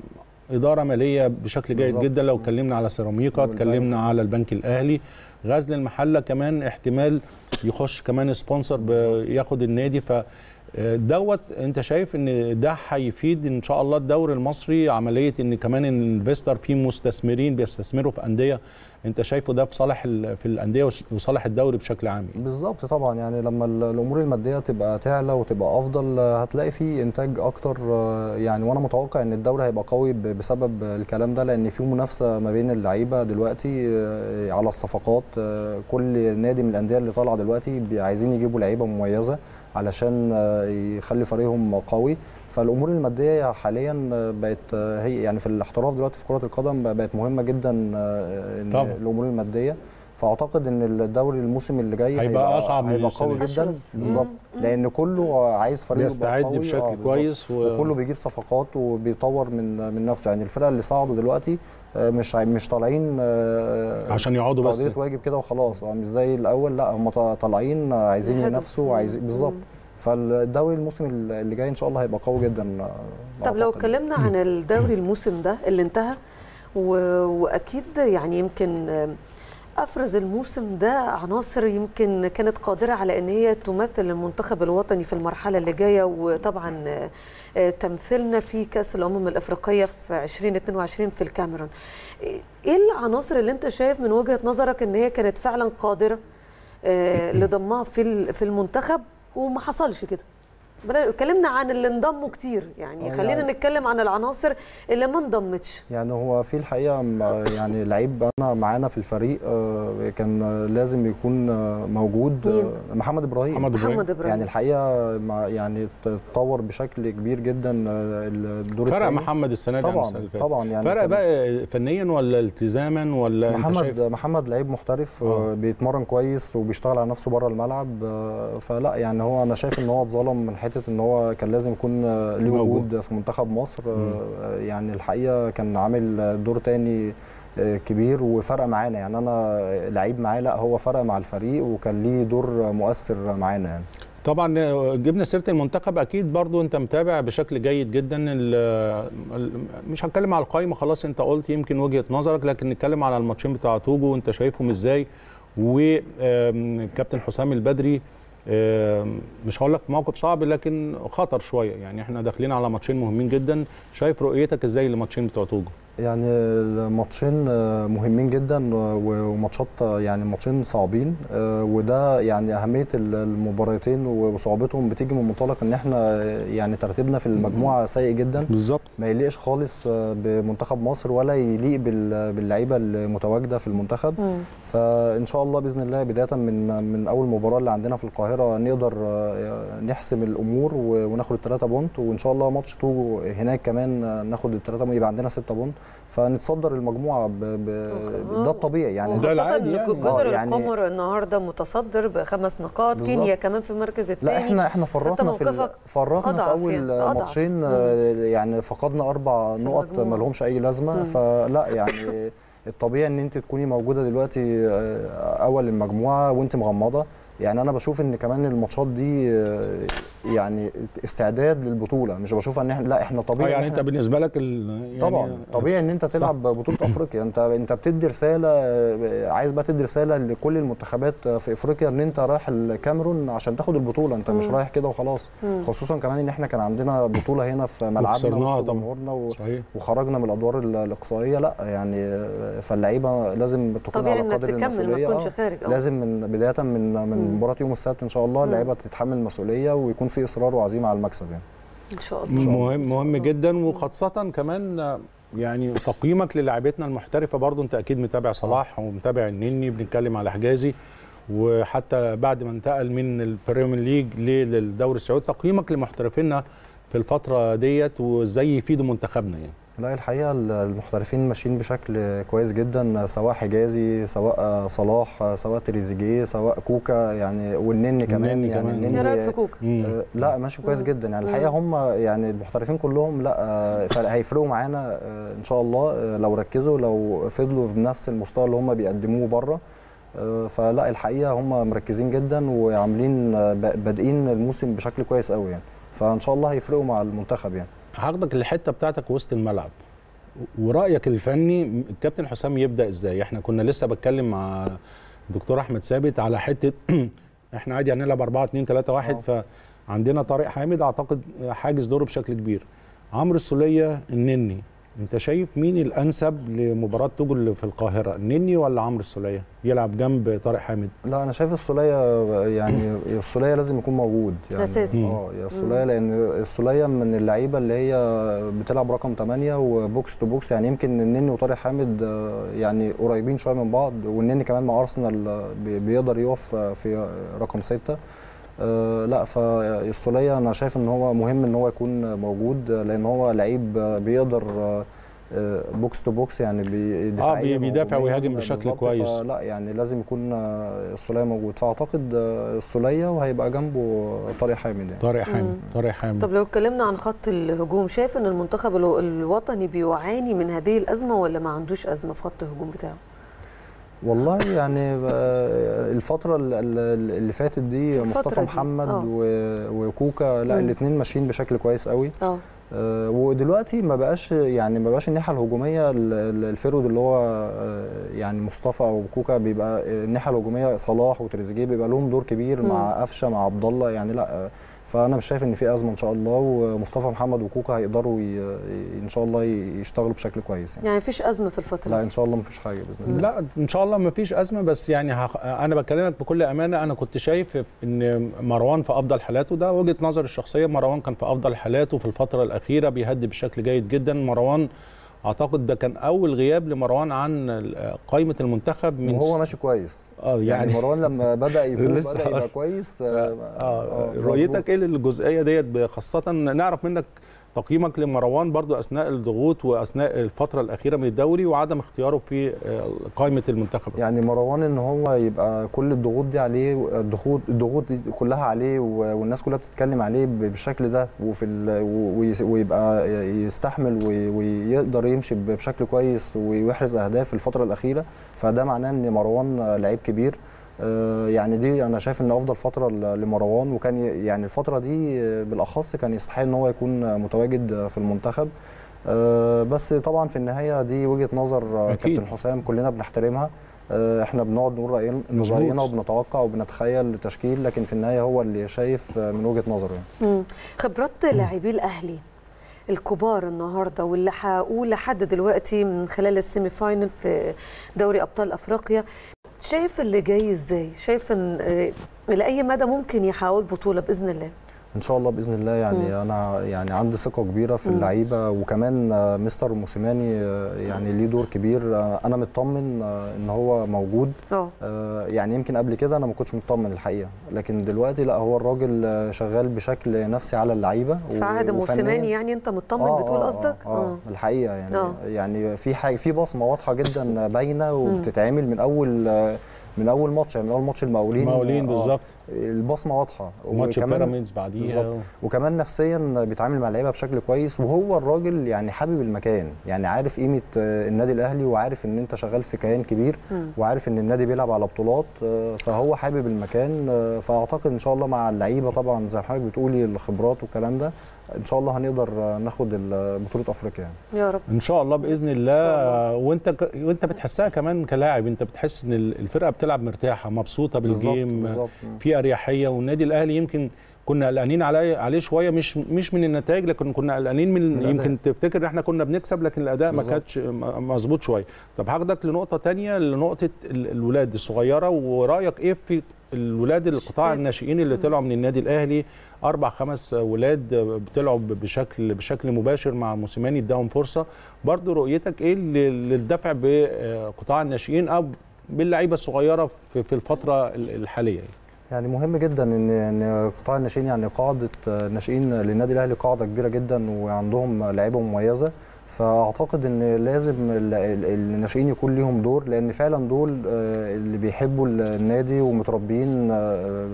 اداره ماليه بشكل جيد جدا. لو اتكلمنا على سيراميكا، اتكلمنا على البنك الاهلي، غزل المحله كمان احتمال يخش كمان سبونسر ياخد النادي، فدوت انت شايف ان ده هيفيد ان شاء الله الدوري المصري، عمليه ان كمان الانفستر في مستثمرين بيستثمروا في انديه، انت شايفه ده بصالح في الانديه وصالح الدوري بشكل عام؟ بالظبط طبعا، يعني لما الامور الماديه تبقى تعلى وتبقى افضل هتلاقي في انتاج اكتر يعني، وانا متوقع ان الدوري هيبقى قوي بسبب الكلام ده، لان في منافسه ما بين اللعيبه دلوقتي على الصفقات. كل نادي من الانديه اللي طالعه دلوقتي عايزين يجيبوا لعيبه مميزه علشان يخلي فريقهم قوي، فالامور الماديه حاليا بقت هي يعني في الاحتراف دلوقتي في كره القدم بقت مهمه جدا الامور الماديه، فاعتقد ان الدوري الموسم اللي جاي هيبقى اصعب، هيبقى قوي جدا بالظبط، لان كله عايز فريق يستعد بشكل كويس، وكله بيجيب صفقات وبيطور من نفسه يعني. الفرق اللي صعدوا دلوقتي مش طالعين عشان يقعدوا بس تقضية واجب كده وخلاص، مش زي الاول، لا هم طالعين عايزين ينافسوا وعايزين بالظبط. فالدوري الموسم اللي جاي ان شاء الله هيبقى قوي جدا. طب لو اتكلمنا عن الدوري الموسم ده اللي انتهى، واكيد يعني يمكن افرز الموسم ده عناصر يمكن كانت قادره على ان هي تمثل المنتخب الوطني في المرحله اللي جايه، وطبعا تمثيلنا في كاس الامم الافريقيه في 2022 في الكاميرون. ايه العناصر اللي انت شايف من وجهه نظرك ان هي كانت فعلا قادره لضمها في المنتخب وما حصلش كده؟ اتكلمنا عن اللي انضموا كتير، يعني خلينا نتكلم عن العناصر اللي ما انضمتش. يعني هو في الحقيقه يعني لعيب انا معانا في الفريق كان لازم يكون موجود، محمد ابراهيم يعني الحقيقه يعني اتطور بشكل كبير جدا الدور الثاني. فرق محمد السنه دي عن السنه اللي فاتت طبعا، يعني فرق بقى فنيا ولا التزاما ولا محمد لعيب محترف بيتمرن كويس وبيشتغل على نفسه بره الملعب، فلا يعني هو انا شايف ان هو اتظلم من حته ان هو كان لازم يكون له وجود في منتخب مصر. يعني الحقيقه كان عامل دور تاني كبير وفرق معانا، يعني انا لعيب معاه لا هو فرق مع الفريق وكان ليه دور مؤثر معانا. يعني طبعا جبنا سيره المنتخب، اكيد برضو انت متابع بشكل جيد جدا. مش هنتكلم على القائمه، خلاص انت قلت يمكن وجهه نظرك، لكن نتكلم على الماتشين بتاع توجو وانت شايفهم ازاي. وكابتن حسام البدري مش هقول لك موقف صعب لكن خطر شويه، يعني احنا داخلين على ماتشين مهمين جدا، شايف رؤيتك ازاي للماتشين بتوع توجو؟ يعني الماتشين مهمين جدا وماتشات يعني ماتشين صعبين، وده يعني اهميه المباراتين وصعوبتهم بتيجي من منطلق ان احنا يعني ترتيبنا في المجموعه سيء جدا بالظبط، ما يليقش خالص بمنتخب مصر ولا يليق باللعيبه المتواجده في المنتخب. فان شاء الله باذن الله بدايه من اول مباراه اللي عندنا في القاهره نقدر نحسم الامور وناخد الثلاثه بونت، وان شاء الله ماتش توجو هناك كمان ناخد الثلاثه بونت يبقى عندنا 6 بونت، فنتصدر المجموعه ده الطبيعي يعني. ده العادي يعني. جزر القمر يعني النهارده متصدر ب5 نقاط، كينيا كمان في المركز الثاني. لا احنا فرطنا في اول ماتشين يعني فقدنا 4 نقط ما لهمش اي لازمه. فلا يعني الطبيعي ان انت تكوني موجوده دلوقتي اول المجموعه وانت مغمضه، يعني انا بشوف ان كمان الماتشات دي يعني استعداد للبطوله، مش بشوف ان احنا لا احنا طبيعي يعني انت بالنسبه لك يعني طبعا طبيعي ان انت تلعب بطوله افريقيا، انت بتدي رساله، عايز بقى تدي رساله لكل المنتخبات في افريقيا ان انت رايح الكاميرون عشان تاخد البطوله، انت مش رايح كده وخلاص. خصوصا كمان ان احنا كان عندنا بطوله هنا في ملعبنا وسط جمهورنا وخرجنا من الادوار الاقصائيه، لا يعني فاللعيبه لازم تكون على قدر المسؤوليه، لازم من بدايه من مباراه يوم السبت ان شاء الله اللعيبه تتحمل المسؤوليه ويكون في اصرار وعزيمه على المكسب يعني. ان شاء الله. مهم جدا، وخاصه كمان يعني تقييمك للاعيبتنا المحترفه برضو، انت اكيد متابع صلاح ومتابع النني، بنتكلم على حجازي، وحتى بعد ما انتقل من البريمير ليج للدوري السعودي، تقييمك لمحترفينا في الفتره ديت وازاي يفيدوا منتخبنا يعني؟ لا الحقيقه المحترفين ماشيين بشكل كويس جدا، سواء حجازي سواء صلاح سواء تريزيجي سواء كوكا يعني والنني كمان. يعني النني ايه رايك في كوكا؟ لا ماشي كويس جدا يعني الحقيقه، هم يعني المحترفين كلهم لا هيفرقوا معانا ان شاء الله لو ركزوا، لو فضلوا بنفس المستوى اللي هم بيقدموه بره. فلا الحقيقه هم مركزين جدا وعاملين بادئين الموسم بشكل كويس قوي يعني، فان شاء الله هيفرقوا مع المنتخب يعني. هاخدك للحته بتاعتك وسط الملعب ورايك الفني، الكابتن حسام يبدا ازاي؟ احنا كنا لسه بتكلم مع الدكتور احمد ثابت على حته احنا عادي هنلعب 4-2-3-1، فعندنا طارق حامد اعتقد حاجز دوره بشكل كبير، عمرو السوليه، النني، انت شايف مين الانسب لمباراه توجو اللي في القاهره، النني ولا عمرو السوليه يلعب جنب طارق حامد؟ لا انا شايف السوليه، يعني السوليه لازم يكون موجود يعني اساسي. يا السوليه، لان السوليه من اللعيبه اللي هي بتلعب رقم 8 وبوكس تو بوكس، يعني يمكن النني وطارق حامد يعني قريبين شويه من بعض، والنني كمان مع ارسنال بيقدر يقف في رقم 6. لا فالسوليه انا شايف ان هو مهم ان هو يكون موجود، لان هو لعيب بيقدر بوكس تو بوكس يعني بيدافع ويهاجم بشكل كويس. لا يعني لازم يكون السوليه موجود، فاعتقد السوليه وهيبقى جنبه طارق حامد يعني. طارق حامد. طب لو اتكلمنا عن خط الهجوم، شايف ان المنتخب الوطني بيعاني من هذه الازمه ولا ما عندوش ازمه في خط الهجوم بتاعه؟ والله يعني الفترة اللي فاتت دي مصطفى محمد وكوكا، لا الاثنين ماشيين بشكل كويس قوي. ودلوقتي ما بقاش الناحيه الهجوميه الفيرود اللي هو يعني مصطفى او كوكا، بيبقى الناحيه الهجوميه صلاح وتريزيجيه بيبقى لهم دور كبير مع قفشه مع عبد الله يعني. لا فانا مش شايف ان في ازمه ان شاء الله، ومصطفى محمد وكوكا هيقدروا ان شاء الله يشتغلوا بشكل كويس يعني. مفيش ازمه في الفتره دي؟ لا ان شاء الله مفيش حاجه باذن الله. لا ان شاء الله مفيش ازمه، بس يعني انا بكلمك بكل امانه، انا كنت شايف ان مروان في افضل حالاته، ده وجهه نظر الشخصيه. مروان كان في افضل حالاته في الفتره الاخيره، بيهدي بشكل جيد جدا. مروان اعتقد ده كان اول غياب لمروان عن قائمه المنتخب من وهو ماشي كويس يعني مروان لما بدا يفوز بدا كويس. رؤيتك ايه للجزئيه ديت، خاصه نعرف منك تقييمك لمروان برضو اثناء الضغوط واثناء الفتره الاخيره من الدوري وعدم اختياره في قائمه المنتخب يعني. مروان ان هو يبقى كل الضغوط دي عليه، الضغوط دي كلها عليه والناس كلها بتتكلم عليه بالشكل ده، ويبقى يستحمل ويقدر يمشي بشكل كويس ويحرز اهداف في الفتره الاخيره، فده معناه ان مروان لعيب كبير يعني. دي انا شايف ان افضل فتره لمروان، وكان يعني الفتره دي بالاخص كان يستحق ان هو يكون متواجد في المنتخب. بس طبعا في النهايه دي وجهه نظر كابتن حسام كلنا بنحترمها، احنا بنقعد نقول راينا وبنتوقع وبنتخيل تشكيل، لكن في النهايه هو اللي شايف من وجهه نظره يعني. خبرات لاعبي الاهلي الكبار النهارده واللي حققوه لحد دلوقتي من خلال السيمي فاينل في دوري ابطال افريقيا، شايف اللي جاي ازاي؟ شايف ان لاي مدى ممكن يحاول بطوله باذن الله؟ ان شاء الله باذن الله يعني. انا يعني عندي ثقه كبيره في اللعيبه، وكمان مستر موسيماني يعني ليه دور كبير. انا مطمن ان هو موجود يعني. يمكن قبل كده انا ما كنتش مطمن الحقيقه، لكن دلوقتي لا، هو الراجل شغال بشكل نفسي على اللعيبه. فعاد موسيماني يعني انت مطمن بتقول قصدك؟ الحقيقه يعني يعني في حاجه، في بصمه واضحه جدا باينه وبتتعمل من اول ماتش يعني، من اول ماتش المقاولين بالظبط البصمه واضحه، وماتش بيراميدز بعديها، وكمان نفسيا بيتعامل مع اللعيبه بشكل كويس. وهو الراجل يعني حابب المكان يعني، عارف قيمه النادي الاهلي، وعارف ان انت شغال في كيان كبير، وعارف ان النادي بيلعب على بطولات، فهو حابب المكان. فاعتقد ان شاء الله مع اللعيبه طبعا زي ما حضرتك بتقولي الخبرات والكلام ده، ان شاء الله هنقدر ناخد بطوله افريقيا يعني. يا رب ان شاء الله باذن الله. وانت بتحسها كمان كلاعب، انت بتحس ان الفرقه بتلعب مرتاحه مبسوطه بالجيم، بالزبط. في اريحيه. والنادي الاهلي يمكن كنا قلقانين عليه شويه، مش من النتائج، لكن كنا قلقانين من يمكن تفتكر ان احنا كنا بنكسب، لكن الاداء ما كانش مظبوط شويه. طب هاخدك لنقطه ثانيه، لنقطه الولاد الصغيره، ورايك ايه في الولاد القطاع الناشئين اللي طلعوا من النادي الاهلي؟ 4-5 ولاد بتلعب بشكل مباشر مع موسيماني، اداهم فرصه. برضو رؤيتك ايه للدفع بقطاع الناشئين او باللعيبه الصغيره في الفتره الحاليه يعني؟ مهم جدا ان قطاع الناشئين يعني قاعده الناشئين للنادي الاهلي قاعده كبيره جدا، وعندهم لعيبه مميزه، فاعتقد ان لازم الناشئين يكون ليهم دور، لان فعلا دول اللي بيحبوا النادي ومتربيين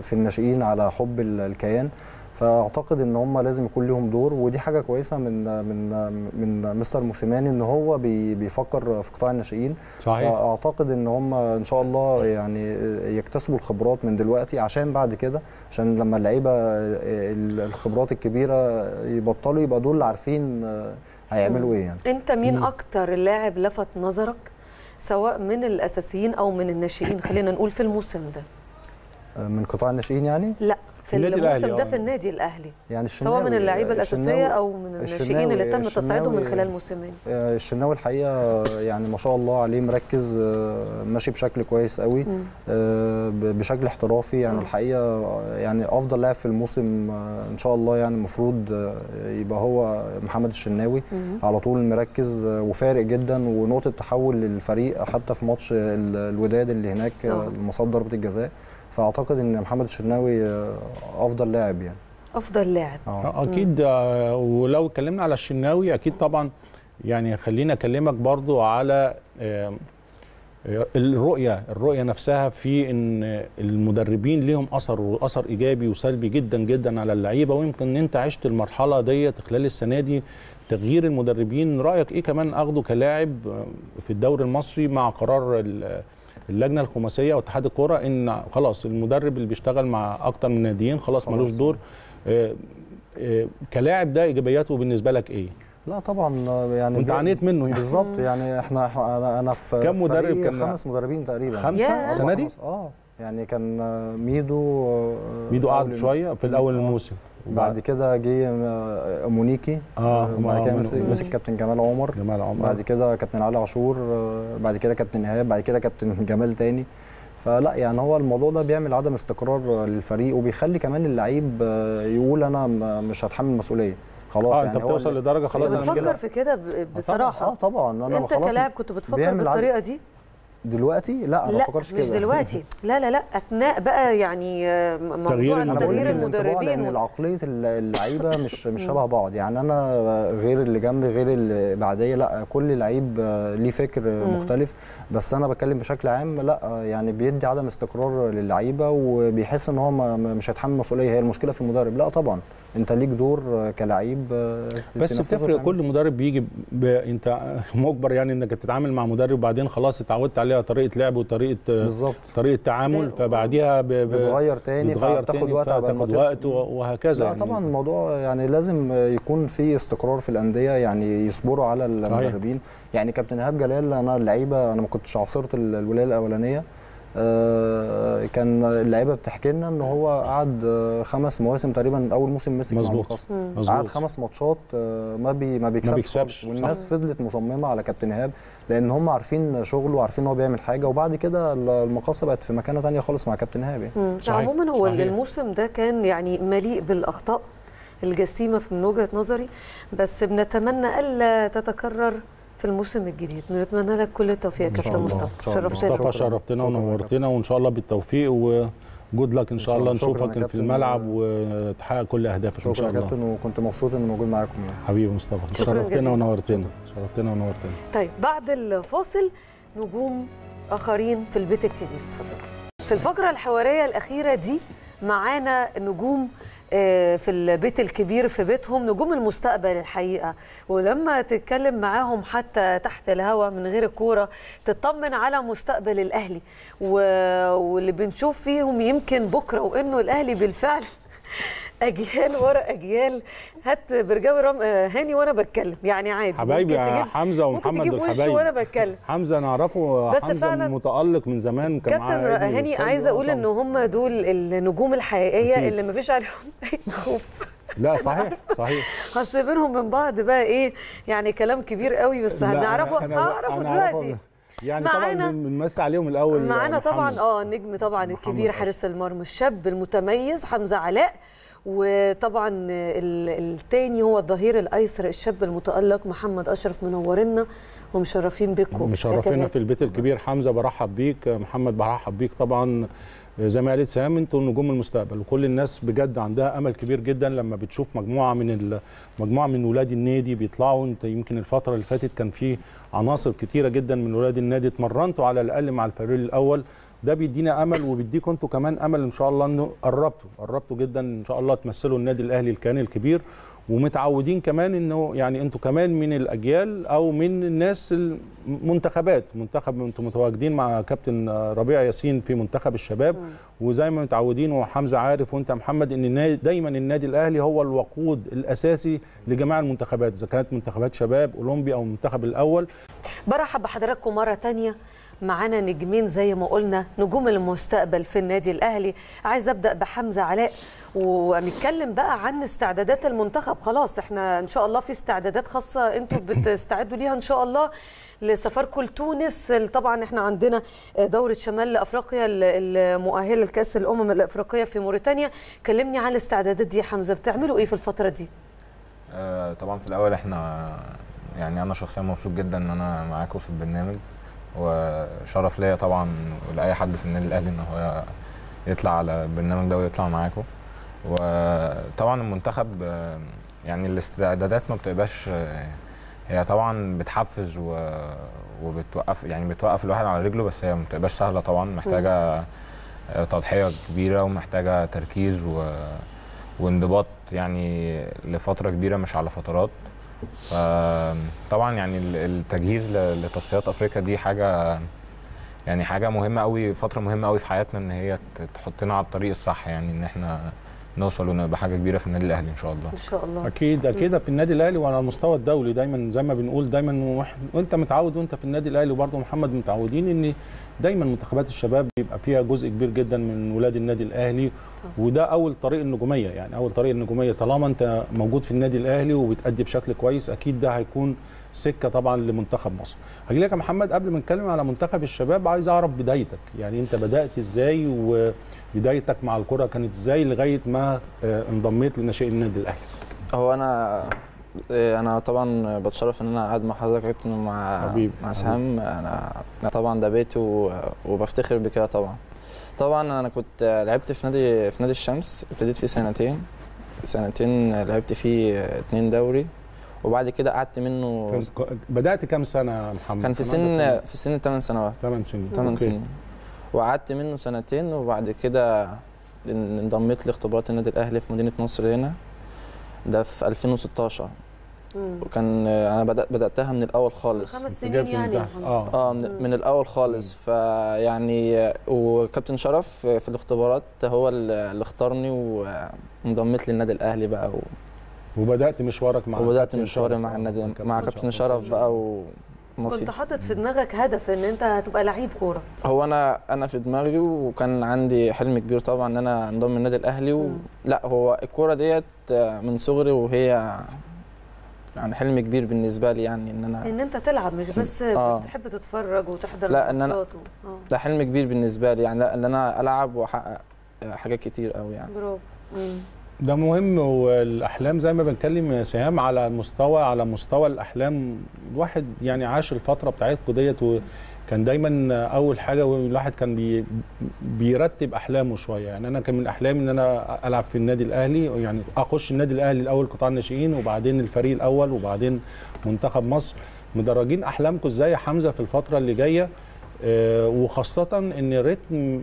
في الناشئين على حب الكيان، فاعتقد ان هم لازم يكون ليهم دور. ودي حاجه كويسه من من من مستر موسيماني ان هو بيفكر في قطاع الناشئين. صحيح. فاعتقد ان هم ان شاء الله يعني يكتسبوا الخبرات من دلوقتي، عشان بعد كده، عشان لما اللعيبه الخبرات الكبيره يبطلوا، يبقى دول اللي عارفين هيعملوا ايه يعني. انت مين اكتر لاعب لفت نظرك سواء من الاساسيين او من الناشئين، خلينا نقول في الموسم ده؟ من قطاع الناشئين يعني؟ لا، في الموسم ده في النادي الاهلي يعني، سواء من اللعيبه الاساسيه او من الناشئين اللي تم تصعيدهم من خلال موسمين. الشناوي الحقيقه يعني ما شاء الله عليه، مركز، ماشي بشكل كويس قوي، بشكل احترافي يعني. الحقيقه يعني افضل لاعب في الموسم ان شاء الله يعني المفروض يبقى هو محمد الشناوي، على طول مركز وفارق جدا، ونقطه تحول للفريق حتى في ماتش الوداد اللي هناك مصاد ضربه الجزاء. فاعتقد ان محمد الشناوي افضل لاعب يعني. افضل لاعب اكيد. ولو اتكلمنا على الشناوي، اكيد طبعا يعني خليني اكلمك برضو على الرؤيه نفسها، في ان المدربين ليهم اثر ايجابي وسلبي جدا جدا على اللعيبه، ويمكن ان انت عشت المرحله ديت خلال السنه دي. تغيير المدربين رايك ايه كمان اخده كلاعب في الدوري المصري مع قرار اللجنه الخماسيه واتحاد الكوره ان خلاص المدرب اللي بيشتغل مع اكتر من ناديين خلاص ملوش دور؟ كلاعب ده ايجابياته بالنسبه لك ايه؟ لا طبعا يعني انت عانيت منه يعني بالظبط. يعني احنا انا في كم مدرب؟ كان 5 مدربين تقريبا. 5 السنه دي؟ يعني كان ميدو قعد شويه في الاول الموسم، بعد كده جه مونيكي، بعد كده مسك كابتن جمال عمر، بعد كده كابتن علي عاشور، بعد كده كابتن ايهاب، بعد كده كابتن جمال تاني. فلا يعني هو الموضوع ده بيعمل عدم استقرار للفريق، وبيخلي كمان اللعيب يقول انا مش هتحمل مسؤوليه خلاص. يعني انت بتوصل لدرجه خلاص انا بفكر في كده بصراحه. طبعا انا انت كلاعب كنت بتفكر بالطريقه دي دلوقتي؟ لا انا ما بفكرش كده، مش دلوقتي. لا اثناء بقى يعني موضوع تغيير المدربين، لان عقليه اللعيبه مش شبه بعض. يعني انا غير اللي جنبي غير اللي بعديه، لا كل لعيب ليه فكر مختلف. بس انا بتكلم بشكل عام، لا يعني بيدي عدم استقرار للعيبه، وبيحس ان هو مش هيتحمل مسؤوليه. هي المشكله في المدرب؟ لا طبعا انت ليك دور كلاعب، بس بتفرق. كل مدرب بيجي انت مجبر يعني انك تتعامل مع مدرب، وبعدين خلاص اتعودت عليها طريقه لعب وطريقه بالظبط طريقه تعامل، فبعديها بتغير تاني، فتاخد وقت وهكذا. لا يعني طبعا الموضوع يعني لازم يكون في استقرار في الانديه، يعني يصبروا على المدربين. يعني كابتن ايهاب جلال، انا اللعيبه انا ما كنتش عاصرت الولايه الاولانيه، كان اللعيبه بتحكي لنا ان هو قعد 5 مواسم تقريبا. اول موسم مسك مظبوط، قعد 5 ماتشات ما بيكسبش. والناس فضلت مصممه على كابتن ايهاب، لان هم عارفين شغله وعارفين ان هو بيعمل حاجه. وبعد كده المقاصه بقت في مكانه ثانيه خالص مع كابتن ايهاب. عموما هو الموسم ده كان يعني مليء بالاخطاء الجسيمه من وجهه نظري، بس بنتمنى الا تتكرر في الموسم الجديد. بنتمنى لك كل التوفيق يا كابتن مصطفى. شرفتنا ونورتنا، وان شاء الله بالتوفيق وجود لك ان شاء الله. نشوفك في الملعب وتحقق كل اهدافك ان شاء الله. شكرا يا كابتن، وكنت مبسوط اني موجود معاكم حبيبي مصطفى. شرفتنا ونورتنا. طيب بعد الفاصل نجوم اخرين في البيت الكبير. اتفضل. في الفقره الحواريه الاخيره دي معانا نجوم في البيت الكبير، في بيتهم، نجوم المستقبل الحقيقة. ولما تتكلم معاهم حتى تحت الهوا من غير الكورة تطمن على مستقبل الأهلي، واللي بنشوف فيهم يمكن بكرة، وإنه الأهلي بالفعل أجيال ورا أجيال. هات برجاوي هاني وأنا بتكلم، يعني عادي حبايبي يا حمزة ومحمد الحبايب وأنا بتكلم. حمزة أنا أعرفه، حمزة متألق من زمان. كابتن هاني عايزة أقول إن هم دول النجوم الحقيقية اللي مفيش عليهم أي خوف. لا صحيح. خاصة بينهم من بعض بقى إيه يعني كلام كبير قوي، بس هنعرفه دلوقتي. يعني طبعا بنمسي عليهم الاول. معانا طبعا النجم طبعا الكبير، حارس المرمى الشاب المتميز حمزه علاء، وطبعا الثاني هو الظهير الايسر الشاب المتالق محمد اشرف. منورنا ومشرفين بيكم، مشرفينا في البيت الكبير. حمزه برحب بيك، محمد برحب بيك. طبعا زي ما قالت سهام، انتوا نجوم المستقبل، وكل الناس بجد عندها امل كبير جدا لما بتشوف مجموعه من ولاد النادي بيطلعوا. انت يمكن الفتره اللي فاتت كان في عناصر كتيره جدا من ولاد النادي اتمرنتوا على الاقل مع الفريق الاول، ده بيدينا امل وبيديكم انتوا كمان امل ان شاء الله انه قربتوا جدا ان شاء الله تمثلوا النادي الاهلي الكيان الكبير. ومتعودين كمان انه يعني انتوا كمان من الاجيال او من الناس المنتخبات، انتوا متواجدين مع كابتن ربيع ياسين في منتخب الشباب، وزي ما متعودين وحمزه عارف وانت محمد ان دايما النادي الاهلي هو الوقود الاساسي لجميع المنتخبات، اذا كانت منتخبات شباب اولمبي او المنتخب الاول. برحب بحضراتكم مره ثانيه. معانا نجمين زي ما قلنا، نجوم المستقبل في النادي الاهلي. عايز ابدا بحمزه علاء ونتكلم بقى عن استعدادات المنتخب. خلاص احنا ان شاء الله في استعدادات خاصه انتوا بتستعدوا ليها ان شاء الله لسفركم لتونس. طبعا احنا عندنا دوره شمال افريقيا المؤهله لكاس الامم الافريقيه في موريتانيا. كلمني عن الاستعدادات دي يا حمزه، بتعملوا ايه في الفتره دي؟ طبعا في الاول احنا يعني انا شخصيا مبسوط جدا ان انا معاكم في البرنامج، وشرف ليا طبعا ولاي حد في النادي الاهلي ان هو يطلع على البرنامج ده ويطلع معاكم. وطبعا المنتخب يعني الاستعدادات ما بتبقاش هي طبعا بتحفز وبتوقف يعني بتوقف الواحد على رجله، بس هي ما بتبقاش سهله طبعا، محتاجه تضحيه كبيره ومحتاجه تركيز وانضباط يعني لفتره كبيره مش على فترات. طبعا يعني التجهيز لتصفيات افريقيا دي حاجه يعني حاجه مهمه قوي، فتره مهمه قوي في حياتنا، ان هي تحطنا على الطريق الصح، يعني ان احنا نوصل ونبقى حاجه كبيره في النادي الاهلي ان شاء الله. ان شاء الله اكيد اكيد في النادي الاهلي وعلى المستوى الدولي دايما، زي ما بنقول دايما وانت متعود وانت في النادي الاهلي وبرده محمد متعودين ان دايما منتخبات الشباب بيبقى فيها جزء كبير جدا من ولاد النادي الاهلي، وده اول طريق النجوميه، يعني اول طريق النجوميه طالما انت موجود في النادي الاهلي وبتأدي بشكل كويس اكيد ده هيكون سكه طبعا لمنتخب مصر. هجي لك يا محمد، قبل ما نتكلم على منتخب الشباب عايز اعرف بدايتك، يعني انت بدأت ازاي وبدايتك مع الكره كانت ازاي لغايه ما انضميت لناشئين النادي الاهلي؟ هو انا طبعا بتشرف ان انا قاعد مع حضرتك يا كابتن مع سهام، انا طبعا ده بيتي وبفتخر بكده طبعا انا كنت لعبت في نادي الشمس، ابتديت فيه سنتين لعبت فيه 2 دوري، وبعد كده قعدت منه. بدأت كام سنه يا محمد؟ كان في سن 8 سنوات 8 سنين وقعدت منه 2 سنين، وبعد كده انضميت لاختبارات النادي الاهلي في مدينه نصر هنا، ده في 2016. وكان انا بداتها من الاول خالص، 5 سنين يعني من الاول خالص. فيعني وكابتن شرف في الاختبارات هو اللي اختارني وانضميت للنادي الاهلي بقى وبدات مشوارك مع وبدات مشواري مع النادي مع كابتن شرف بقى كنت حاطط في دماغك هدف ان انت هتبقى لعيب كوره؟ هو انا في دماغي وكان عندي حلم كبير طبعا ان انا انضم للنادي الاهلي لا هو الكوره ديت من صغري، وهي يعني حلم كبير بالنسبه لي، يعني ان انت تلعب مش بس بتحب تتفرج وتحضر. لا ان انا ده حلم كبير بالنسبه لي، يعني ان انا العب واحقق حاجات كتير قوي يعني. برافو، ده مهم. والاحلام زي ما بنتكلم يا سهام على مستوى الاحلام، الواحد يعني عاش الفتره بتاعتكم ديت وكان دايما اول حاجه الواحد كان بيرتب احلامه شويه، يعني انا كان من احلامي ان انا العب في النادي الاهلي، يعني اخش النادي الاهلي الاول قطاع الناشئين وبعدين الفريق الاول وبعدين منتخب مصر. مدرجين احلامكم ازاي يا حمزه في الفتره اللي جايه؟ وخاصه ان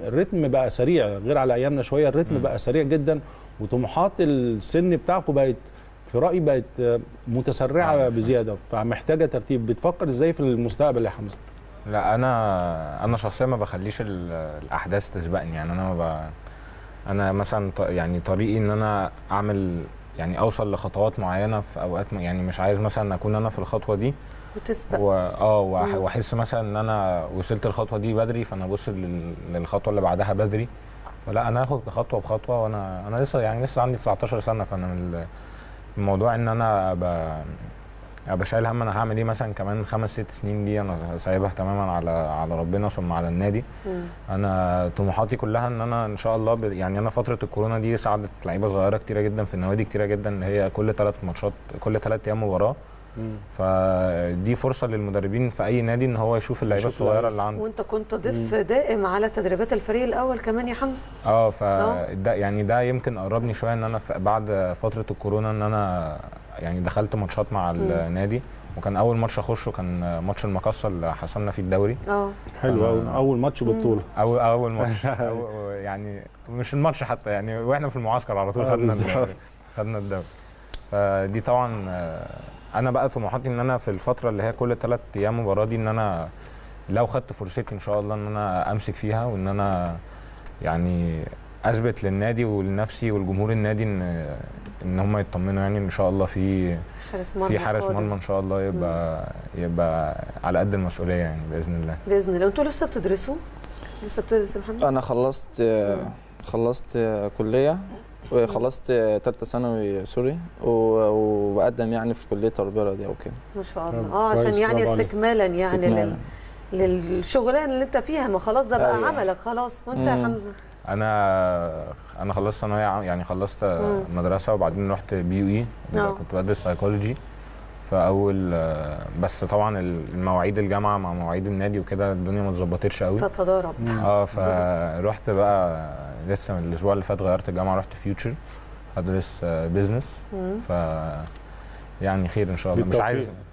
الريتم بقى سريع غير على ايامنا شويه، الريتم بقى سريع جدا، وطموحات السن بتاعكم بقت في رايي بقت متسرعه بزياده، فمحتاجه ترتيب. بتفكر ازاي في المستقبل يا حمزه؟ لا انا شخصيا ما بخليش الاحداث تسبقني، يعني انا مثلا يعني طريقي ان انا اعمل يعني اوصل لخطوات معينه في اوقات، يعني مش عايز مثلا اكون انا في الخطوه دي وتسبق واحس مثلا ان انا وصلت الخطوه دي بدري فانا ابص للخطوه اللي بعدها بدري، ولا انا هاخد خطوه بخطوه. وانا لسه يعني عندي 19 سنه، فانا الموضوع ان انا ابقى شايل هم انا هعمل ايه مثلا كمان 5 6 سنين، دي انا سايبها تماما على ربنا ثم على النادي. انا طموحاتي كلها ان انا ان شاء الله يعني انا فتره الكورونا دي ساعدت لعيبه صغيره كتيره جدا في النوادي كتيره جدا، اللي هي كل 3 ماتشات كل 3 ايام مباراه، فدي فرصه للمدربين في اي نادي ان هو يشوف اللعيبه الصغيره اللي عنده. وانت كنت ضيف دائم على تدريبات الفريق الاول كمان يا حمزه. فده يعني ده يمكن قربني شويه ان انا بعد فتره الكورونا ان انا يعني دخلت ماتشات مع النادي، وكان اول ماتش اخشه كان ماتش المقصه اللي حصلنا فيه الدوري. حلو قوي، اول ماتش ببطوله. اول ماتش يعني مش الماتش حتى، يعني واحنا في المعسكر على طول خدنا الدوري. فدي طبعا انا بقى طموحاتي ان انا في الفتره اللي هي كل 3 ايام مباراه دي، ان انا لو خدت فرصتي ان شاء الله ان انا امسك فيها، وان انا يعني اثبت للنادي ولنفسي والجمهور النادي ان هم يطمنوا، يعني ان شاء الله في حارس مرمى ان شاء الله يبقى على قد المسؤوليه، يعني باذن الله. انتوا لسه بتدرسوا؟ لسه بتدرس يا محمد؟ انا خلصت كليه، وخلصت 3 ثانوي سوري، وبقدم يعني في كليه تربيه رياضيه وكده. ما شاء الله. عشان يعني استكمالا. للشغلانه اللي انت فيها، ما خلاص ده بقى عملك خلاص. وانت يا حمزه؟ انا خلصت ثانويه، يعني خلصت مدرسه وبعدين رحت BUE، كنت بدرس سايكولوجي. فاول بس طبعا المواعيد الجامعه مع مواعيد النادي وكده الدنيا ما اتظبطتش قوي، تتضارب. فروحت بقى لسه من الاسبوع اللي فات غيرت الجامعه، رحت فيوتشر هدرس بيزنس. ف يعني خير ان شاء الله. مش عايز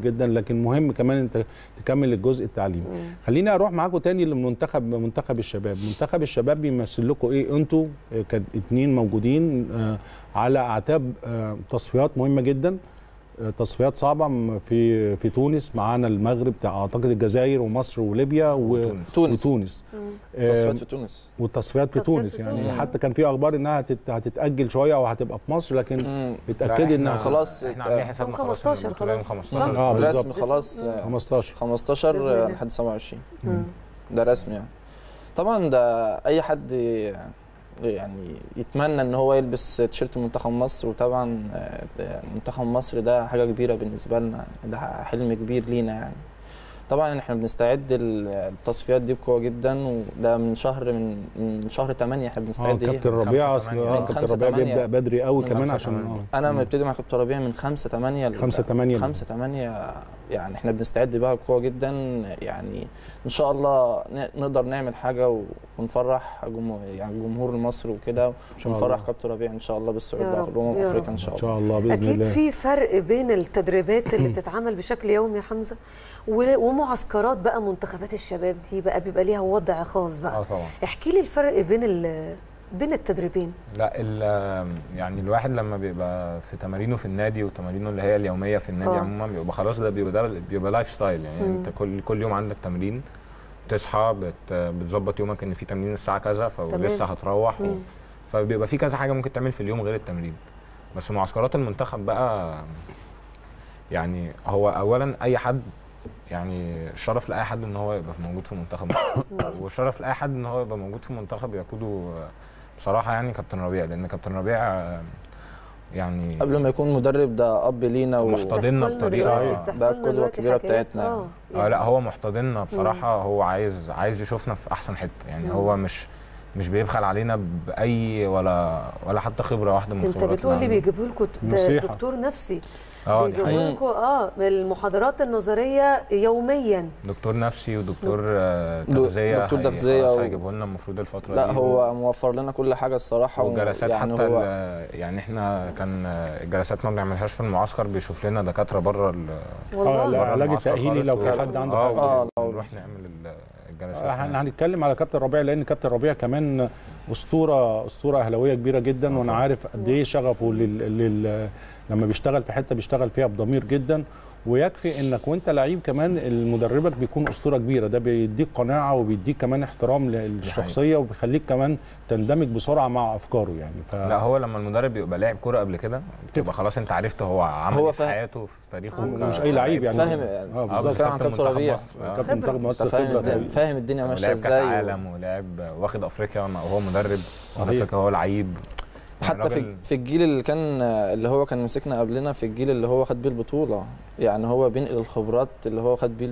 جدا، لكن مهم كمان انت تكمل الجزء التعليمي. خليني اروح معاكم تاني للمنتخب، منتخب الشباب. منتخب الشباب بيمثل لكم ايه؟ انتوا كاتنين موجودين على اعتاب تصفيات مهمه جدا، تصفيات صعبه في تونس، معانا المغرب، اعتقد الجزائر ومصر وليبيا وتونس. تصفيات في تونس والتصفيات في تونس يعني حتى كان في اخبار انها هتتاجل شويه او هتبقى في مصر، لكن اتاكدي انها خلاص احنا عاملين حسابنا 15 خلاص رسمي، خلاص 15 لحد 27 ده رسمي يعني. طبعا ده اي حد يعني يتمنى ان هو يلبس تيشيرت منتخب مصر، وطبعا منتخب مصر ده حاجه كبيره بالنسبه لنا، ده حلم كبير لينا يعني. طبعا احنا بنستعد التصفيات دي بقوه جدا، وده من شهر 8 احنا بنستعد ليها. كابتن ربيع اصلا كابتن ربيع بيبدا بدري قوي كمان، عشان انا مبتدي مع كابتن ربيع من 5/8 يعني. احنا بنستعد بقى بقوه جدا يعني، ان شاء الله نقدر نعمل حاجه ونفرح يعني الجمهور المصري وكده، ونفرح كابتن ربيع ان شاء الله بالصعود على الامم الافريقيه ان شاء الله. ان شاء الله باذن الله. اكيد في فرق بين التدريبات اللي بتتعمل بشكل يومي يا حمزه ومعسكرات بقى منتخبات الشباب دي بقى بيبقى ليها وضع خاص بقى. طبعا احكي لي الفرق بين التدريبين. لا يعني الواحد لما بيبقى في تمارينه في النادي وتمارينه اللي هي اليوميه في النادي عموما بيبقى خلاص، ده بيبقى لايف ستايل يعني. انت كل يوم عندك تمرين، بتصحى بتظبط يومك ان في تمرين الساعه كذا فلسه هتروح فبيبقى في كذا حاجه ممكن تعمل في اليوم غير التمرين. بس معسكرات المنتخب بقى يعني هو اولا اي حد يعني شرف لاي حد ان هو يبقى موجود في منتخب وشرف لاي حد ان هو يبقى موجود في منتخب يقوده بصراحه يعني كابتن ربيع، لان كابتن ربيع يعني قبل ما يكون مدرب ده اب لينا ومحتضننا بطريقه، ده القدوه الكبيره بتاعتنا لا هو محتضننا بصراحه، هو عايز يشوفنا في احسن حته يعني. هو مش بيبخل علينا باي ولا حتى خبره واحده من خبراتنا. انت بتقولي بيجيبوا لكم دكتور نفسي، بيجيبوا لكم المحاضرات النظريه يوميا، دكتور نفسي ودكتور تغذيه. دكتور تغذيه هيجيبوا لنا المفروض الفتره دي. لا هو موفر لنا كل حاجه الصراحه، وجلسات يعني حتى يعني احنا كان الجلسات ما بنعملهاش في المعسكر، بيشوف لنا دكاتره بره العلاج التاهيلي لو في حد عنده حاجه نروح نعمل الجلسات. احنا هنتكلم على كابتن ربيع لان كابتن ربيع كمان اسطوره اهلاويه كبيره جدا، وانا عارف قد ايه شغفه لما بيشتغل في حته بيشتغل فيها بضمير جدا. ويكفي انك وانت لعيب كمان مدربك بيكون اسطوره كبيره، ده بيديك قناعه وبيديك كمان احترام للشخصيه وبيخليك كمان تندمج بسرعه مع افكاره يعني. لا هو لما المدرب يبقى لاعب كوره قبل كده بتبقى خلاص انت عرفت هو عمل في حياته في تاريخه، مش اي لعيب يعني، فاهم بالظبط. عن كابتن ربيع كابتن منتخب مصر فاهم الدنيا ماشيه ازاي، لاعب كاس عالم ولاعب واخد افريقيا وهو مدرب افريقيا، هو لعيب حتى في الجيل اللي هو كان مسكنا قبلنا، في الجيل اللي هو خد بيه البطوله يعني. هو بينقل الخبرات اللي هو خد بيه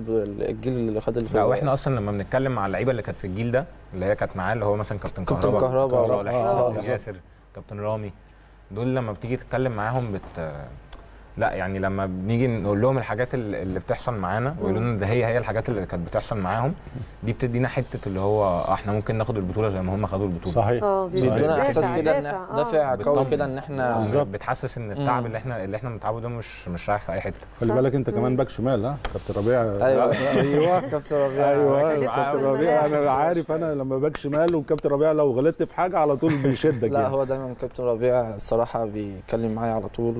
الجيل اللي خد الخبرات. لا واحنا اصلا لما بنتكلم مع اللعيبه اللي كانت في الجيل ده اللي هي كانت معاه، اللي هو مثلا كابتن كهربا صالح، ياسر، كابتن رامي، دول لما بتيجي تتكلم معاهم لا يعني لما بنيجي نقول لهم الحاجات اللي بتحصل معانا ويقولوا لنا ده هي الحاجات اللي كانت بتحصل معاهم دي، بتدينا حته اللي هو احنا ممكن ناخد البطوله زي ما هم خدوا البطوله. صحيح. بيدونا احساس كده ان دافع قوي كده ان احنا بالظبط، بتحسس ان التعب اللي احنا بنتعبه ده مش رايح في اي حته. خلي بالك انت كمان باك شمال. كابتن ربيع ايوه كابتن ربيع انا عارف، انا لما باك شمال وكابتن ربيع لو غلطت في حاجه على طول بيشدك. لا هو دايما كابتن ربيع الصراحه بيتكلم معايا على طول،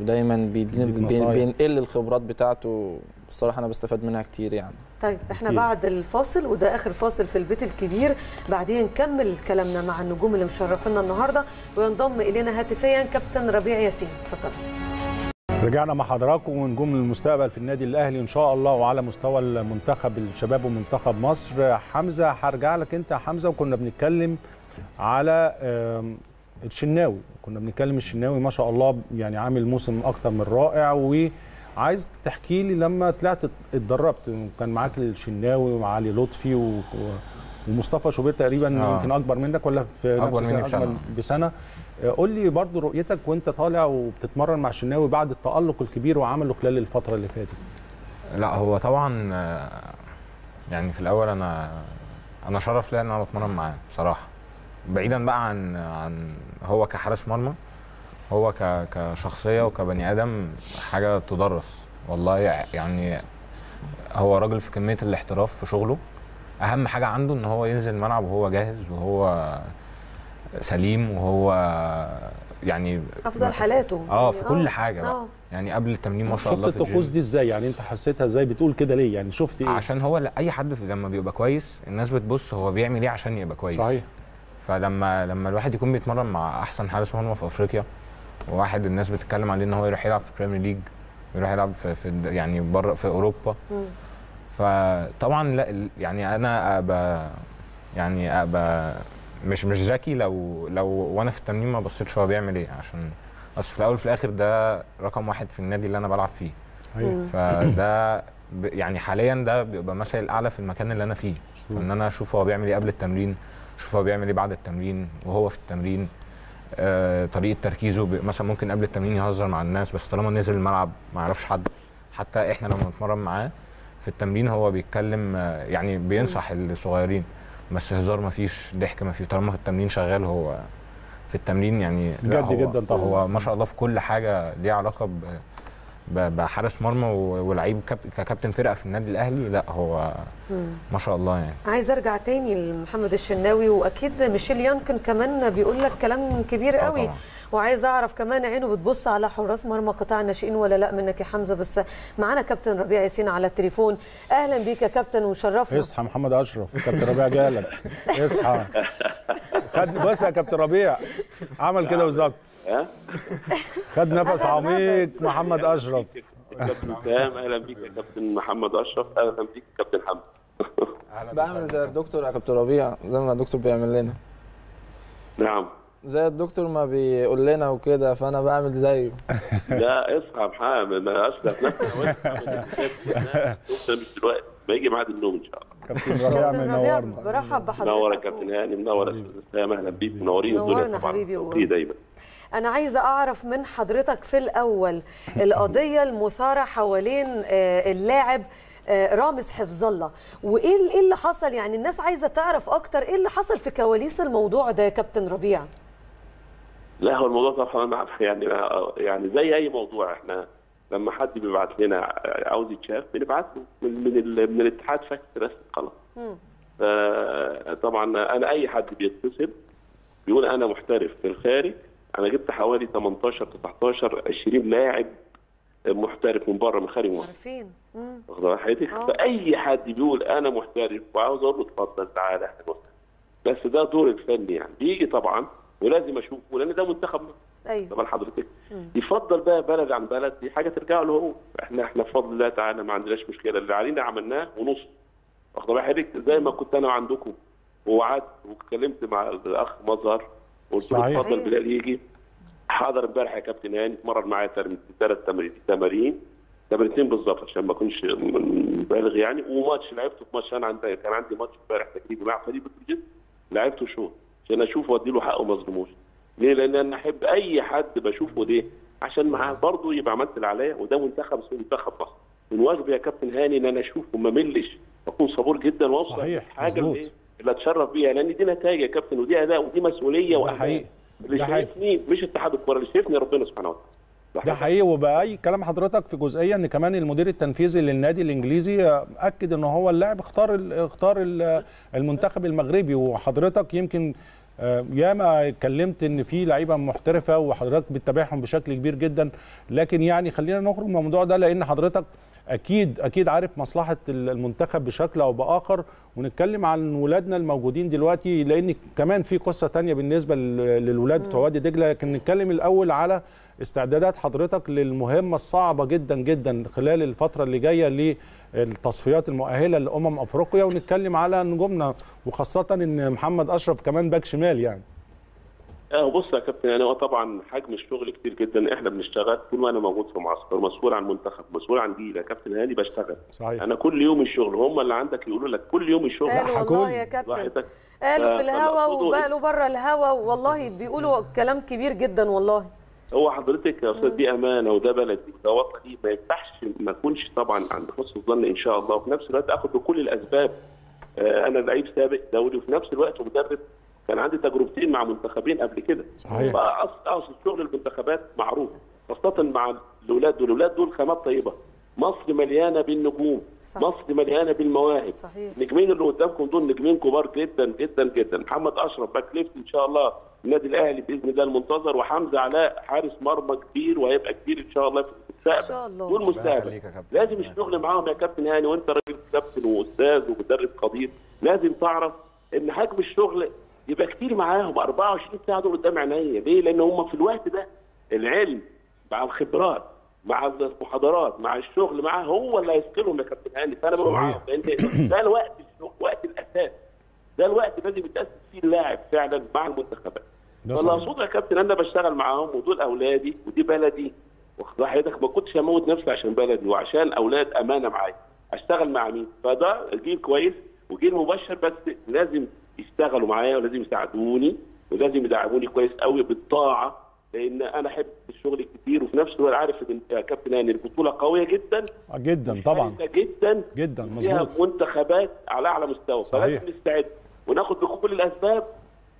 ودايما بينقل الخبرات بتاعته بصراحة، أنا بستفاد منها كتير يعني. طيب احنا بعد الفاصل، وده آخر فاصل في البيت الكبير، بعدين نكمل كلامنا مع النجوم اللي مشرفينا النهاردة، وينضم إلينا هاتفيا كابتن ربيع ياسين. اتفضل. رجعنا مع حضراتكم ونجوم المستقبل في النادي الأهلي إن شاء الله، وعلى مستوى المنتخب الشباب ومنتخب مصر. حمزة هرجع لك أنت يا حمزة، وكنا بنتكلم على الشناوي، ما شاء الله يعني عامل موسم اكتر من رائع، عايز تحكي لي لما طلعت اتدربت، كان معاك الشناوي وعلي لطفي ومصطفى شبيطة تقريبا يمكن اكبر منك ولا في نفس السنه؟ اكبر بسنه. قول لي برضه رؤيتك وانت طالع وبتتمرن مع الشناوي بعد التالق الكبير وعمله خلال الفتره اللي فاتت. لا هو طبعا يعني في الاول انا شرف ليا ان انا بتمرن معاه بصراحه، بعيدا بقى عن هو كحارس مرمى، هو كشخصيه وكبني ادم حاجه تدرس والله. يعني هو راجل في كميه الاحتراف في شغله، اهم حاجه عنده ان هو ينزل الملعب وهو جاهز وهو سليم وهو يعني افضل حالاته في كل حاجه بقى. يعني قبل التمرين ما شاء الله. شفت الطقوس دي ازاي؟ يعني انت حسيتها ازاي؟ بتقول كده ليه يعني؟ شفت ايه؟ عشان هو اي حد لما بيبقى كويس الناس بتبص هو بيعمل ايه عشان يبقى كويس. صحيح. فلما الواحد يكون بيتمرن مع احسن حارس مرمى في افريقيا، واحد الناس بتتكلم عليه ان هو يروح يلعب في البريمير ليج، يروح يلعب في يعني بره في اوروبا. فطبعا لا يعني انا ابقى مش ذكي لو وانا في التمرين ما بصيتش هو بيعمل ايه، عشان اصل في الاول وفي الاخر ده رقم واحد في النادي اللي انا بلعب فيه. ايوه. فده يعني حاليا ده بيبقى مثل الاعلى في المكان اللي انا فيه، فان انا اشوف هو بيعمل ايه قبل التمرين، اشوف هو بيعمل ايه بعد التمرين، وهو في التمرين طريقه تركيزه. مثلا ممكن قبل التمرين يهزر مع الناس، بس طالما نزل الملعب ما يعرفش حد. حتى احنا لما نتمرن معاه في التمرين هو بيتكلم يعني بينصح الصغيرين، بس هزار ما فيش، ضحك ما فيش، طالما في التمرين شغال. هو في التمرين يعني جد جدا طبعا، هو ما شاء الله في كل حاجه ليها علاقه بحارس مرمى ولعيب ككابتن فرقه في النادي الاهلي. لا هو ما شاء الله يعني. عايز ارجع تاني لمحمد الشناوي، واكيد ميشيل يانكن كمان بيقول لك كلام كبير قوي طبعا. وعايز اعرف كمان عينه بتبص على حراس مرمى قطاع الناشئين ولا لا منك يا حمزه؟ بس معانا كابتن ربيع ياسين على التليفون. اهلا بيك يا كابتن وشرفنا. اصحى محمد اشرف، كابتن ربيع جالك. اصحى بس يا كابتن ربيع، عمل كده بالظبط. خد نفس عميق محمد اشرف. كابتن هشام اهلا بيك يا كابتن محمد اشرف. اهلا بيك يا كابتن حمزه. بعمل زي الدكتور يا كابتن ربيع، زي ما الدكتور بيعمل لنا. نعم زي الدكتور ما بيقول لنا وكده، فانا بعمل زيه. لا اصحى يا محمد اشرف، نفسي مش دلوقتي، بيجي ميعاد النوم ان شاء الله. كابتن ربيع منورنا. برحب بحضرتك. منور يا كابتن هاني، منور يا استاذ. اهلا بيك، منورين الدنيا طبعا دايما. أنا عايزة أعرف من حضرتك في الأول القضية المثارة حوالين اللاعب رامز حفظ الله، وإيه اللي حصل؟ يعني الناس عايزة تعرف أكتر إيه اللي حصل في كواليس الموضوع ده يا كابتن ربيع. لا هو الموضوع طبعا يعني زي أي موضوع، إحنا لما حد بيبعت لنا عاوز يتشاف بنبعت له من الاتحاد فاكس رسمي خلاص. طبعا أنا أي حد بيتصل بيقول أنا محترف في الخارج، أنا جبت حوالي 18 19 20 لاعب محترف من بره من خارج مصر. عارفين. واخد راحتك؟ فأي حد بيقول أنا محترف وعاوز أقول له اتفضل تعالى أهلا وسهلا. بس ده دور الفني يعني، بيجي طبعا ولازم أشوفه لأن ده منتخب مصر. أيوه. طبعا حضرتك يفضل بقى بلد عن بلد، دي حاجة ترجع له هو. إحنا بفضل الله تعالى ما عندناش مشكلة، اللي علينا عملناه ونص. واخد راحتك؟ زي ما كنت أنا عندكم ووعدت واتكلمت مع الأخ مظهر قلت له اتفضل بلال يجي. حاضر امبارح يا كابتن هاني، اتمرن معايا 3 تمارين، تمرينتين بالظبط عشان ما اكونش مبالغ يعني، وماتش لعبته في ماتش. انا عندي كان عندي ماتش امبارح تكريبي مع فريق بتروجيت، لعبته شوط عشان اشوفه وادي له حقه ما اظلموش. ليه؟ لان انا احب اي حد بشوفه ده عشان معاه برضه يبقى عملت اللي عليا، وده منتخب مصر. من واجبي يا كابتن هاني ان انا اشوفه ما ملش، اكون صبور جدا واوصل للحاجه اللي اتشرف بيها، لان دي نتائج يا كابتن ودي اداء ودي مسؤوليه واهميه. اللي شايفني مش اتحاد الكوره، اللي شايفني ربنا سبحانه وتعالى. ده حقيقي. وبأي كلام حضرتك في جزئيه ان كمان المدير التنفيذي للنادي الانجليزي اكد ان هو اللاعب اختار المنتخب المغربي، وحضرتك يمكن ياما اتكلمت ان في لعيبه محترفه وحضرتك بتتابعهم بشكل كبير جدا، لكن يعني خلينا نخرج من الموضوع ده لان حضرتك اكيد عارف مصلحه المنتخب بشكل او باخر، ونتكلم عن ولادنا الموجودين دلوقتي لان كمان في قصه ثانيه بالنسبه للولاد بتوع وادي دجله. لكن نتكلم الاول على استعدادات حضرتك للمهمه الصعبه جدا جدا خلال الفتره اللي جايه للتصفيات المؤهله لامم افريقيا، ونتكلم على نجومنا وخاصه ان محمد اشرف كمان باك شمال يعني. بص يا كابتن، يعني طبعا حجم الشغل كتير جدا. احنا بنشتغل طول ما انا موجود في معسكر، مسؤول عن منتخب، مسؤول عن جيل يا كابتن. انا بشتغل صحيح. انا كل يوم الشغل، هم اللي عندك يقولوا لك كل يوم الشغل. والله يا كابتن قالوا في الهوا وبقالوا بره الهوا، والله بيقولوا كلام كبير جدا. والله هو حضرتك يا استاذ دي امانه، وده بلدي وده وطني، ما يفتحش ما اكونش طبعا عند حسن الظن ان شاء الله، وفي نفس الوقت اخد بكل الاسباب. انا لعيب سابق دولي، وفي نفس الوقت مدرب، كان عندي تجربتين مع منتخبين قبل كده صحيح. اصل شغل المنتخبات معروف، خاصه مع الاولاد دول. الاولاد دول خامات طيبه، مصر مليانه بالنجوم صح. مصر مليانه بالمواهب صحيح. النجمين اللي قدامكم دول نجمين كبار جدا جدا جدا. محمد اشرف باك ليفت ان شاء الله النادي الاهلي باذن الله المنتظر، وحمزه علاء حارس مرمى كبير وهيبقى كبير ان شاء الله في المستقبل. دول مستقبل لازم الشغل معاهم يا كابتن هاني، وانت راجل كابتن واستاذ ومدرب قدير، لازم تعرف ان حجم الشغل يبقى كتير معاهم. 24 ساعه دول قدام عينيا، ليه؟ لان هم في الوقت ده العلم مع الخبرات مع المحاضرات مع الشغل معاه هو اللي هيثقلهم يا كابتن هاني. فانا بقول معاهم ده الوقت، وقت الاساس، ده الوقت لازم يتاسس فيه اللاعب فعلا مع المنتخبات. والله اقصد يا كابتن انا بشتغل معاهم، ودول اولادي ودي بلدي. واخد حضرتك، ما كنتش هموت نفسي عشان بلدي وعشان اولاد امانه معايا. اشتغل مع مين؟ فده جيل كويس وجيل مبشر، بس لازم يشتغلوا معايا ولازم يساعدوني ولازم يدعموني كويس قوي بالطاعه، لان انا احب الشغل كتير. وفي نفس الوقت عارف يا كابتن هاني البطوله قويه جدا جدا طبعا جدا جدا مظبوط، منتخبات على اعلى مستوى، فلازم نستعد وناخد بكل الاسباب.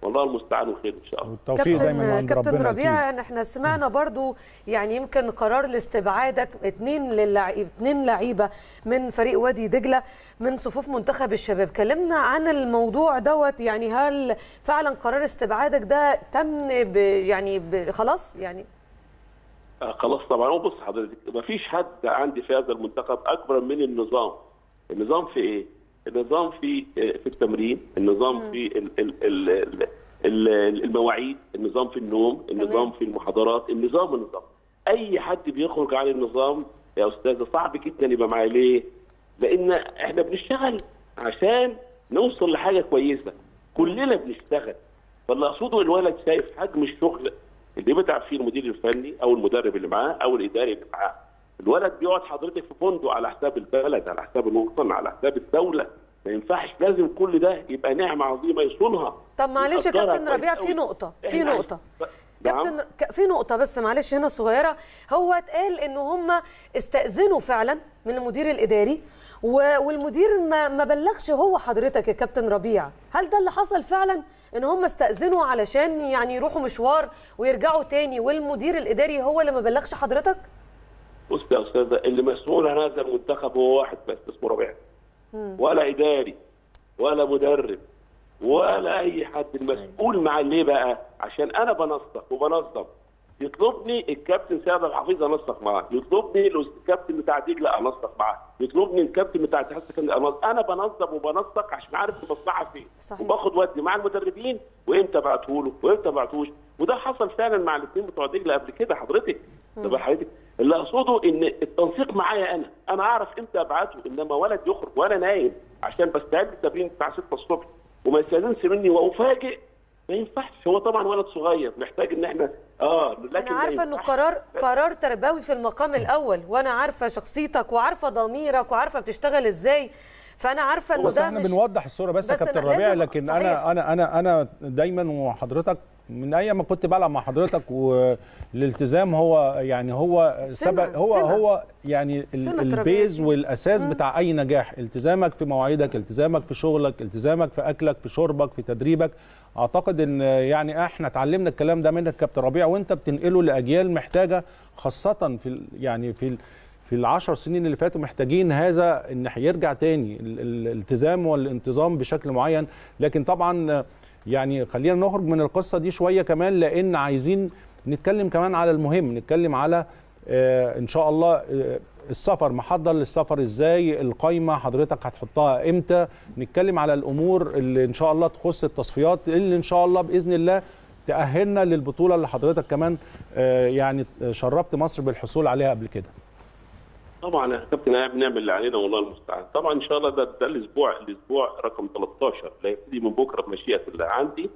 والله المستعان وخير ان شاء الله. والتوفيق دايما عند ربنا. كابتن ربيع، احنا سمعنا برضو يعني يمكن قرار لاستبعادك 2 لعيبه من فريق وادي دجله من صفوف منتخب الشباب، كلمنا عن الموضوع دوت. يعني هل فعلا قرار استبعادك ده تم خلاص يعني؟ خلاص طبعا. بص حضرتك، مفيش حد عندي في هذا المنتخب اكبر من النظام. النظام في ايه؟ النظام في التمرين، النظام في المواعيد، النظام في النوم، النظام في المحاضرات، النظام. اي حد بيخرج عن النظام يا استاذ صعب جدا يبقى معايا. ليه؟ لان احنا بنشتغل عشان نوصل لحاجه كويسه، كلنا بنشتغل. فاللي اقصده الولد شايف حجم الشغل اللي بيتعب فيه المدير الفني او المدرب اللي معاه او الاداري اللي معاه. الولد بيقعد حضرتك في فندق على حساب البلد، على حساب الوطن، على حساب الدوله. ما ينفعش، لازم كل ده يبقى نعمه عظيمه يصونها. طب معلش يا كابتن ربيع، في نقطه كابتن، في نقطه بس معلش هنا صغيره. هو اتقال ان هم استاذنوا فعلا من المدير الاداري والمدير ما بلغش هو حضرتك يا كابتن ربيع. هل ده اللي حصل فعلا، ان هم استاذنوا علشان يعني يروحوا مشوار ويرجعوا تاني، والمدير الاداري هو اللي ما بلغش حضرتك؟ بص يا استاذه، اللي مسؤول عن هذا المنتخب هو واحد بس اسمه ربيع، ولا اداري ولا مدرب ولا اي حد. المسؤول مع ليه بقى؟ عشان انا بنسق وبنظم. يطلبني الكابتن سيد الحفيظ انسق معاه، يطلبني الكابتن بتاع دجله انسق معاه، يطلبني الكابتن بتاع الاتحاد السكندري انسق. انا بنظم وبنسق عشان عارف المصلحه فين، وباخد ودي مع المدربين وامتى ابعته له وامتى ما ابعتوش. وده حصل فعلا مع الاثنين بتوع دجله قبل كده حضرتك. طب حضرتك اللي اقصده ان التنسيق معايا، انا اعرف امتى ابعته. انما ولد يخرج وانا نايم عشان بستعد للتمرين بتاع 6 الصبح وما يستاذنش مني وافاجئ، ما ينفعش. هو طبعا ولد صغير محتاج ان احنا لكن انا عارفه انه قرار تربوي في المقام الاول، وانا عارفه شخصيتك وعارفه ضميرك وعارفه بتشتغل ازاي، فانا عارفه انه ده بس احنا بنوضح الصوره بس يا كابتن ربيع. لكن صحيح. انا دايما وحضرتك من ايام ما كنت بلعب مع حضرتك، والالتزام هو يعني هو سبب هو يعني البيز والاساس بتاع اي نجاح. التزامك في مواعيدك، التزامك في شغلك، التزامك في اكلك، في شربك، في تدريبك. اعتقد ان يعني احنا اتعلمنا الكلام ده منك كابتن ربيع، وانت بتنقله لاجيال محتاجه، خاصه في يعني في ال10 سنين اللي فاتوا محتاجين هذا، ان هيرجع تاني الالتزام والانتظام بشكل معين. لكن طبعا يعني خلينا نخرج من القصة دي شوية كمان، لأن عايزين نتكلم كمان على المهم، نتكلم على إن شاء الله السفر، محضر للسفر إزاي، القايمة حضرتك هتحطها إمتى، نتكلم على الأمور اللي إن شاء الله تخص التصفيات، اللي إن شاء الله بإذن الله تأهلنا للبطولة اللي حضرتك كمان يعني شرفت مصر بالحصول عليها قبل كده. طبعا يا كابتن بنعمل اللي علينا والله المستعان. طبعا ان شاء الله ده الاسبوع رقم 13 اللي هيبتدي من بكره بمشيئه الله. عندي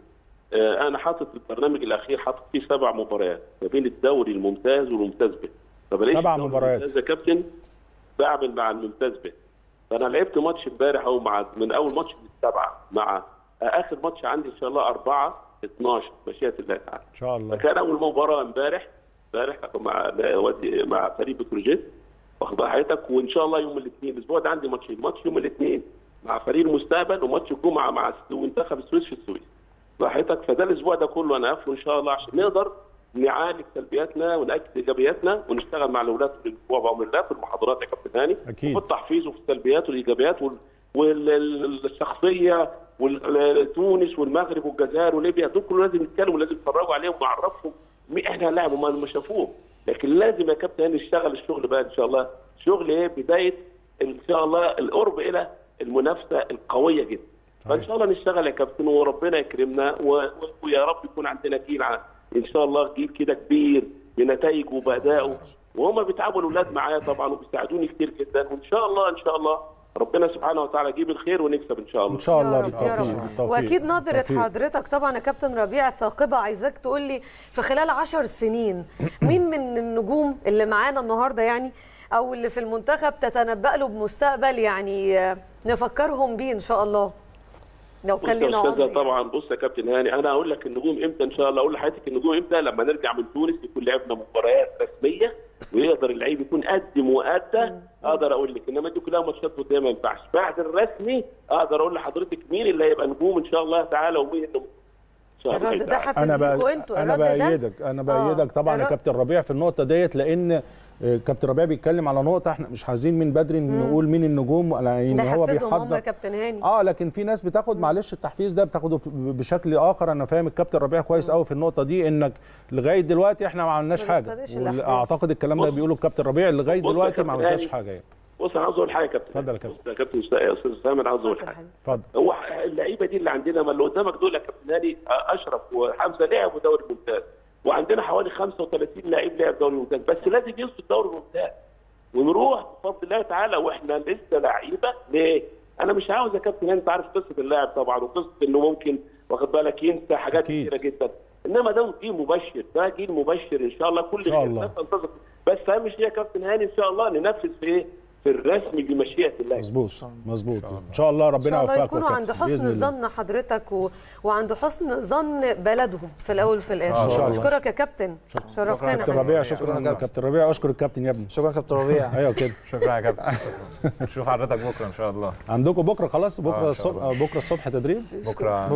انا حاطط البرنامج الاخير حاطط فيه 7 مباريات ما بين الدوري الممتاز والممتاز به. طب 7 مباريات يا كابتن بعمل مع الممتاز به. فانا لعبت ماتش امبارح او مع من اول ماتش للسبعه مع اخر ماتش عندي ان شاء الله 4/12 مشيئه الله تعالى ان شاء الله. فكان اول مباراه امبارح مع فريق بتروجيت واخد حياتك، وان شاء الله يوم الاثنين الاسبوع ده عندي ماتشين، ماتش يوم الاثنين مع فريق المستقبل وماتش الجمعه مع منتخب السويس في السويس راحتك. فده الاسبوع ده كله انا قافله ان شاء الله عشان نقدر نعالج سلبياتنا ونأكد ايجابياتنا ونشتغل مع الاولاد في الاسبوع باذن الله في المحاضرات يا كابتن هاني في التحفيز وفي السلبيات والايجابيات والشخصيه وتونس والمغرب والجزائر وليبيا، دول كله لازم نتكلم ولازم نتفرجوا عليهم ونعرفهم احنا هنلاعبهم ما شافوهم، لكن لازم يا كابتن هاني نشتغل الشغل بقى ان شاء الله، شغل ايه؟ بدايه ان شاء الله القرب الى المنافسه القويه جدا. فان شاء الله نشتغل يا كابتن وربنا يكرمنا ويا رب يكون عندنا جيل ان شاء الله جيل كده كبير بنتائج وبادائه، وهم بيتعبوا الاولاد معايا طبعا وبيساعدوني كتير جدا، وان شاء الله ان شاء الله ربنا سبحانه وتعالى يجيب الخير ونكسب ان شاء الله. ان شاء الله بالتوفيق. واكيد نظره حضرتك طبعا يا كابتن ربيع ثاقبه، عايزاك تقول لي في خلال 10 سنين مين من النجوم اللي معانا النهارده يعني او اللي في المنتخب تتنبأ له بمستقبل يعني نفكرهم بيه ان شاء الله؟ لو كلمنا استاذه طبعا. بص يا كابتن هاني انا هقول لك النجوم امتى ان شاء الله، اقول لحضرتك النجوم امتى لما نرجع من تونس يكون لعبنا مباريات رسميه ويقدر اللعيب يكون قدم وادى اقدر اقول لك، انما دي كلها ماتشات قدام ما ينفعش. بعد الرسمي اقدر اقول لحضرتك مين اللي هيبقى نجوم ان شاء الله تعالى ومين النجوم ان شاء الله. الرد ده حافزكوا انتوا، انا بايدك طبعا يا كابتن ربيع في النقطه ديت، لان كابتن ربيع بيتكلم على نقطه احنا مش عايزين من بدري نقول مين النجوم، لان هو بيحضر لكن في ناس بتاخد معلش التحفيز ده بتاخده بشكل اخر. انا فاهم الكابتن ربيع كويس قوي في النقطه دي، انك لغايه دلوقتي احنا ما عملناش حاجه، اعتقد الكلام ده بيقوله الكابتن ربيع لغايه دلوقتي ما عملناش حاجه يعني. بص انا عاوز اقول حاجه يا كابتن، اتفضل يا كابتن. بص يا كابتن استاذ اسامه انا عاوز اقول حاجه، اتفضل. هو اللعيبه دي اللي عندنا ما اللي قدامك دول يا كابتن هاني، اشرف وحمزه لعبوا دوري ممتاز وعندنا حوالي 35 لعيب لعب دوري ممتاز، بس لازم يوصل الدوري الممتاز ونروح بفضل الله تعالى واحنا لسه لعيبه. ليه؟ انا مش عاوز يا كابتن انت عارف قصه اللاعب طبعا وقصه انه ممكن واخد بالك ينسى حاجات كتيره جدا، انما ده جيل مبشر، ده جيل مبشر ان شاء الله. كل الناس تنتظر، بس اهم شيء يا كابتن هاني ان شاء الله ننفذ في ايه؟ في الرسم بمشيئه الله. مظبوط مظبوط ان شاء الله ربنا يوفقك. ان شاء الله يكونوا عند حسن ظن حضرتك وعند حسن ظن بلدهم في الاول وفي الاخر. اشكرك يا كابتن، شرفتنا يا كابتن ربيع. شكرا يا كابتن ربيع، اشكر الكابتن يا ابني. شكرا يا كابتن ربيع. ايوه كده، شكرا يا كابتن. نشوف حضرتك بكره ان شاء الله. عندكم بكره خلاص؟ بكره الصبح، بكره الصبح تدريب، بكره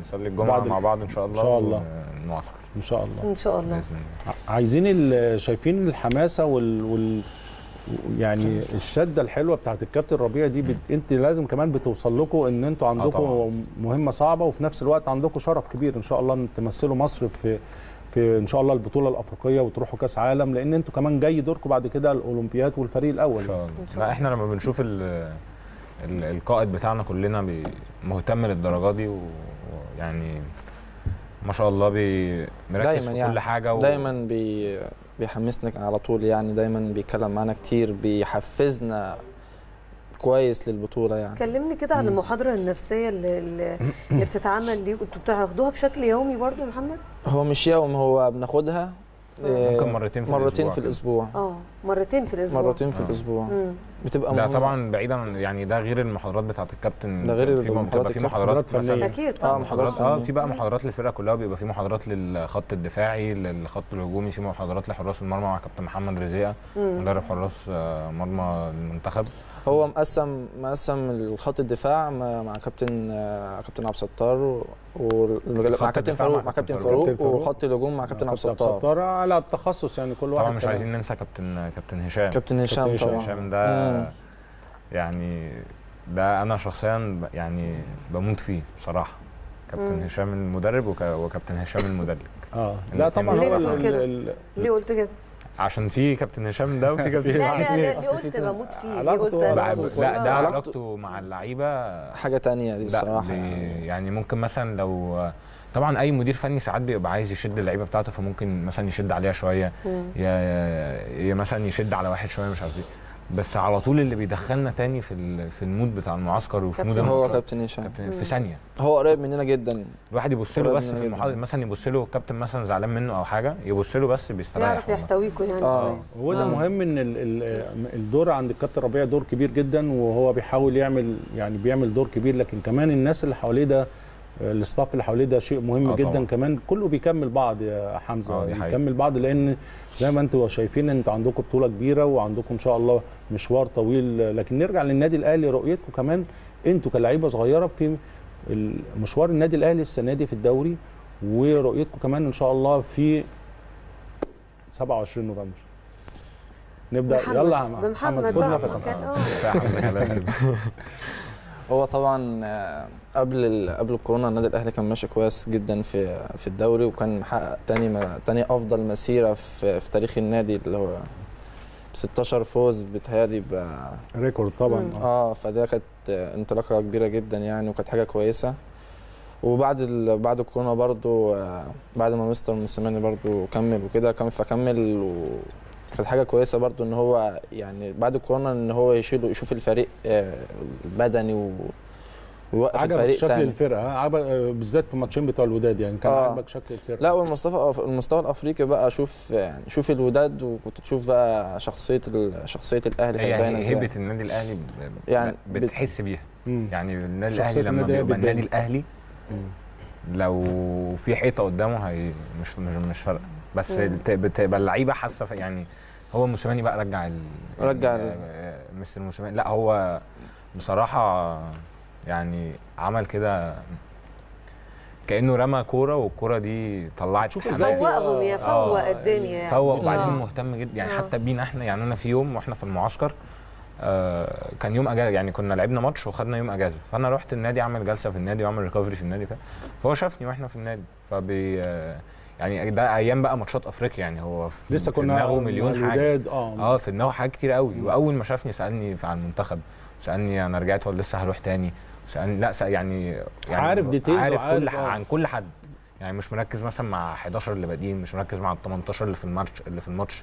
نصلي الجمعه مع بعض ان شاء الله. ان شاء الله نواصل ان شاء الله عايزين شايفين الحماسه يعني الشده الحلوه بتاعت الكابتن ربيع دي انت لازم كمان بتوصل لكم ان انتوا عندكم مهمه صعبه وفي نفس الوقت عندكم شرف كبير ان شاء الله ان تمثلوا مصر في ان شاء الله البطوله الافريقيه وتروحوا كاس عالم، لان انتوا كمان جاي دوركم بعد كده الاولمبياد والفريق الاول ان شاء الله. لا احنا لما بنشوف القائد بتاعنا كلنا مهتم للدرجه دي ويعني ما شاء الله مركز في كل حاجه دايما بيحمسنا على طول يعني، دايما بيتكلم معانا كتير بيحفزنا كويس للبطوله يعني. كلمني كده عن المحاضره النفسيه اللي بتتعمل دي، انتوا بتاخدوها بشكل يومي برضو يا محمد؟ هو مش يوم، هو بناخدها ممكن مرتين في الاسبوع. مرتين في الاسبوع بتبقى لا طبعا بعيدا يعني، ده غير المحاضرات بتاعه الكابتن، ده غير في محاضرات فنيه اكيد محاضرات في بقى محاضرات للفرقه كلها، بيبقى في محاضرات للخط الدفاعي للخط الهجومي، في محاضرات لحراس المرمى مع كابتن محمد رزيقه مدرب حراس مرمى المنتخب. هو مقسم الخط الدفاع مع كابتن عبد الستار مع كابتن فاروق وخط الهجوم مع كابتن عبد الستار على التخصص يعني كل واحد. طبعا مش عايزين ننسى كابتن هشام. طبعا هشام ده يعني ده انا شخصيا يعني بموت فيه بصراحه، كابتن هشام المدرب وكابتن هشام المدرب. لا طبعا هو ليه قلت كده؟ عشان في كابتن هشام ده وفي كابتن قلت بموت فيه. لا ده علاقته مع اللعيبه حاجه ثانيه دي الصراحه يعني. ممكن مثلا لو طبعا اي مدير فني ساعات بيبقى عايز يشد اللعيبه بتاعته، فممكن مثلا يشد عليها شويه، مثلا يشد على واحد شويه مش عارف ايه، بس على طول اللي بيدخلنا تاني في المود بتاع المعسكر وفي مود هو كابتن هشام في ثانيه. هو قريب مننا جدا، الواحد يبص له بس في المحاضره مثلا، يبص له الكابتن مثلا زعلان منه او حاجه، يبص له بس بيستريح، يعرف يحتويكوا يعني كويس. هو ده مهم، ان الدور عند الكابتن ربيع دور كبير جدا، وهو بيحاول يعمل يعني بيعمل دور كبير، لكن كمان الناس اللي حواليه ده، الاستاف اللي حواليه ده شيء مهم جدا طبعا. كمان كله بيكمل بعض يا حمزه، بيكمل بعض، لان زي ما انتوا شايفين انتوا عندكم بطوله كبيره وعندكم ان شاء الله مشوار طويل. لكن نرجع للنادي الاهلي، رؤيتكم كمان انتوا كلاعيبه صغيره في مشوار النادي الاهلي السنه دي في الدوري، ورؤيتكم كمان ان شاء الله في 27 نوفمبر. نبدا يلا يا محمد، خد نفسك. هو طبعا قبل الكورونا النادي الاهلي كان ماشي كويس جدا في الدوري، وكان محقق تاني افضل مسيره في تاريخ النادي، اللي هو 16 فوز، بتهيألي ريكورد طبعا. فده كانت انطلاقه كبيره جدا يعني، وكانت حاجه كويسه. وبعد الكورونا برضو، بعد ما مستر موسيماني برضو كمل وكده، فكمل، كانت حاجه كويسه برضو ان هو يعني بعد الكورونا ان هو يشوف الفريق بدني ويوقف الفريق شكل الفرقه، بالذات في الماتشين بتوع الوداد يعني كان عاجبك شكل الفرقه. لا، والمستوى الافريقي بقى، شوف الوداد، وكنت تشوف بقى شخصيه الاهلي كانت باينه ازاي، يعني هيبه النادي الاهلي يعني بتحس بيها يعني النادي الاهلي لما بيبقى النادي الاهلي لو في حيطه قدامه هي مش فارقه، بس بتبقى اللعيبه حاسه يعني. هو موسيماني بقى رجع مستر موسيماني، لا هو بصراحه يعني عمل كده كانه رمى كوره، والكوره دي طلعت، فوقهم يا فوق الدنيا يعني، فوق. وبعدين مهتم جدا يعني، حتى بينا احنا يعني، انا في يوم واحنا في المعسكر كان يوم اجازه يعني، كنا لعبنا ماتش وخدنا يوم اجازه، فانا رحت النادي اعمل جلسه في النادي واعمل ريكفري في النادي كده، فهو شافني واحنا في النادي، فبي يعني ده ايام بقى ماتشات افريقيا يعني، هو لسه في دماغه مليون حاجه، في دماغه حاجات كتير قوي. واول ما شافني سالني عن المنتخب، سالني انا رجعت ولا لسه هروح تاني، سالني لا يعني عارف ديتيلز، عارف عن كل حد يعني، مش مركز مثلا مع 11 اللي بادئين، مش مركز مع ال 18 اللي في الماتش،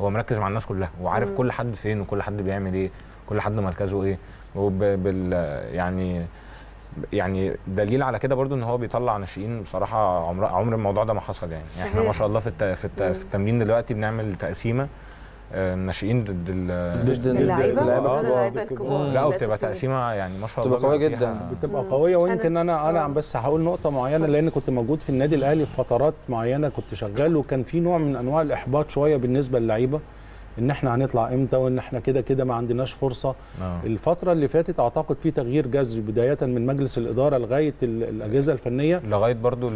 هو مركز مع الناس كلها، وعارف كل حد فين وكل حد بيعمل ايه، كل حد مركزه ايه. وبال يعني دليل على كده برضو ان هو بيطلع ناشئين بصراحه، عمر الموضوع ده ما حصل يعني. احنا ما شاء الله في التمرين دلوقتي بنعمل تقسيمه الناشئين ضد اللعيبه الكبار، لا وبتبقى تقسيمه يعني ما شاء الله بتبقى قويه جدا، بتبقى قويه. ويمكن انا عم بس هقول نقطه معينه، لان كنت موجود في النادي الاهلي في فترات معينه، كنت شغال، وكان في نوع من انواع الاحباط شويه بالنسبه للعيبه، ان احنا هنطلع امتى، وان احنا كده كده ما عندناش فرصه. الفتره اللي فاتت اعتقد في تغيير جذري، بدايه من مجلس الاداره لغايه الاجهزه الفنيه، لغايه برضو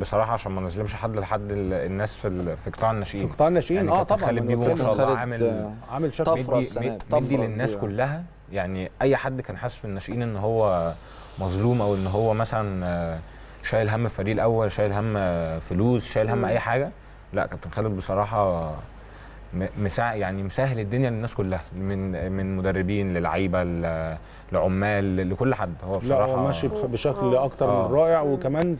بصراحه عشان ما نظلمش حد، لحد الناس في قطاع الناشئين يعني طبعا خالد بيبو ما شاء الله عامل شكل مدي للناس كلها يعني. اي حد كان حاسس في الناشئين ان هو مظلوم، او ان هو مثلا شايل هم الفريق الاول، شايل هم فلوس، شايل هم اي حاجه، لا كابتن خالد بصراحه يعني مسهل الدنيا للناس كلها، من مدربين للعيبه لعمال لكل حد. هو بصراحه لا هو ماشي بشكل اكتر من رائع. وكمان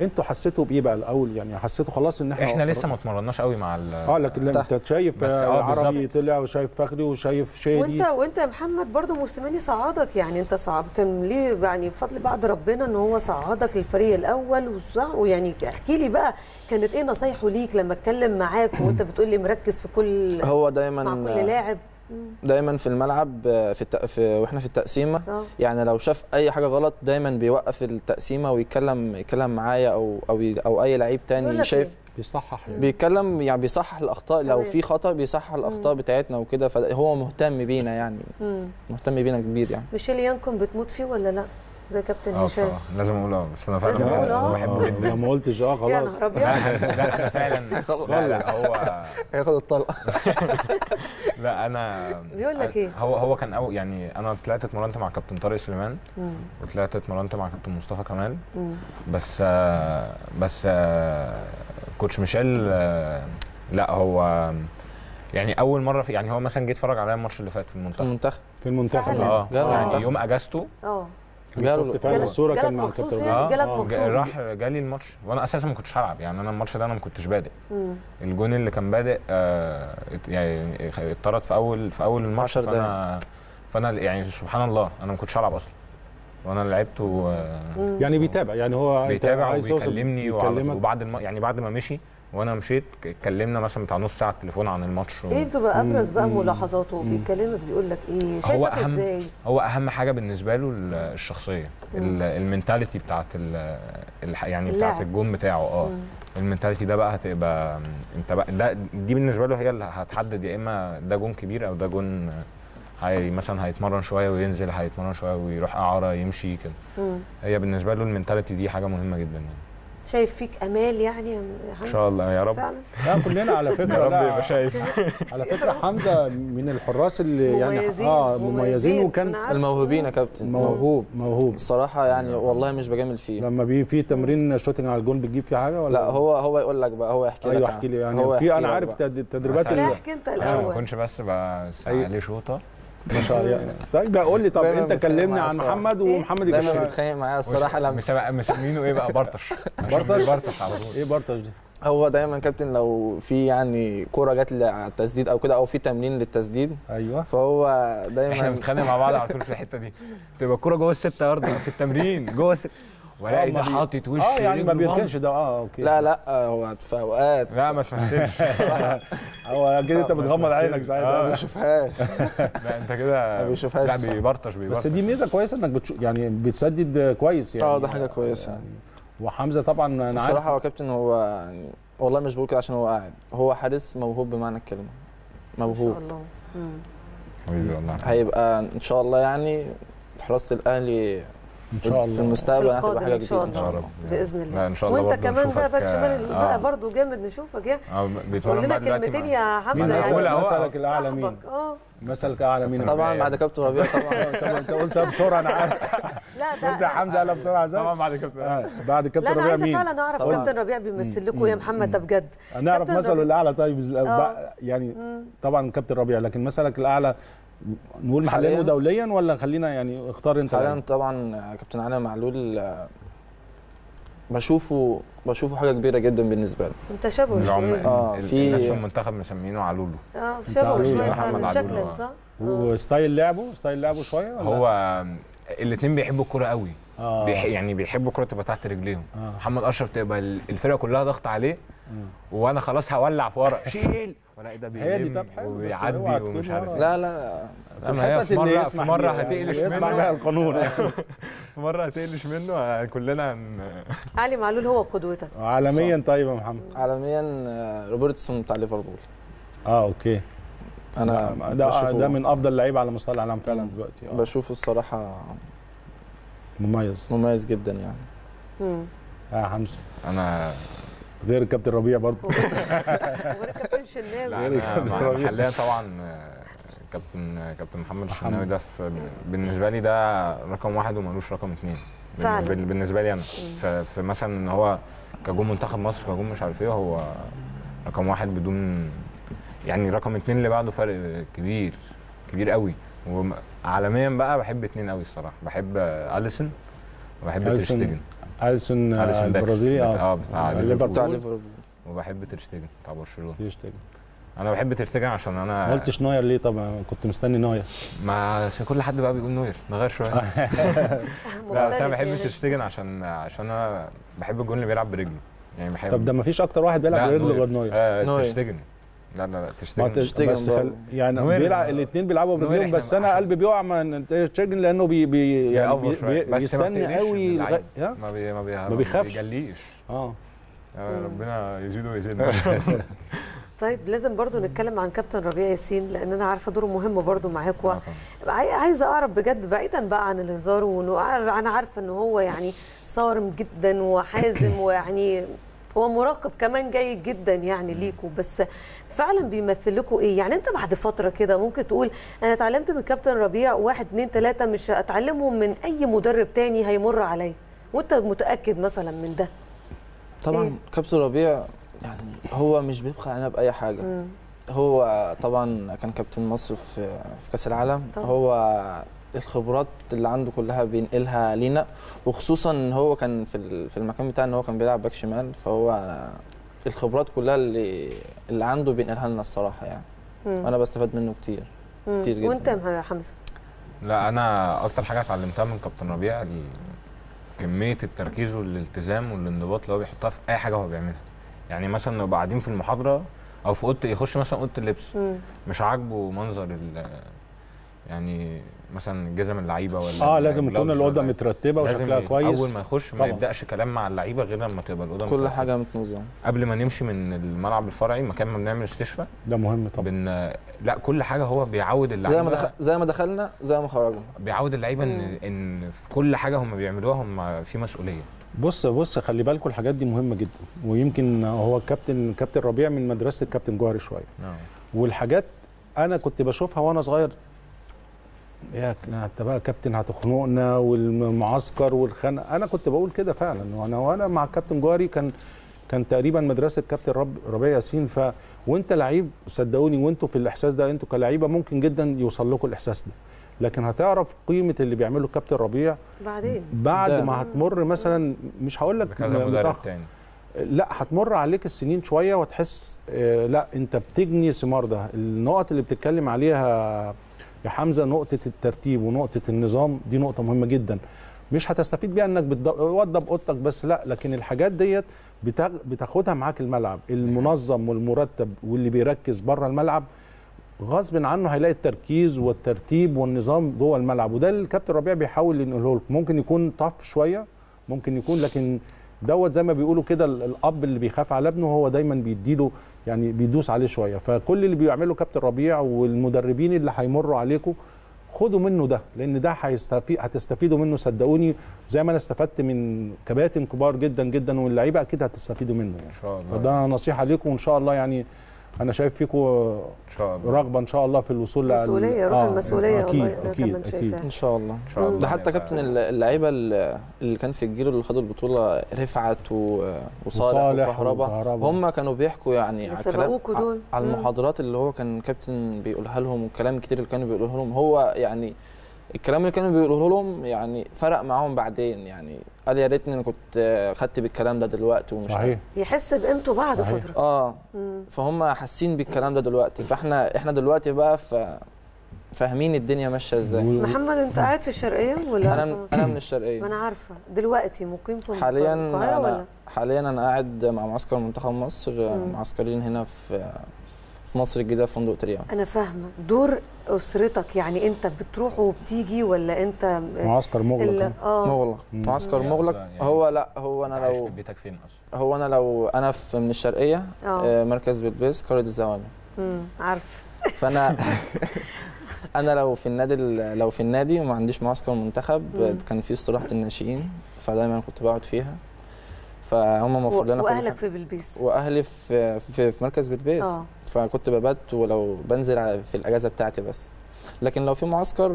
انتوا حسيتوا بايه بقى الاول يعني؟ حسيتوا خلاص ان احنا لسه ما اتمرناش قوي مع لكن انت شايف العربي طلع، وشايف فخري، وشايف شادي، وانت يا محمد برضو موسيماني صعدك يعني، انت صعدت ليه يعني بفضل بعد ربنا ان هو صعدك الفريق الاول، ويعني احكي لي بقى كانت ايه نصايحه ليك لما اتكلم معاك وانت بتقول لي مركز في كل، هو دايما مع كل لاعب دايما في الملعب واحنا في التقسيمه يعني، لو شاف اي حاجه غلط دايما بيوقف التقسيمه ويتكلم معايا او اي لعيب تاني شايف، بيصحح بيتكلم يعني، بيصحح الاخطاء، لو في خطا بيصحح الاخطاء بتاعتنا وكده، فهو مهتم بينا يعني، مهتم بينا كبير يعني. ميشيل يانكم بتموت فيه ولا لا زي كابتن هشام؟ لازم اقول بس انا فعلا بحبه جدا. انا ما قلتش خلاص يا نهار ابيض. لا فعلا لا هو هياخد الطلقه. لا انا بيقول لك ايه، هو كان اول يعني، انا طلعت اتمرنت مع كابتن طارق سليمان، وطلعت اتمرنت مع كابتن مصطفى كمال، بس كوتش ميشيل لا هو يعني اول مره في يعني، هو مثلا جه اتفرج عليا الماتش اللي فات في المنتخب، يعني يوم اجازته شفت فعلا الصوره كان مع الكابتن. راح جالي الماتش وانا اساسا ما كنتش هلعب، يعني انا الماتش ده انا ما كنتش بادئ. الجون اللي كان بادئ يعني اتطرد في اول الماتش، فانا يعني سبحان الله انا ما كنتش هلعب اصلا، وانا لعبت يعني بيتابع، يعني هو بيتابع عايز يكلمني، وبعد يعني بعد ما مشي وانا مشيت اتكلمنا مثلا بتاع نص ساعه التليفون عن الماتش ايه بتبقى ابرز بقى ملاحظاته، بيكلمك بيقول لك ايه، شايفك ازاي؟ هو اهم حاجه بالنسبه له الشخصيه، المينتاليتي بتاعه يعني بتاعه الجون بتاعه. المينتاليتي ده بقى هتبقى انت بقى دي بالنسبه له هي اللي هتحدد، يا اما ده جون كبير او ده جون مثلا هيتمرن شويه وينزل، هيتمرن شويه ويروح اعاره يمشي كده. هي بالنسبه له المينتاليتي دي حاجه مهمه جدا يعني. شايف فيك امال يعني ان شاء الله يا رب فعلا. لا كلنا على فكره يا رب يبقى شايف. على فكره حمزه من الحراس اللي يعني مميزين، وكان الموهوبين يا كابتن، موهوب الصراحه يعني، والله مش بجامل فيه. لما بيجي في تمرين شوتنج على الجون بتجيب فيه حاجه ولا لا؟ هو يقول لك بقى، هو يحكي لك. ايوه احكي لي يعني، في انا عارف تدريبات اللي احكي انت الاول، ما كنتش بس بسعى لي شوطه ما شاء الله. طيب قول لي، طب انت كلمني عن محمد ومحمد الشناوي. دايما بيتخانق معايا الصراحه، لما مسمينه ايه بقى، برطش على طول. ايه برطش دي؟ هو دايما كابتن لو في يعني كوره جت على التسديد او كده، او في تمرين للتسديد، ايوه، فهو دايما احنا بنتخانق مع بعض على طول في الحته دي، تبقى الكوره جوه السته ارض في التمرين جوه ولا ده حاطط وش يعني ما بيركنش ده. اوكي. لا هو في اوقات لا ما تمثلش هو كده. انت بتغمض عينك ساعتها ما بيشوفهاش. لا انت كده ما بيشوفهاش، لا بيبرطش. بس دي ميزه كويسه انك يعني بتسدد كويس يعني. ده حاجه كويسه يعني. وحمزه طبعا انا عارف الصراحه هو كابتن، هو يعني والله مش بقول كده عشان هو قاعد، هو حارس موهوب بمعنى الكلمه، موهوب ان شاء الله. والله هيبقى ان شاء الله يعني في حراسه الاهلي ان شاء الله في المستقبل، هتبقى حاجه جديده ان شاء الله باذن الله. ان شاء الله. وانت كمان بقى باك شمال بقى برضه جامد، نشوفك يعني. بيتمرن بقى دلوقتي. كلمتين يا حمزه يعني، مثلك الاعلى مين؟ مثلك اعلى مين؟ طبعا بعد كابتن ربيع طبعا. انت قلتها بسرعه انا عارف. لا ده حمزه قالها بسرعه ازاي؟ طبعا بعد كابتن ربيع مين؟ لا انا عايزه فعلا اعرف كابتن ربيع بيمثل لكم يا محمد ده بجد. هنعرف مثله الاعلى طيب يعني طبعا كابتن ربيع، لكن مثلك الاعلى نقول محليا ودوليا ولا خلينا يعني اختار انت حاليا؟ طبعا كابتن علي معلول بشوفه حاجه كبيره جدا بالنسبه لي. انت شبهه شويه في الناس في المنتخب مسمينه علولو. شبهه شويه محمد شكلا صح؟ وستايل لعبه شويه ولا؟ هو الاثنين بيحبوا الكوره قوي. يعني بيحبوا الكوره تبقى تحت رجليهم. محمد اشرف تبقى الفرقه كلها ضغط عليه، وانا خلاص هولع في ورق شيل ولا ده بيلم وبيعدي ومش عارف. لا انا في مرة هتقلش منه القانون يعني. في مرة هتقلش منه كلنا علي معلول هو قدوتك عالميا. طيب يا محمد عالميا روبرتسون بتاع ليفربول. اوكي انا ده من افضل لعيبه على مستوى العالم فعلا دلوقتي. بشوفه الصراحه مميز جدا يعني. حمزه انا غير الكابتن ربيع برضه وغير الكابتن الشناوي حاليا طبعا كابتن محمد الشناوي ده بالنسبه لي ده رقم واحد ومالوش رقم اثنين بالنسبه لي انا. في مثلا ان هو كجون منتخب مصر، كجون مش عارف ايه، هو رقم واحد بدون يعني رقم اثنين اللي بعده فرق كبير كبير قوي. وعالميا بقى بحب اثنين قوي الصراحه، بحب اليسون وبحب تشتيجن. أليسون البرازيلي بتاع ليفربول، وبحب ترشتيجن بتاع برشلونه. انا بحب ترشتيجن عشان انا ما قلتش نوير ليه؟ طبعا كنت مستني نوير، ما كل حد بقى بيقول نوير، نغير شويه. لا بس انا بحب ترشتيجن عشان انا بحب الجون اللي بيلعب برجله يعني بحب. طب ده ما فيش اكتر واحد بيلعب برجله غير نوير؟ ترشتيجن. لا تشتيجن بس يعني بيلعب الاثنين بيلعبوا برجلهم، بس انا قلبي بيقع من تشتيجن لانه بيستنى قوي، ما بيخافش، ما بيجليش. ربنا يزيده ويزيدنا. طيب لازم برضو نتكلم عن كابتن ربيع ياسين، لان انا عارفه دوره مهم برضو معاكوا. عايزه اعرف بجد بعيدا بقى عن الهزار، انا عارفه ان هو يعني صارم جدا وحازم، ويعني هو مراقب كمان جيد جدا يعني ليكوا، بس فعلا بيمثل لكوا ايه؟ يعني انت بعد فتره كده ممكن تقول انا اتعلمت من كابتن ربيع 1 2 3، مش هتعلمهم من اي مدرب تاني هيمر عليا، وانت متاكد مثلا من ده؟ طبعا إيه؟ كابتن ربيع يعني هو مش بيبخل علينا باي حاجه. هو طبعا كان كابتن مصر في كاس العالم. هو الخبرات اللي عنده كلها بينقلها لينا، وخصوصا ان هو كان في المكان بتاعه ان هو كان بيلعب باك شمال، فهو الخبرات كلها اللي عنده بينقلها لنا الصراحه يعني. وانا بستفاد منه كتير كتير جدا. وانت يا حمزه؟ لا انا اكتر حاجه اتعلمتها من كابتن ربيع كميه التركيز والالتزام والانضباط اللي هو بيحطها في اي حاجه هو بيعملها. يعني مثلا لو قاعدين في المحاضره او في اوضه، يخش مثلا اوضه اللبس مش عاجبه منظر يعني مثلا جزم اللعيبه ولا لازم تكون الاوضه مترتبه وشكلها كويس. اول ما يخش ما يبداش كلام مع اللعيبه غير لما تبقى الاوضه كل حاجه متنظمه. قبل ما نمشي من الملعب الفرعي مكان ما بنعمل استشفاء، ده مهم طبعا. لا كل حاجه هو بيعود اللعيبه زي ما دخلنا زي ما خرجنا، بيعود اللعيبه ان في كل حاجه هم بيعملوها هم في مسؤوليه. بص خلي بالكم الحاجات دي مهمه جدا، ويمكن هو الكابتن ربيع من مدرسه الكابتن جوهري شويه. والحاجات انا كنت بشوفها وانا صغير، يا انت بقى كابتن هتخنقنا والمعسكر والخنقه، انا كنت بقول كده فعلا. وانا مع الكابتن جوهري كان تقريبا مدرسه كابتن ربيع ياسين. وانت لعيب صدقوني، وانتوا في الاحساس ده، انتوا كلاعيبه ممكن جدا يوصل لكم الاحساس ده، لكن هتعرف قيمه اللي بيعمله الكابتن ربيع بعدين، بعد ما هتمر مثلا، مش هقول لك لا، هتمر عليك السنين شويه وتحس لا انت بتجني ثمار ده. النقط اللي بتتكلم عليها يا حمزه، نقطة الترتيب ونقطة النظام، دي نقطة مهمة جدا. مش هتستفيد بيها انك بتوضب اوضتك بس، لا، لكن الحاجات ديت بتاخدها معاك الملعب. المنظم والمرتب واللي بيركز بره الملعب غصب عنه هيلاقي التركيز والترتيب والنظام جوه الملعب، وده اللي الكابتن ربيع بيحاول ينقله لك. ممكن يكون طف شوية، ممكن يكون، لكن دوت زي ما بيقولوا كده، الاب اللي بيخاف على ابنه هو دايما بيديله، يعني بيدوس عليه شويه. فكل اللي بيعمله كابتن ربيع والمدربين اللي هيمروا عليكم، خدوا منه ده، لان ده هتستفيدوا منه صدقوني، زي ما انا استفدت من كباتن كبار جدا جدا، واللعيبه اكيد هتستفيدوا منه يعني. ان شاء الله. فده نصيحه ليكم، وان شاء الله يعني انا شايف فيكم ان شاء الله رغبه ان شاء الله في الوصول للمسؤوليه، روح المسؤوليه والله. اكيد ان شاء الله. ده حتى كابتن اللعيبه اللي كان في الجيل اللي خدوا البطوله، رفعت وصالح وكهرباء، هم كانوا بيحكوا يعني على المحاضرات اللي هو كان كابتن بيقولها لهم، والكلام كتير اللي كانوا بيقولوه لهم. هو يعني الكلام اللي كانوا بيقولوه لهم يعني فرق معاهم بعدين، يعني قال يا ريتني انا كنت خدت بالكلام ده دلوقتي، ومش صحيح يحس بقيمته بعد فتره. فهم حاسين بالكلام ده دلوقتي، فاحنا دلوقتي بقى فاهمين الدنيا ماشيه ازاي. محمد انت قاعد في الشرقيه ولا؟ انا من الشرقيه. ما انا عارفه. دلوقتي مقيم في القاهره ولا؟ حاليا انا قاعد مع معسكر منتخب مصر، معسكرين هنا في مصر الجديده في فندق تريان. انا فاهمه. دور اسرتك يعني، انت بتروح وبتيجي ولا انت معسكر مغلق؟ معسكر مغلق. هو لا، هو انا لو بيتك فين اصلا؟ هو انا لو انا في من الشرقيه، مركز بلبيس، قريه الزوامل. عارفه. فانا انا لو في النادي وما عنديش معسكر منتخب، كان في استراحه الناشئين، فدايما كنت بقعد فيها، فهم موفر لنا. واهلك في بلبيس؟ واهلي في مركز بلبيس. فكنت ببات، ولو بنزل في الاجازه بتاعتي بس، لكن لو في معسكر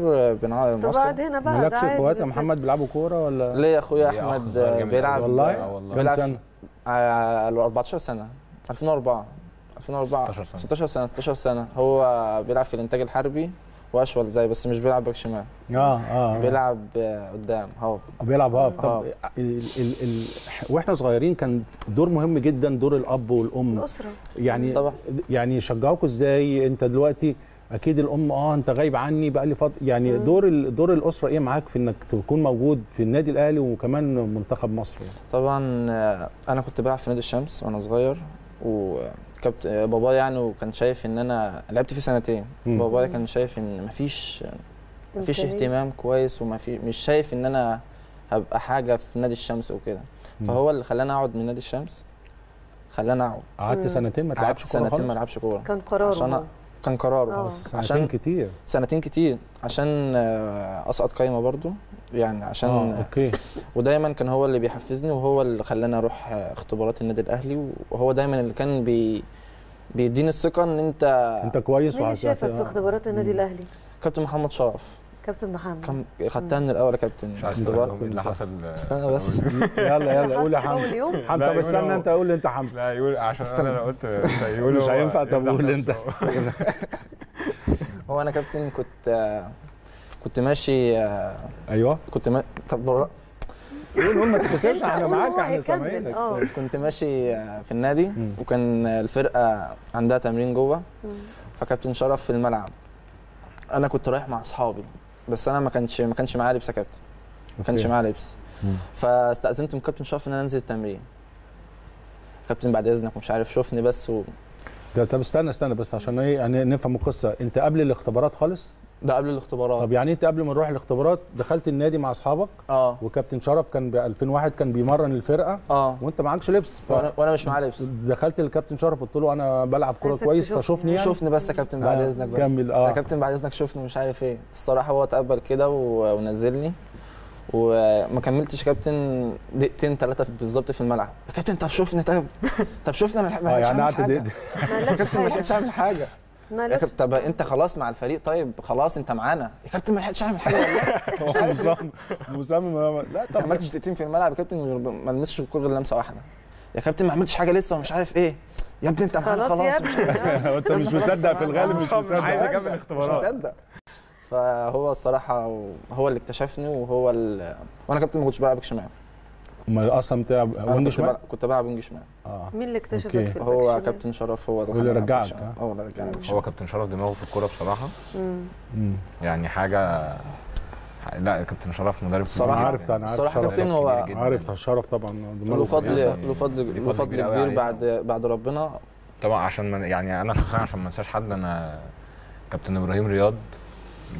معسكر. بعد هنا بقى مالكش اخوات يا محمد بيلعبوا كوره ولا؟ ليه، اخويا احمد بيلعب والله على 14 سنه، 2004 16 سنه. هو بيلعب في الانتاج الحربي واشول زي، بس مش بيلعب باك شمال. بيلعب قدام هاف. بيلعب هاف. طب واحنا صغيرين كان دور مهم جدا، دور الاب والام، الاسره يعني طبعا. يعني شجعوكوا ازاي؟ انت دلوقتي اكيد الام انت غايب عني بقى لي فتره، يعني دور الاسره ايه معاك في انك تكون موجود في النادي الاهلي وكمان منتخب مصر؟ طبعا انا كنت بلعب في نادي الشمس وانا صغير، بابايا يعني كان شايف ان انا لعبت فيه سنتين. بابايا كان شايف ان مفيش اهتمام كويس، مش شايف ان انا هبقى حاجه في نادي الشمس وكده، فهو اللي خلاني اقعد من نادي الشمس، خلاني اقعد. قعدت سنتين ما تلعبش كوره؟ سنتين ما العبش كوره، كان قراره. كان قراره سنتين كتير عشان اسقط قايمه برضو يعني، عشان اوكي. ودايما كان هو اللي بيحفزني، وهو اللي خلاني اروح اختبارات النادي الاهلي، وهو دايما اللي كان بيديني الثقه ان انت كويس. مين شافك في اختبارات النادي الاهلي؟ كابتن محمد شرف. كابتن محمد خدتها من الاول يا كابتن. اللي حصل استنى بس. يلا قول يا حمزه. حمزه استنى، انت قول. انت حمزه. لا يقول، عشان انا قلت مش هينفع. طب قول انت. هو انا كابتن، كنت كنت ماشي ايوه كنت طب قول ما تتكسفش احنا معاك احنا سامعينك. كنت ماشي في النادي وكان الفرقه عندها تمرين جوه، فكابتن شرف في الملعب. انا كنت رايح مع اصحابي، بس انا ما كانش معايا لبس يا كابتن، ما كانش معايا لبس. فاستاذنت من كابتن شرف ان انا انزل التمرين. كابتن بعد اذنك مش عارف شوفني بس طب استنى بس عشان ايه يعني نفهم القصه. انت قبل الاختبارات خالص؟ ده قبل الاختبارات. طب يعني انت قبل ما نروح الاختبارات دخلت النادي مع اصحابك؟ اه. وكابتن شرف كان ب 2001 كان بيمرن الفرقه. اه. وانت معكش لبس. وانا مش معايا لبس. دخلت للكابتن شرف قلت له انا بلعب كوره كويس فشوفني يعني. شوفني بس يا كابتن بعد اذنك بس. كمل. اه. يا كابتن بعد اذنك شوفني مش عارف ايه. الصراحه هو اتقبل كده ونزلني وما كملتش كابتن دقيقتين ثلاثه بالظبط في الملعب. يا كابتن طب شوفني طب شوفني انا ما لحقتش اعمل حاجه. ما لحقتش اعمل حاجه. يا كابتن طب انت خلاص مع الفريق، طيب خلاص انت معانا. يا كابتن ما لحقتش اعمل حاجه والله. مصمم لا طب ما عملتش دقيقتين في الملعب يا كابتن، ما لمستش الكوره غير لمسه واحده. يا كابتن ما عملتش حاجه لسه ومش عارف ايه. يا ابني انت معانا خلاص. انت مش مصدق في الغالب، مش مصدق، عايز اكمل اختبارات، مش مصدق. فهو الصراحه هو اللي اكتشفني وهو وانا كابتن ما كنتش بلعب شمال. امال اصلا بتلعب وينج شمال؟ كنت بلعب وينج شمال. اه. مين اللي اكتشفك في الباك؟ هو كابتن شرف هو اللي رجعك. هو اللي رجعني. هو كابتن شرف دماغه في الكوره بصراحه. يعني حاجه. لا كابتن شرف مدرب الصراحه عارف. انا عارف الصراحه كابتن هو عارف شرف طبعا له فضل كبير بعد ربنا طبعا. عشان يعني انا شخصيا عشان ما انساش حد، انا كابتن ابراهيم رياض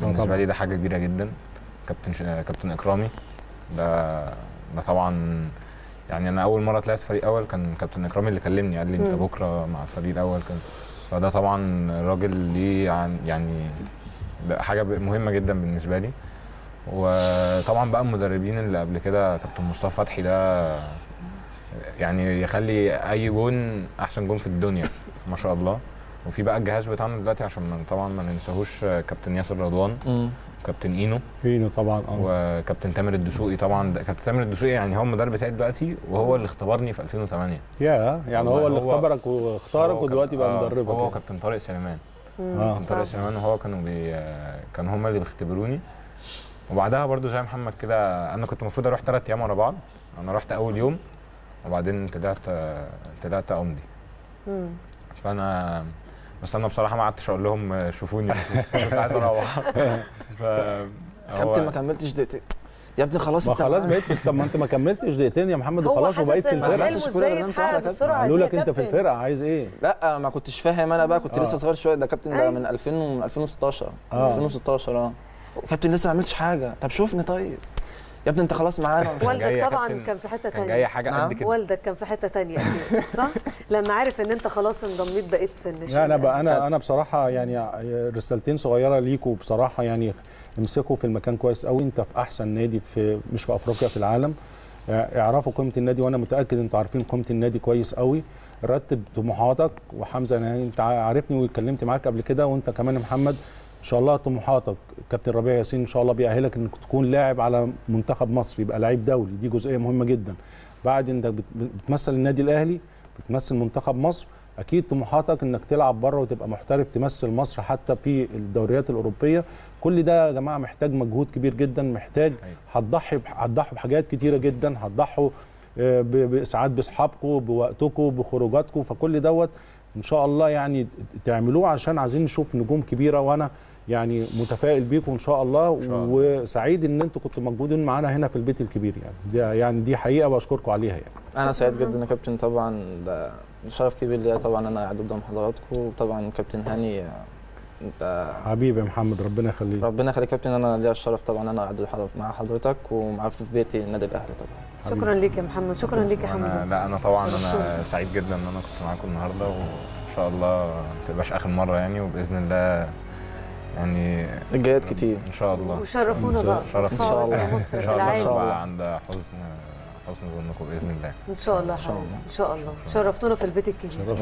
بالنسبه لي ده حاجه كبيره جدا. كابتن اكرامي ده طبعا يعني انا اول مره طلعت فريق اول كان كابتن اكرامي اللي كلمني قال لي انت بكره مع الفريق الاول كده. فده طبعا راجل ليه يعني حاجه مهمه جدا بالنسبه لي. وطبعا بقى المدربين اللي قبل كده كابتن مصطفى فتحي ده يعني يخلي اي جون احسن جون في الدنيا ما شاء الله. وفي بقى الجهاز بتاعنا دلوقتي عشان طبعا ما ننساهوش كابتن ياسر رضوان، كابتن اينو طبعا، وكابتن تامر الدسوقي طبعا. كابتن تامر الدسوقي يعني هو المدرب بتاعي دلوقتي وهو اللي اختبرني في 2008. يا يعني هو اللي اختبرك واختارك ودلوقتي بقى مدربك. هو كابتن طارق سليمان. كابتن طارق سليمان وهو كانوا هم اللي بيختبروني. وبعدها برده زي محمد كده انا كنت المفروض اروح 3 ايام ورا بعض. انا رحت اول يوم وبعدين طلعت امضي. فانا بس انا بصراحه ما قعدتش اقول لهم شوفوني، كنت عايز اروح. كابتن ما كملتش دقيقتين يا ابني. خلاص انت خلاص بقيت. طب ما انت ما كملتش دقيقتين يا محمد وخلاص وبقيت في الفرقه. بس مش كل اللي انا صح يا كابتن قالوا لك انت في الفرقه عايز ايه؟ لا ما كنتش فاهم انا بقى، كنت لسه صغير شويه. ده كابتن ده من 2016 كابتن لسه ما عملتش حاجه. طب شوفني طيب يا ابني انت خلاص معانا. والدك طبعا كان في حته ثانيه، كان جاي حاجه قد كده. والدك كان في حته ثانيه اكيد صح؟ لما عارف ان انت خلاص انضميت بقيت في النشاط. لا انا بصراحه يعني رسالتين صغيره ليكوا بصراحه. يعني امسكوا في المكان كويس قوي. انت في احسن نادي مش في افريقيا، في العالم. اعرفوا قيمه النادي، وانا متاكد انتوا عارفين قيمه النادي كويس قوي. رتب طموحاتك. وحمزه انت عارفني واتكلمت معاك قبل كده، وانت كمان محمد ان شاء الله طموحاتك. كابتن ربيع ياسين ان شاء الله بيأهلك انك تكون لاعب على منتخب مصر، يبقى لعيب دولي. دي جزئيه مهمه جدا. بعد انك بتمثل النادي الاهلي، بتمثل منتخب مصر، اكيد طموحاتك انك تلعب بره وتبقى محترف تمثل مصر حتى في الدوريات الاوروبيه. كل ده يا جماعه محتاج مجهود كبير جدا، محتاج هتضحوا بحاجات كتيره جدا، هتضحوا باسعاد باصحابكم، بوقتكم، بخروجاتكم. فكل دوت ان شاء الله يعني تعملوه، عشان عايزين نشوف نجوم كبيره. وانا يعني متفائل بيكم ان شاء الله، وسعيد ان انتوا كنتوا موجودين معانا هنا في البيت الكبير. يعني دي حقيقه واشكركم عليها. يعني انا سعيد جدا يا كابتن. طبعا ده شرف كبير ليا طبعا انا قاعد قدام حضراتكم. وطبعا كابتن هاني انت حبيبي يا محمد، ربنا يخليك. ربنا يخليك كابتن. انا ليا الشرف طبعا انا قاعد مع حضرتك ومعاك في بيتي النادي الاهلي طبعا. شكرا ليك يا محمد. شكرا ليك يا حمزه. لا انا طبعا انا سعيد جدا ان انا كنت معاكم النهارده، وان شاء الله ما تبقاش اخر مره يعني. وباذن الله يعني الجهات كتير ان شاء الله. وشرفونا بقى ان شاء الله. ان شاء الله بقى عند حسن ظنكم باذن الله. ان شاء الله ان شاء الله. شرفتونا في البيت الكبير.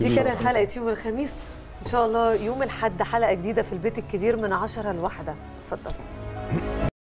دي كانت حلقه يوم الخميس. ان شاء الله يوم الاحد حلقه جديده في البيت الكبير من 10 ل1. اتفضل.